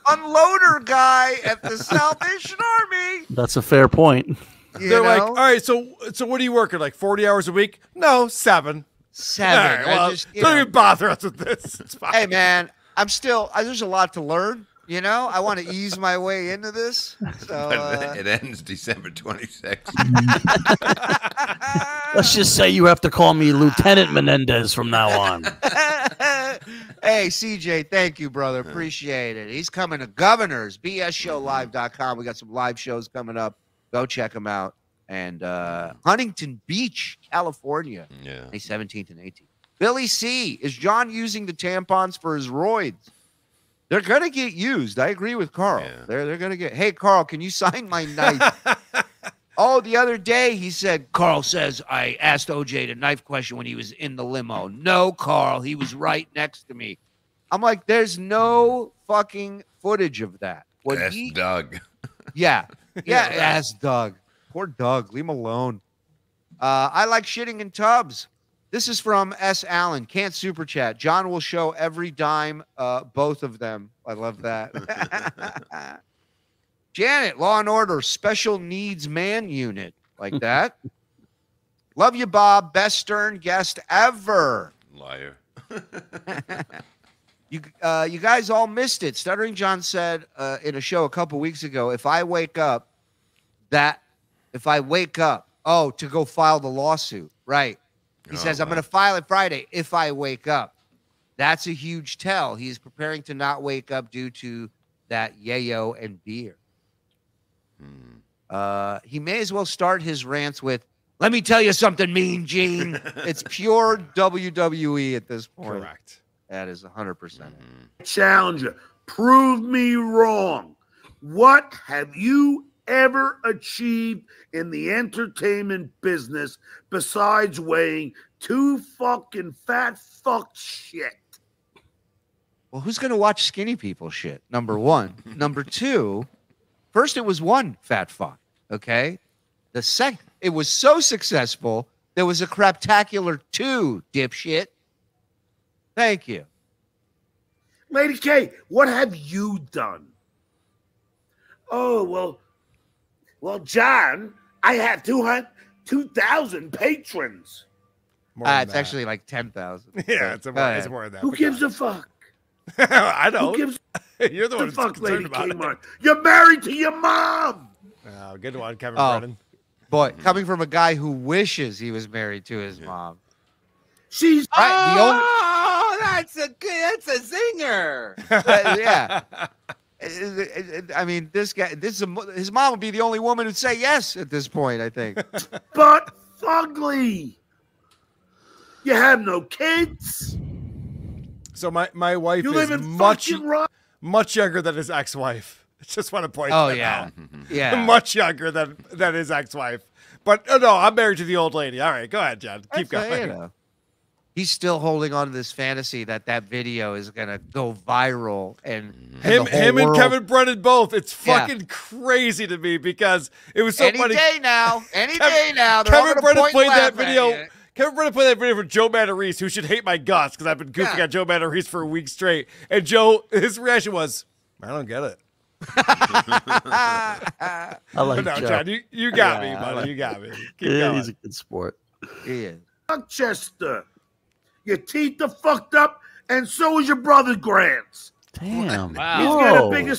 unloader guy at the Salvation Army? That's a fair point. They're like, all right, so what are you working, like 40 hours a week? No, 7. 7. Right, well, don't even bother us with this. It's fine. Hey, man, I'm still, there's a lot to learn. You know, I want to ease my way into this. So, it ends December 26th. Let's just say you have to call me Lieutenant Menendez from now on. Hey, CJ, thank you, brother. Appreciate it. He's coming to Governors, bsshowlive.com. We got some live shows coming up. Go check them out. And Huntington Beach, California, May 17th and 18th. Billy C, is John using the tampons for his roids? They're going to get used. I agree with Carl. Yeah. They're going to get... Hey, Carl, can you sign my knife? Oh, the other day he said, Carl says, I asked OJ the knife question when he was in the limo. No, Carl, he was right next to me. I'm like, there's no fucking footage of that. That's Doug. Yeah. Yeah, ask Doug. Poor Doug. Leave him alone. I like shitting in tubs. This is from S. Allen. Can't super chat. John will show every dime, both of them. I love that. Janet, Law and Order, special needs man unit. Like that. Love you, Bob. Best Stern guest ever. Liar. You guys all missed it. Stuttering John said in a show a couple weeks ago, if I wake up, oh, to go file the lawsuit. Right. He says, I'm going to file it Friday if I wake up. That's a huge tell. He is preparing to not wake up due to that yayo and beer. He may as well start his rants with, let me tell you something, Mean Gene. It's pure WWE at this point. Correct. That is 100%. Challenger, prove me wrong. What have you ever achieved in the entertainment business besides weighing two fucking fat fuck shit? Well, who's going to watch skinny people shit? Number one. Number two, first it was one fat fuck, okay? The second, it was so successful, there was a craptacular 2, dipshit. Thank you. Lady K, what have you done? Oh, well, John, I have 2,000 patrons. It's actually like 10,000. Yeah, it's more than that. Who gives a fuck? I don't. You're the one who's concerned about it. You're married to your mom. Oh, good one, Kevin Brennan. Boy, coming from a guy who wishes he was married to his mom. She's that's a zinger. Yeah. I mean, this guy, his mom would be the only woman who'd say yes at this point, I think. But fugly. You have no kids. So my wife is much younger than his ex-wife. I just want to point that out. Yeah. Much younger than his ex-wife. But no, I'm married to the old lady. All right, go ahead, John. Keep going. You know. he's still holding on to this fantasy that that video is going to go viral. And him and Kevin Brennan both. It's fucking crazy to me because it was so funny. Any day now. Any day now. Kevin Brennan played that video. Kevin Brennan played that video for Joe Matarese, who should hate my guts because I've been goofing on Joe Matarese for a week straight. And Joe, his reaction was, I don't get it. I like Joe. John, you got me, buddy. You got me. Keep going. He's a good sport. He is. Chester, your teeth are fucked up, and so is your brother Grant's. Damn, wow. He's got a bigger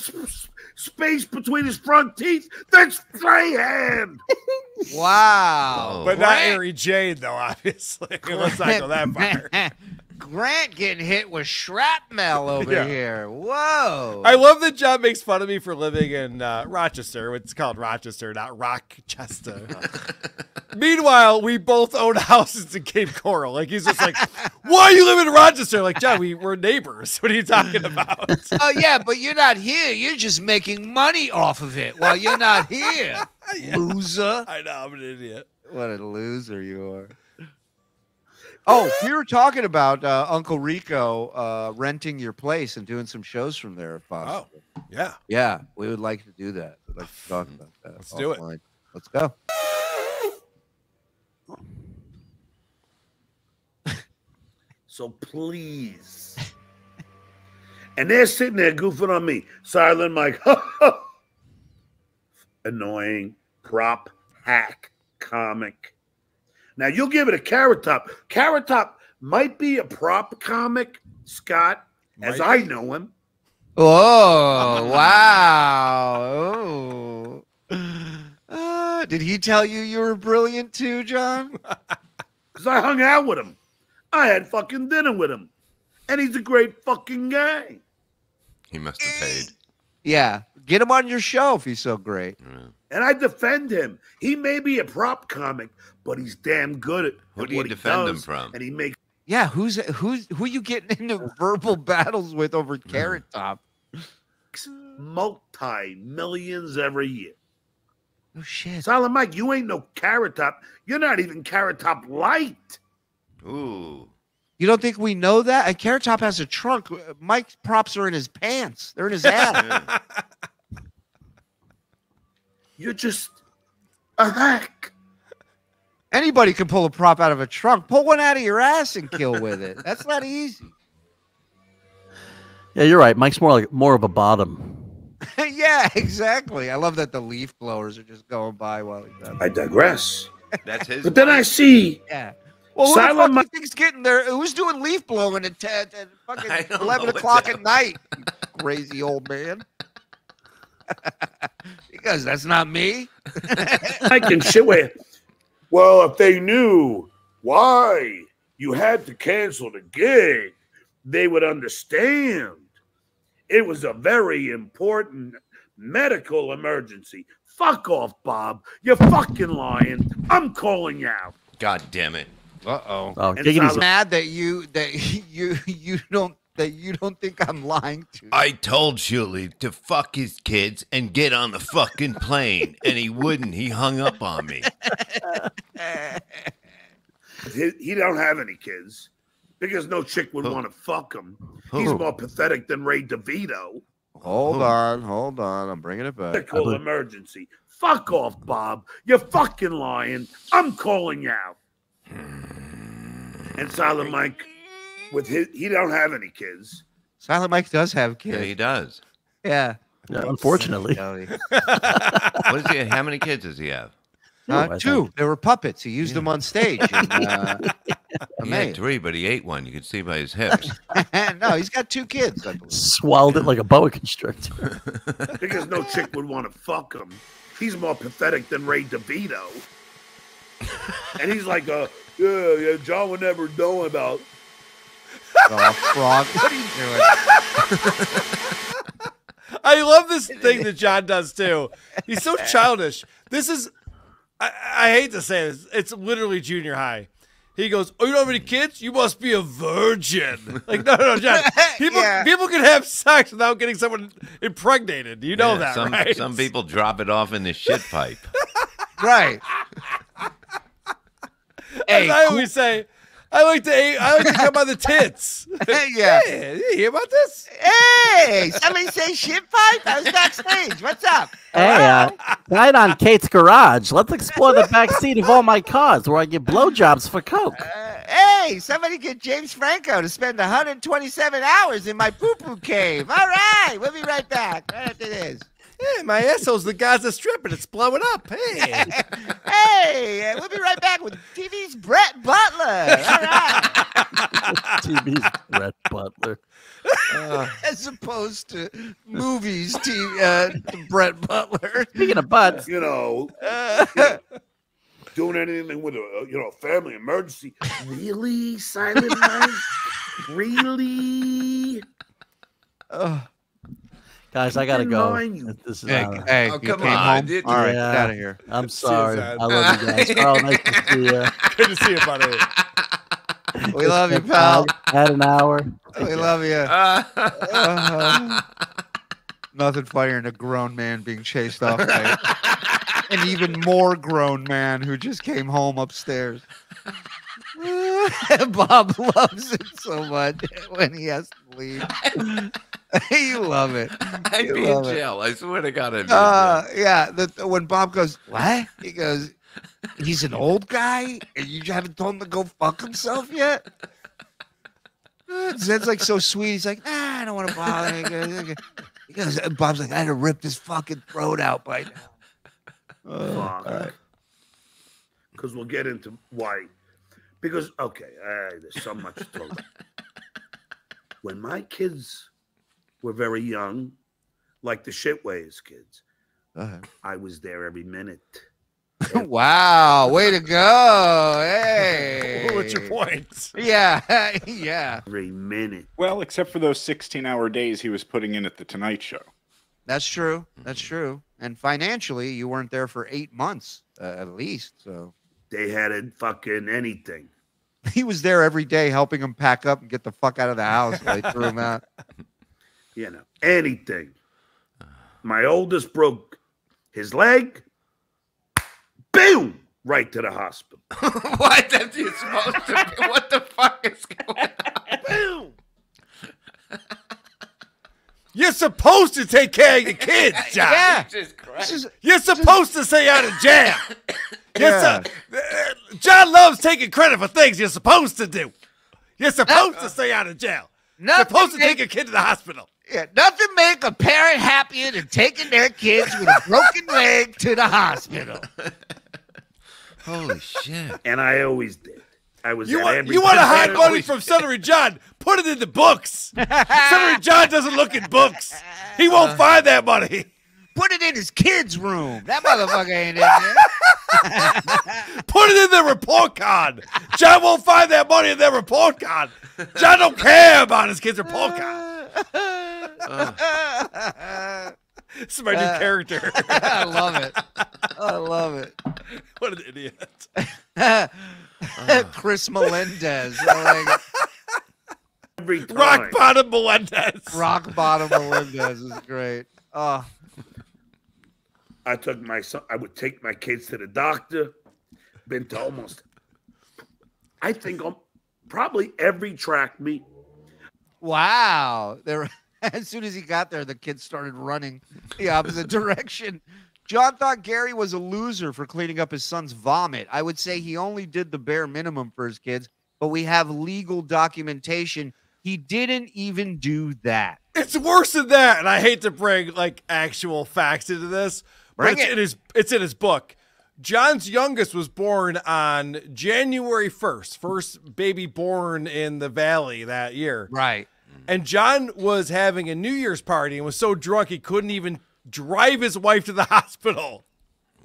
space between his front teeth. That's Graham. Wow, but not Harry Jane though, obviously. Let's not go that far. Grant getting hit with shrapnel over here. Whoa. I love that John makes fun of me for living in Rochester. It's called Rochester, not Rochester. Meanwhile, we both own houses in Cape Coral. Like, he's just like, why you live in Rochester? Like, John, we're neighbors. What are you talking about? Oh, yeah, but you're not here. You're just making money off of it while you're not here. Loser. I know, I'm an idiot. What a loser you are. Oh, we were talking about Uncle Rico renting your place and doing some shows from there, if possible. Oh, yeah. Yeah, we would like to do that. We'd like to talk about that. Let's do it. Let's go. So please. And they're sitting there goofing on me. Silent Mike. Annoying prop hack comic. Now, you'll give it a Carrot Top. Carrot Top might be a prop comic, Scott, as I know him. Oh, wow. Oh. Did he tell you you were brilliant too, John? Because I hung out with him. I had fucking dinner with him. And he's a great fucking guy. He must have paid. Yeah. Get him on your show if he's so great. Yeah. And I defend him. He may be a prop comic, but he's damn good at what he does. Who do you defend him from? And he makes who you getting into verbal battles with over Carrot Top? Multi-millions every year. Oh shit. Silent Mike, you ain't no Carrot Top. You're not even Carrot Top light. Ooh. You don't think we know that? And Carrot Top has a trunk. Mike's props are in his pants. They're in his ass. You're just a hack. Anybody can pull a prop out of a trunk. Pull one out of your ass and kill with it. That's not easy. Yeah, you're right. Mike's more of a bottom. Yeah, exactly. I love that the leaf blowers are just going by while he's done. I digress. That's his. But then I see. Yeah. Well, who Silent Mike thinks getting there? Who's doing leaf blowing at 10, fucking 11 o'clock at night? You crazy old man. Because that's not me. I can shit with it. Well, if they knew why you had to cancel the gig, they would understand. It was a very important medical emergency. Fuck off, Bob. You're fucking lying. I'm calling you out. God damn it. Uh-oh. Oh, I'm mad that you don't think I'm lying to you. I told Shuli to fuck his kids and get on the fucking plane, and he wouldn't. He hung up on me. He don't have any kids because no chick would want to fuck him. He's more pathetic than Ray DeVito. Hold on. I'm bringing it back. Medical emergency. Fuck off, Bob. You're fucking lying. I'm calling you out. And Silent Mike... he don't have any kids. Silent Mike does have kids. Yeah, he does. Yeah. No, unfortunately. What is he? How many kids does he have? Two. They were puppets. He used them on stage. And, he had 3, but he ate 1. You could see by his hips. No, he's got 2 kids. I believe. Swallowed it like a boa constrictor. Because no chick would want to fuck him. He's more pathetic than Ray DeVito. And he's like, John would never know about... frog. What are you doing? I love this thing that John does too. He's so childish. This is, I hate to say this, it's literally junior high. He goes, oh, you don't have any kids? You must be a virgin. Like, no, John. People can have sex without getting someone impregnated. You know that, right? Some people drop it off in the shit pipe. Right. As I always say, I like to hear about the tits. Yeah. Hey, you hear about this? Hey, somebody say shit pipe? I was backstage. What's up? Hey, right on Kate's garage. Let's explore the back seat of all my cars where I get blowjobs for coke. Hey, somebody get James Franco to spend 127 hours in my poo-poo cave. All right, we'll be right back. Right after this. Hey, my asshole's the Gaza Strip, and it's blowing up. Hey, hey, we'll be right back with TV's Brett Butler. All right. TV's Brett Butler, as opposed to movies. Brett Butler. Speaking of butts, you know, doing anything with a family emergency. Really, Silent Mike? Really? Guys, I gotta go. This is hey, oh, come on. All right, get out of here. I'm sorry. I love you guys. Carl, nice to see you. Good to see you, buddy. We love you, pal. Had an hour. We love you. Nothing funnier than a grown man being chased off by an even more grown man who just came home upstairs. Bob loves it so much when he has to leave. You love it. I'd be in jail. I swear to God, I'd be in jail. Yeah, when Bob goes, what? He goes, he's an old guy, and you haven't told him to go fuck himself yet? Zed's like so sweet. He's like, nah, I don't want to bother. He goes, Bob's like, I had to rip his fucking throat out by now. Because we'll get into why. Because, okay, there's so much to talk. When my kids... were very young, like the shitways kids. I was there every minute. Wow, way to go. Hey. What's your point? Yeah, yeah. Every minute. Well, except for those 16-hour days he was putting in at the Tonight Show. That's true. That's true. And financially, you weren't there for 8 months, at least. So they hadn't fucking anything. He was there every day helping them pack up and get the fuck out of the house while they threw him out. You know, anything. My oldest broke his leg. Boom! Right to the hospital. What? That's you supposed to be. What the fuck is going on? Boom! You're supposed to take care of your kids, John. Yeah. Jesus Christ. You're supposed to stay out of jail. Yeah. John loves taking credit for things you're supposed to do. You're supposed to stay out of jail. You're supposed to take your kid to the hospital. Yeah, nothing make a parent happier than taking their kids with a broken leg to the hospital. Holy shit. And I always did. I was you want to hide money from Stuttering John? Put it in the books. Stuttering John doesn't look in books. He won't find that money. Put it in his kid's room. That motherfucker ain't in there. Put it in their report card. John won't find that money in their report card. John don't care about his kid's report card. This is my new character. I love it. I love it. What an idiot. Chris Melendez. Like, every time. Rock bottom Melendez. Rock bottom Melendez is great. Oh. I took my son. I would take my kids to the doctor. Been to almost, I think, probably every track meet. Wow! There. As soon as he got there, the kids started running the opposite direction. John thought Gary was a loser for cleaning up his son's vomit. I would say he only did the bare minimum for his kids, but we have legal documentation. He didn't even do that. It's worse than that, and I hate to bring like actual facts into this, but it's in his book. John's youngest was born on January 1st, first baby born in the Valley that year. Right. And John was having a New Year's party and was so drunk he couldn't even drive his wife to the hospital.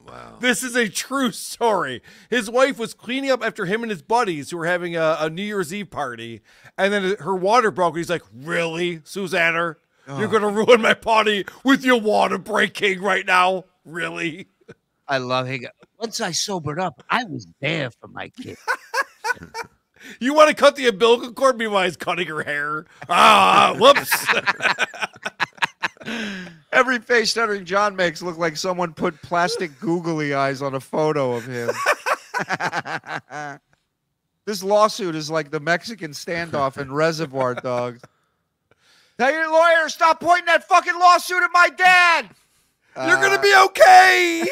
Wow. This is a true story. His wife was cleaning up after him and his buddies who were having a New Year's Eve party, and then her water broke. And he's like, really, Susanna? Oh. You're going to ruin my party with your water breaking right now? Really? I love it. Once I sobered up, I was there for my kid. You want to cut the umbilical cord? Meanwhile, he's cutting her hair. Ah, whoops. Every face Stuttering John makes look like someone put plastic googly eyes on a photo of him. This lawsuit is like the Mexican standoff in Reservoir Dogs. Tell your lawyer, stop pointing that fucking lawsuit at my dad. You're going to be okay.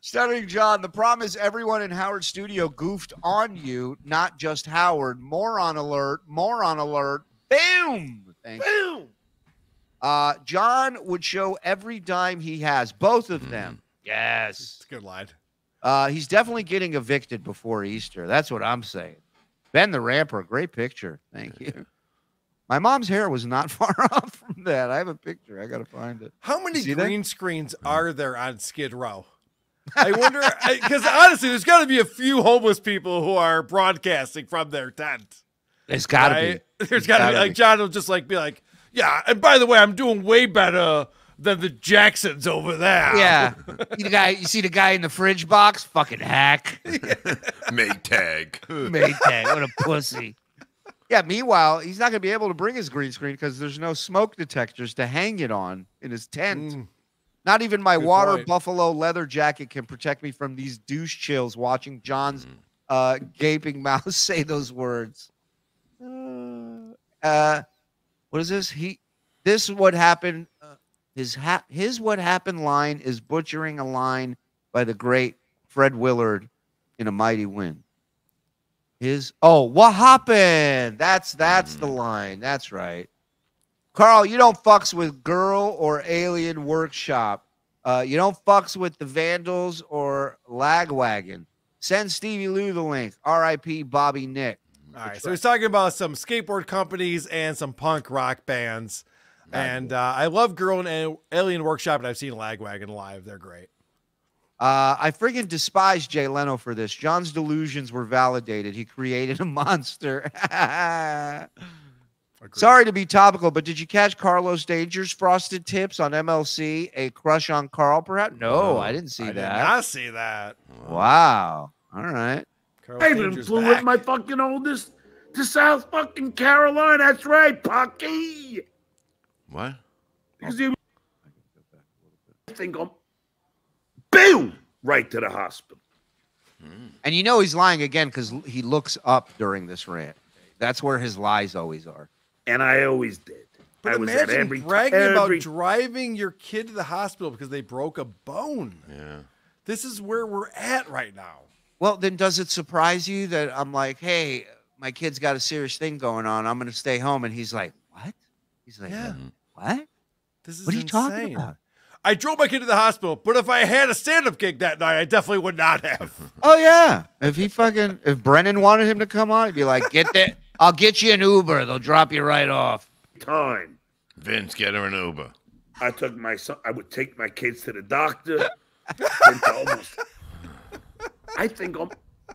Stuttering John, the problem is everyone in Howard's studio goofed on you, not just Howard. Moron alert. Moron alert. Boom. Thanks. Boom. John would show every dime he has. Both of them. Yes. It's a good line. He's definitely getting evicted before Easter. That's what I'm saying. Ben the Ramper, great picture. Thank you. My mom's hair was not far off from that. I have a picture. I got to find it. How many green screens are there on Skid Row? I wonder, because honestly, there's got to be a few homeless people who are broadcasting from their tent. There's got to be. There's got to be. Like, John will just like be like, yeah, and by the way, I'm doing way better than the Jacksons over there. Yeah. You, you see the guy in the fridge box? Fucking hack. Maytag. Maytag. What a pussy. Yeah, meanwhile, he's not going to be able to bring his green screen because there's no smoke detectors to hang it on in his tent. Not even my water buffalo leather jacket can protect me from these douche chills watching John's gaping mouth say those words. What is this? This what happened. His what happened line is butchering a line by the great Fred Willard in A Mighty Wind. Oh, what happened? That's the line. That's right. Carl, you don't fucks with Girl or Alien Workshop. You don't fucks with the Vandals or Lagwagon. Send Stevie Lou the link. R.I.P. Bobby Nick. All right, so he's talking about some skateboard companies and some punk rock bands. And I love Girl and Alien Workshop, and I've seen Lagwagon live. They're great. I friggin' despise Jay Leno for this. John's delusions were validated. He created a monster. Sorry to be topical, but did you catch Carlos Danger's Frosted Tips on MLC? A crush on Carl, perhaps? No, I didn't see that. I did not see that. Wow. All right. I even flew with my fucking oldest to South fucking Carolina. That's right, Pocky. What? Because he boom! Right to the hospital. And you know he's lying again because he looks up during this rant. That's where his lies always are. And I always did. But I was at every bragging about driving your kid to the hospital because they broke a bone. Yeah. This is where we're at right now. Well, then does it surprise you that I'm like, hey, my kid's got a serious thing going on. I'm going to stay home. And he's like, what? He's like, yeah. What? This is what are you talking about? I drove my kid to the hospital, but if I had a stand-up gig that night, I definitely would not have. Oh, yeah. If he fucking, if Brennan wanted him to come on, he'd be like, get there. I'll get you an Uber. They'll drop you right off. Vince, get her an Uber. I took my son. I would take my kids to the doctor. I think I'm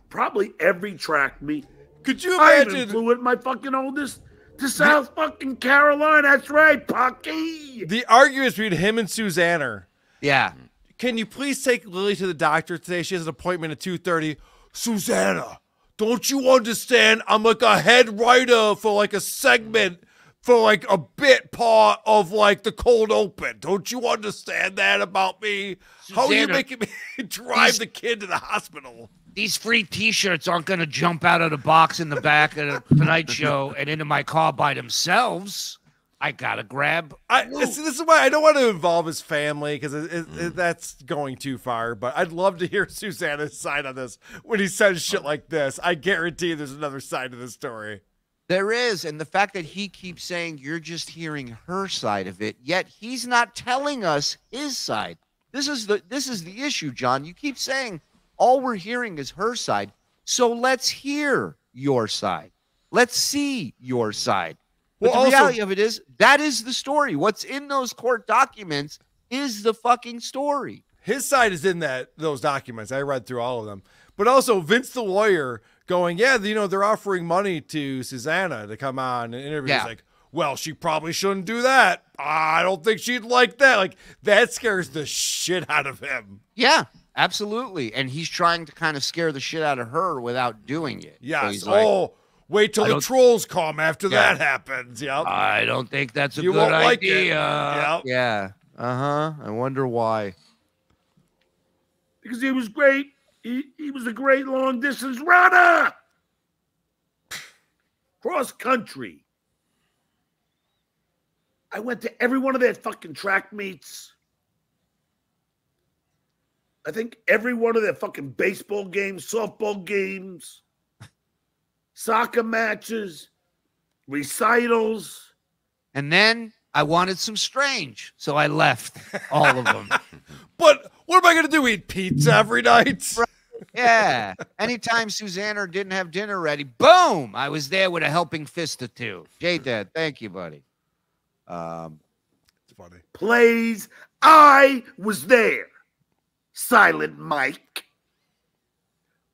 probably every track meet. Could you imagine? I even flew with my fucking oldest to South fucking Carolina. That's right, Pocky. The argument between him and Susanna. Yeah. Can you please take Lily to the doctor today? She has an appointment at 2:30. Susanna, don't you understand? I'm like a head writer for like a segment for like a bit part of like the cold open. Don't you understand that about me? Susanna, how are you making me drive the kid to the hospital? These free T-shirts aren't going to jump out of the box in the back of the Tonight Show and into my car by themselves. I got to grab. See, this is why I don't want to involve his family because that's going too far. But I'd love to hear Susanna's side on this when he says shit like this. I guarantee there's another side to the story. There is. And the fact that he keeps saying you're just hearing her side of it, yet he's not telling us his side. This is the issue, John. You keep saying all we're hearing is her side. So let's hear your side. Let's see your side. But well, the reality of it is that is the story. What's in those court documents is the fucking story. His side is in those documents. I read through all of them. But also Vince the lawyer going, yeah, you know, they're offering money to Susanna to come on and interview. Yeah. He's like, well, she probably shouldn't do that. I don't think she'd like that. Like, that scares the shit out of him. Yeah. Absolutely. And he's trying to kind of scare the shit out of her without doing it. Yeah. So like, wait till the trolls come after that happens. Yep. I don't think that's a good idea. Like yep. Yeah. I wonder why. Because he was great. He was a great long distance runner. cross country. I went to every one of their fucking track meets. I think every one of their fucking baseball games, softball games, soccer matches, recitals. And then I wanted some strange, so I left all of them. But what am I going to do? Eat pizza every night? Right. Yeah. Anytime Susanna didn't have dinner ready, boom, I was there with a helping fist or two. J-Dad, thank you, buddy. It's funny. Plays. I was there. Silent Mike.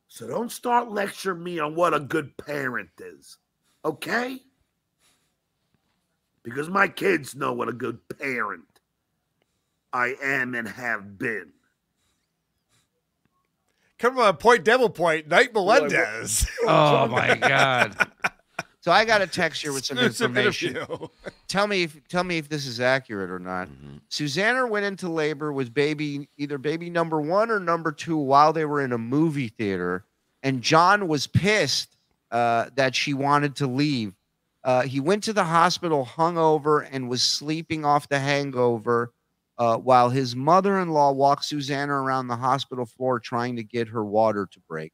So don't start lecturing me on what a good parent is, okay? Because my kids know what a good parent I am and have been. Come on, point devil point, Knight Melendez. Oh, my God. So I got a text here with some information. Tell me if this is accurate or not. Mm-hmm. Susanna went into labor with either baby number one or number two while they were in a movie theater, and John was pissed that she wanted to leave. He went to the hospital hungover and was sleeping off the hangover while his mother-in-law walked Susanna around the hospital floor trying to get her water to break.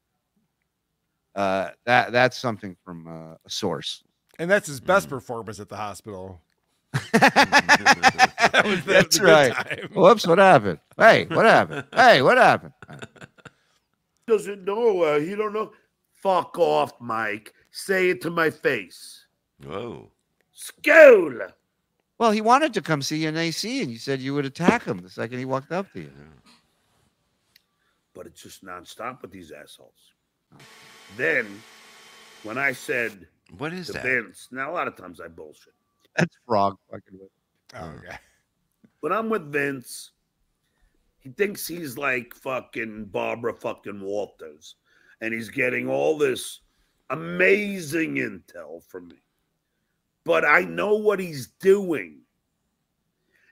That's something from a source, and that's his best performance at the hospital. That's right. Whoops! What happened? Hey, what happened? Hey, what happened? Doesn't know. He don't know. Fuck off, Mike. Say it to my face. Whoa. School. Well, he wanted to come see you in AC, and you said you would attack him the second he walked up to you. But it's just nonstop with these assholes. Then, when I said, "What is that?" Vince, now a lot of times I bullshit. That's wrong. Fucking with. Oh, okay. When I'm with Vince, he thinks he's like fucking Barbara fucking Walters, and he's getting all this amazing intel from me. But I know what he's doing,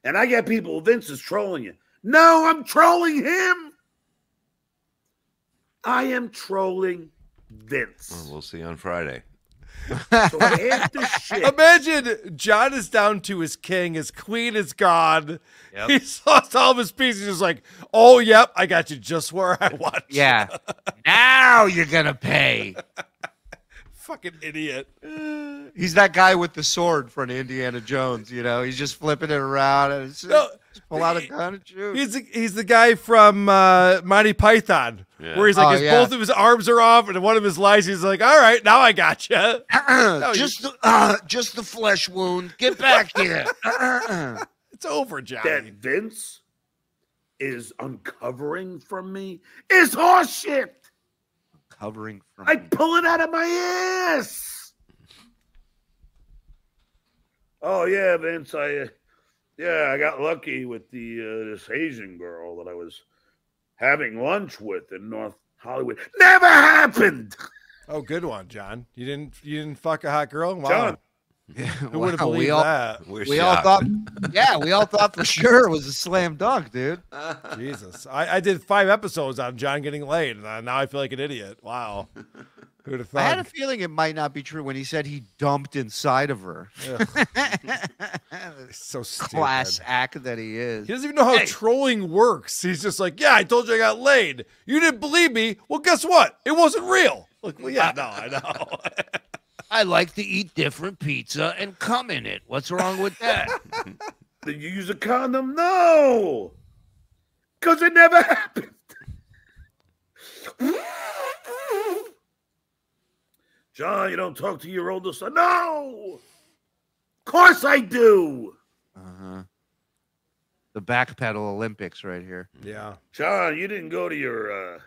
and I get people. Vince is trolling you. No, I'm trolling him. I am trolling Vince. Well, we'll see on Friday. So shit. Imagine John is down to his king. His queen is gone. Yep. He's lost all of his pieces. He's like, oh, yep, I got you just where I want you. Yeah. Now you're going to pay. Fucking idiot. He's that guy with the sword from Indiana Jones. You know, he's just flipping it around. And it's just... No. Pull out a gun and shoot. He's the guy from Monty Python, yeah. Where he's like, both of his arms are off, and one of his lies, he's like, all right, now I got you. Just the flesh wound. Get back here. It's over, Johnny. That Vince is uncovering from me is horseshit. Uncovering from me. I pull it out of my ass. Oh, yeah, Vince, I got lucky with this Asian girl that I was having lunch with in North Hollywood. Never happened. Oh, good one, John. You didn't fuck a hot girl, wow. John. Yeah, who would have believed that? We all thought for sure it was a slam dunk, dude. Jesus, I did 5 episodes on John getting laid, and now I feel like an idiot. Wow. Who would have thought? I had a feeling it might not be true when he said he dumped inside of her. So stupid. Class act that he is. He doesn't even know how trolling works. He's just like, yeah, I told you I got laid. You didn't believe me. Well, guess what? It wasn't real. Like, well, yeah, no, I know. I like to eat different pizza and cum in it. What's wrong with that? Did you use a condom? No. Because it never happened. John, you don't talk to your older son. No! Of course I do! Uh-huh. The backpedal Olympics right here. Yeah. John, you didn't go to your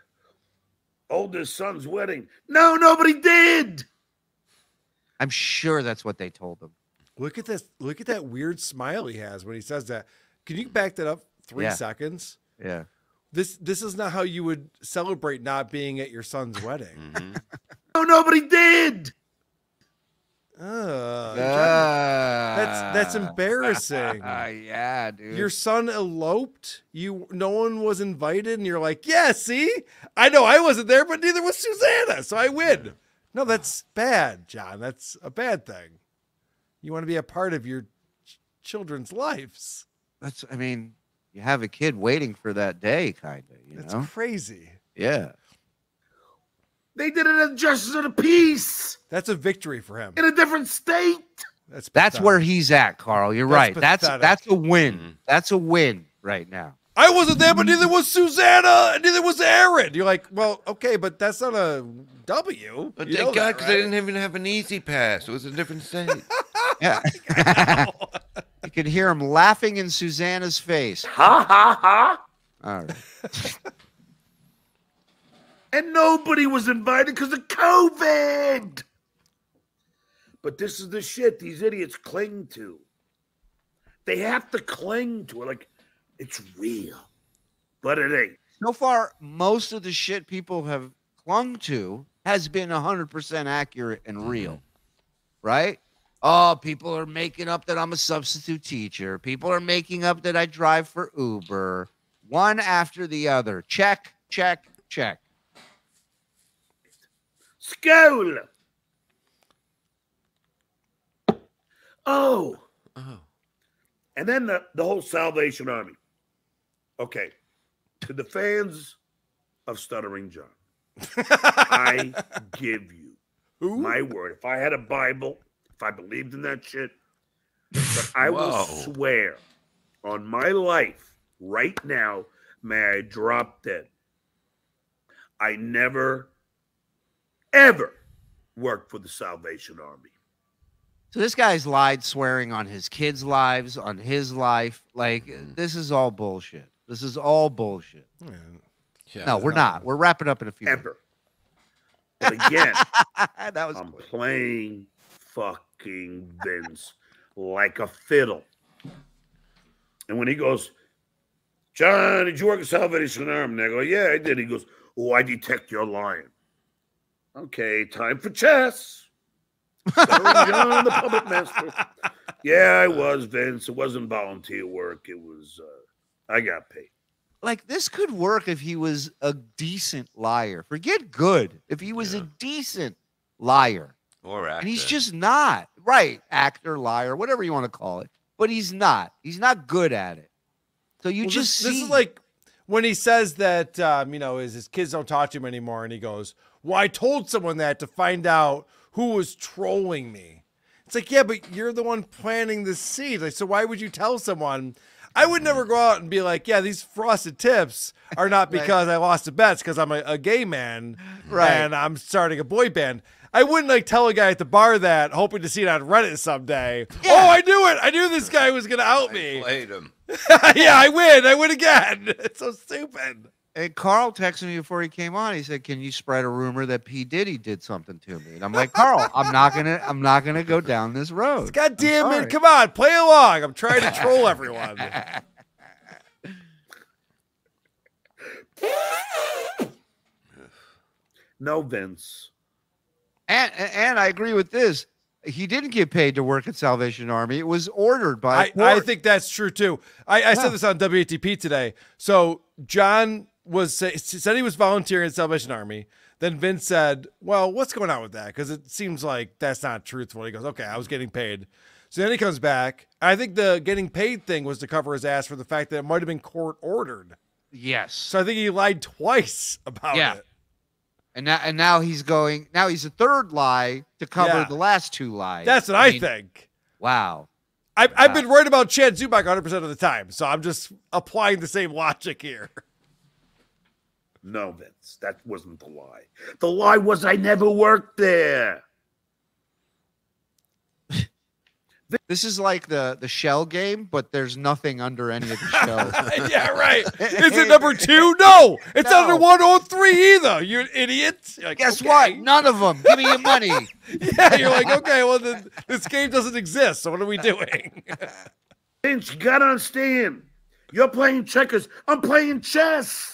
oldest son's wedding. No, nobody did! I'm sure that's what they told him. Look at this. Look at that weird smile he has when he says that. Can you back that up 3 seconds? Yeah. This is not how you would celebrate not being at your son's wedding. Mm-hmm. No, nobody did. That's embarrassing. Yeah, dude. Your son eloped. No one was invited, and you're like, yeah, see, I know I wasn't there, but neither was Susanna, so I win. No, that's bad, John. That's a bad thing. You want to be a part of your children's lives. That's, I mean, you have a kid waiting for that day, kind of, you know? It's crazy. Yeah. They did it as justice of the peace. That's a victory for him. In a different state. That's where he's at, Carl. You're right. That's a win. That's a win right now. I wasn't there, but neither was Susanna, and neither was Aaron. You're like, well, okay, but that's not a W. But you thank God, because I didn't even have an easy pass. It was a different state. Yeah. You could hear him laughing in Susanna's face. Ha, ha, ha. All right. And nobody was invited because of COVID. But this is the shit these idiots cling to. They have to cling to it. Like, it's real, but it ain't. So far, most of the shit people have clung to has been 100% accurate and real, right? Oh, people are making up that I'm a substitute teacher. People are making up that I drive for Uber. One after the other. Check, check, check. School. Oh. Oh. And then the whole Salvation Army. Okay, to the fans of Stuttering John, I give you my word. If I had a Bible, if I believed in that shit, but I will swear on my life right now, may I drop dead, I never, ever worked for the Salvation Army. So this guy's lied, swearing on his kids' lives, on his life. Like, this is all bullshit. This is all bullshit. Yeah, no, we're not. We're wrapping up in a few minutes. But again, that was playing fucking Vince like a fiddle. And when he goes, John, did you work at Salvation Army? And I go, yeah, I did. He goes, oh, I detect you're lying. Okay, time for chess. John, the puppet master. Yeah, I was, Vince. It wasn't volunteer work. It was, I got paid. Like, this could work if he was a decent liar. Forget good. If he was a decent liar. Or actor. And he's just not. Right. Actor, liar, whatever you want to call it. But he's not. He's not good at it. So you just see. This is like when he says that, you know, his kids don't talk to him anymore. And he goes, well, I told someone that to find out who was trolling me. It's like, yeah, but you're the one planting the seed. Like, so why would you tell someone? I would never go out and be like, yeah, these frosted tips are not because I lost the bets, because I'm a gay man and I'm starting a boy band. I wouldn't like tell a guy at the bar that, hoping to see it on Reddit someday. Yeah. Oh, I knew it. I knew this guy was going to out me. I played him. Yeah, I win. I win again. It's so stupid. And Carl texted me before he came on. He said, "Can you spread a rumor that P. Diddy did something to me?" And I'm like, "Carl, I'm not gonna go down this road. God damn it! Come on, play along. I'm trying to troll everyone." No, Vince. And I agree with this. He didn't get paid to work at Salvation Army. It was ordered by. I think that's true too. I said this on WATP today. So John said he was volunteering at Salvation Army. Then Vince said, well, what's going on with that? Because it seems like that's not truthful. He goes, okay, I was getting paid. So then he comes back. I think the getting paid thing was to cover his ass for the fact that it might have been court ordered. Yes. So I think he lied twice about it. And now he's going, now he's a third lie to cover the last two lies. That's what I think. Wow. I've been right about Chad Zubak 100% of the time, so I'm just applying the same logic here. No, Vince, that wasn't the lie. The lie was I never worked there. This is like the shell game, but there's nothing under any of the shells. Yeah, right. Is it number 2? No, it's under 103 either. You're an idiot. You're like, guess what? None of them. Give me your money. Yeah, you're like, okay, well, then this game doesn't exist. So what are we doing? Vince, you gotta understand. You're playing checkers. I'm playing chess.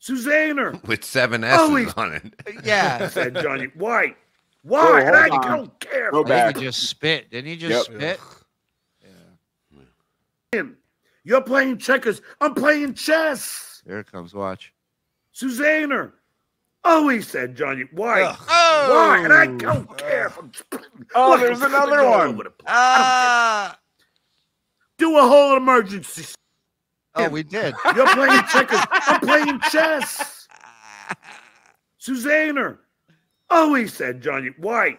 Susanna with 7 S's on it. Yeah, said Johnny. Why? Why? Oh, I don't care. He just spit. Didn't he just spit? Yeah. You're playing checkers. I'm playing chess. There it comes. Watch. Susanna, always said, Johnny, why? Oh. Why? And I don't care. Oh, there's another one. Do a whole emergency. Oh, we did. You're playing checkers. I'm playing chess. Susanna always said, Johnny, why?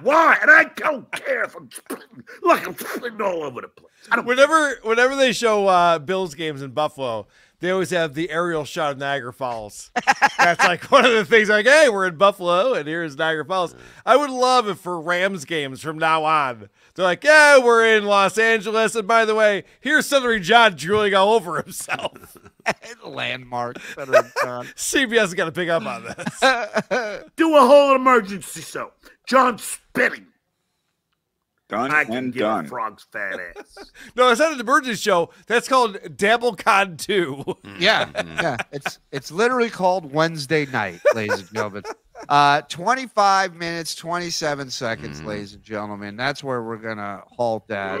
Why? And I don't care if I'm splitting. Look, I'm splitting all over the place. I don't whenever they show Bills games in Buffalo, they always have the aerial shot of Niagara Falls. That's like one of the things, like, hey, we're in Buffalo, and here's Niagara Falls. I would love it for Rams games from now on. They're like, yeah, we're in Los Angeles, and by the way, here's Stuttering John drooling all over himself. Landmark. Stuttering John. CBS got to pick up on this. Do a whole emergency show. John spitting. Done I can and give done. A frog's fat ass. No, it's not an emergency show. That's called DabbleCon 2. Yeah, yeah. It's literally called Wednesday night, ladies and gentlemen. 25 minutes, 27 seconds, ladies and gentlemen. That's where we're gonna halt that.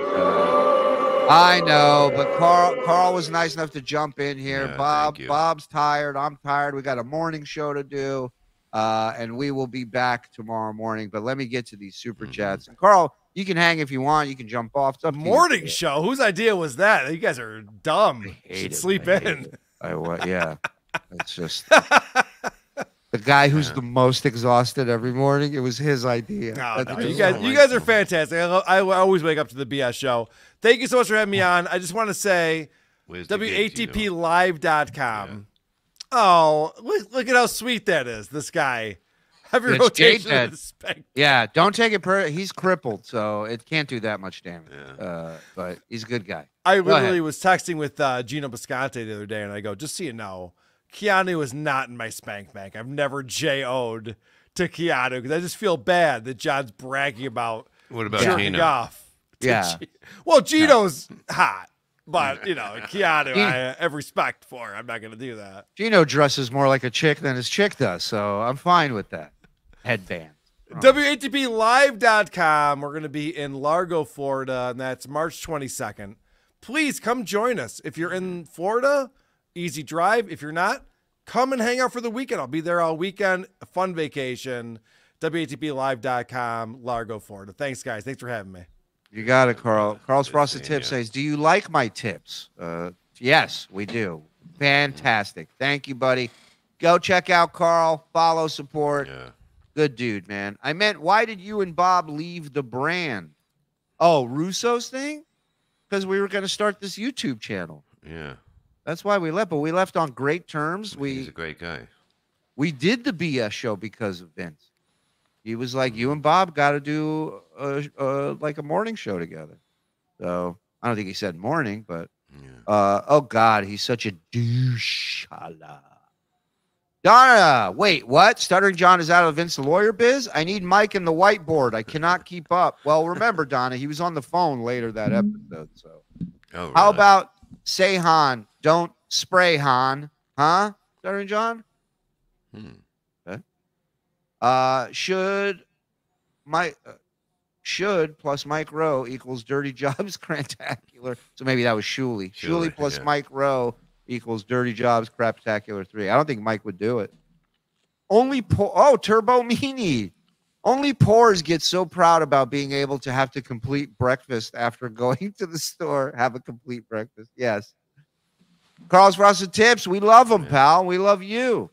I know, but Carl was nice enough to jump in here. Yeah, Bob's tired. I'm tired. We got a morning show to do, and we will be back tomorrow morning. But let me get to these super chats. And Carl, you can hang if you want. You can jump off. The morning show. Whose idea was that? You guys are dumb. I hate it. It's just the guy who's the most exhausted every morning. It was his idea. Oh, no, you guys are fantastic. I always wake up to the BS show. Thank you so much for having me on. I just want to say, WATPlive.com. Yeah. Oh, look at how sweet that is. This guy. Have your rotation. Yeah, don't take it. He's crippled, so it can't do that much damage. Yeah. But he's a good guy. I literally was texting with Gino Bisconte the other day, and I go, just so you know, Keanu is not in my spank bank. I've never J-O'd to Keanu because I just feel bad that John's bragging about jerking off. Yeah. Well, Gino's hot. But, you know, Keanu, I have respect for. I'm not going to do that. Gino dresses more like a chick than his chick does, so I'm fine with that. Headband. WATPlive.com. We're going to be in Largo, Florida, and that's March 22nd. Please come join us. If you're in Florida, easy drive. If you're not, come and hang out for the weekend. I'll be there all weekend. A fun vacation. WATPlive.com, Largo, Florida. Thanks, guys. Thanks for having me. You got it, Carl. Carl's Frosted Tip says, do you like my tips? Yes, we do. Fantastic. Thank you, buddy. Go check out Carl. Follow, support. Yeah. Good dude, man. I meant, why did you and Bob leave the brand? Oh, Russo's thing? Because we were going to start this YouTube channel. Yeah. That's why we left, but we left on great terms. He's a great guy. We did the BS show because of Vince. He was like, you and Bob got to do like a morning show together. So I don't think he said morning, but oh, God, he's such a douche. Donna, wait, what? Stuttering John is out of Vince the lawyer biz? I need Mike and the whiteboard. I cannot keep up. Well, remember, Donna, he was on the phone later that episode. So how about say Han, don't spray Han? Huh, Stuttering John? Should plus Mike Rowe equals Dirty Jobs Craptacular. So maybe that was Shuli. Shuli plus Mike Rowe equals Dirty Jobs Craptacular 3. I don't think Mike would do it. Only poor. Oh, Turbo Meanie. Only poors get so proud about being able to have to complete breakfast after going to the store. Have a complete breakfast. Yes. Carl's Frosted Tips. We love them, pal. We love you.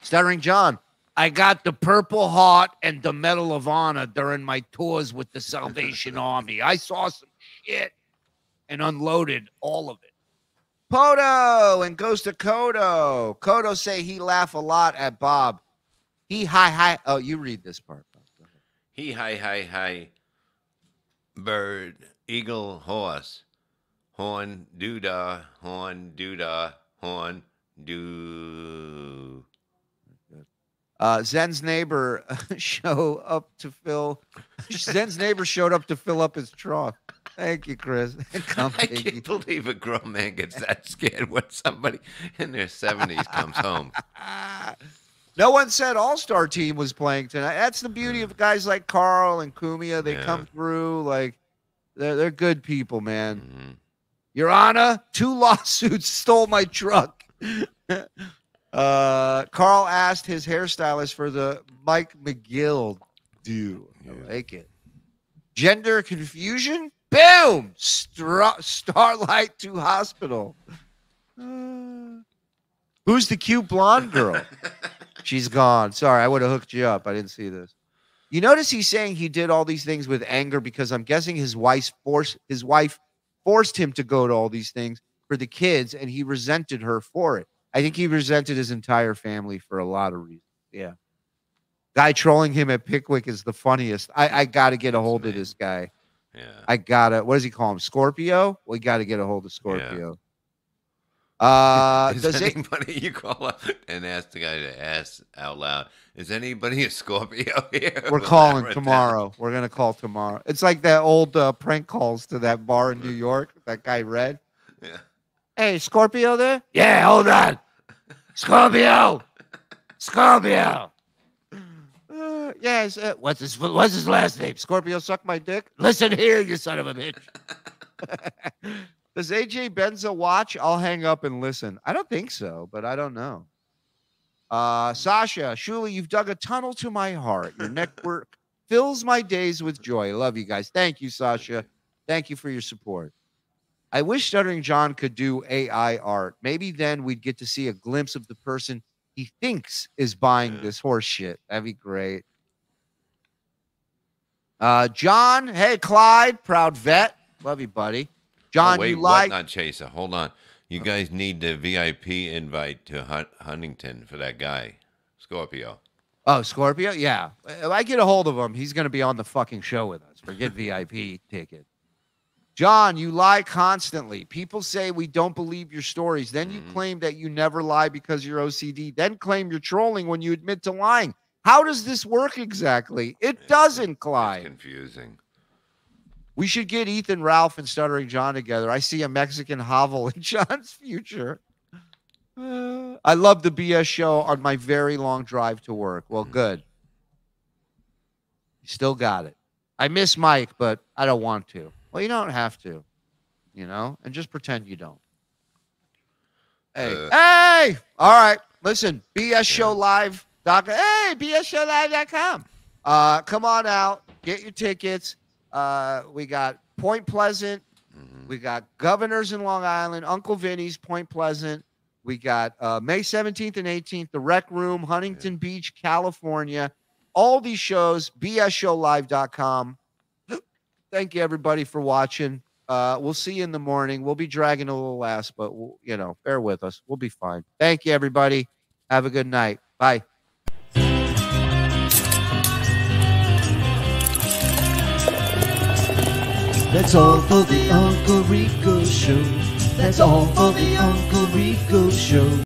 Stuttering John. I got the Purple Heart and the Medal of Honor during my tours with the Salvation Army. I saw some shit and unloaded all of it. Podo and goes to Kodo. Kodo say he laugh a lot at Bob. He hi. Oh, you read this part. Go ahead. He hi. Bird, eagle, horse. Horn, doodah, horn, doodah, horn, doo. Zen's neighbor showed up to fill up his trough. Thank you, Chris. I can't believe a grown man gets that scared when somebody in their 70s comes home. No one said All-Star Team was playing tonight. That's the beauty of guys like Carl and Kumia. They come through like they're good people, man. Your Honor, 2 lawsuits stole my truck. Carl asked his hairstylist for the Mike McGill do. Yeah. I like it. Gender confusion? Boom! Starlight to hospital. Who's the cute blonde girl? She's gone. Sorry, I would have hooked you up. I didn't see this. You notice he's saying he did all these things with anger because I'm guessing his wife forced him to go to all these things for the kids, and he resented her for it. I think he resented his entire family for a lot of reasons. Yeah. Guy trolling him at Pickwick is the funniest. I got to get a hold of this guy. Yeah. I got to. What does he call him? Scorpio? We got to get a hold of Scorpio. Yeah. Does anybody you call up and ask the guy to ask out loud, is anybody a Scorpio here? We're calling tomorrow. Down? We're going to call tomorrow. It's like that old prank calls to that bar in New York. That guy Red. Yeah. Hey, Scorpio there? Yeah, hold on. Scorpio. Scorpio. Yes. What's his last name? Scorpio, suck my dick. Listen here, you son of a bitch. Does AJ Benza watch? I'll hang up and listen. I don't think so, but I don't know. Sasha, Shuli, you've dug a tunnel to my heart. Your network fills my days with joy. I love you guys. Thank you, Sasha. Thank you for your support. I wish Stuttering John could do AI art. Maybe then we'd get to see a glimpse of the person he thinks is buying this horse shit. That'd be great. John, hey, Clyde, proud vet. Love you, buddy. John, oh, wait, you like... Not Chaser. Hold on. You guys need the VIP invite to Huntington for that guy, Scorpio. Oh, Scorpio? Yeah. If I get a hold of him, he's going to be on the fucking show with us. Forget VIP ticket. John, you lie constantly. People say we don't believe your stories. Then you claim that you never lie because you're OCD. Then claim you're trolling when you admit to lying. How does this work exactly? It doesn't, Clyde. It's confusing. We should get Ethan, Ralph, and Stuttering John together. I see a Mexican hovel in John's future. I love the BS show on my very long drive to work. Well, good. You still got it. I miss Mike, but I don't want to. Well, you don't have to, you know, and just pretend you don't. Hey, hey! All right, listen, BSShowLive.com. Hey, BSShowLive.com. Come on out, get your tickets. We got Point Pleasant, we got Governors in Long Island, Uncle Vinny's Point Pleasant. We got May 17th and 18th, the Rec Room, Huntington Beach, California. All these shows, BSShowLive.com. Thank you, everybody, for watching. We'll see you in the morning. We'll be dragging a little ass, but, we'll, you know, bear with us. We'll be fine. Thank you, everybody. Have a good night. Bye. That's all for the Uncle Rico Show. That's all for the Uncle Rico Show.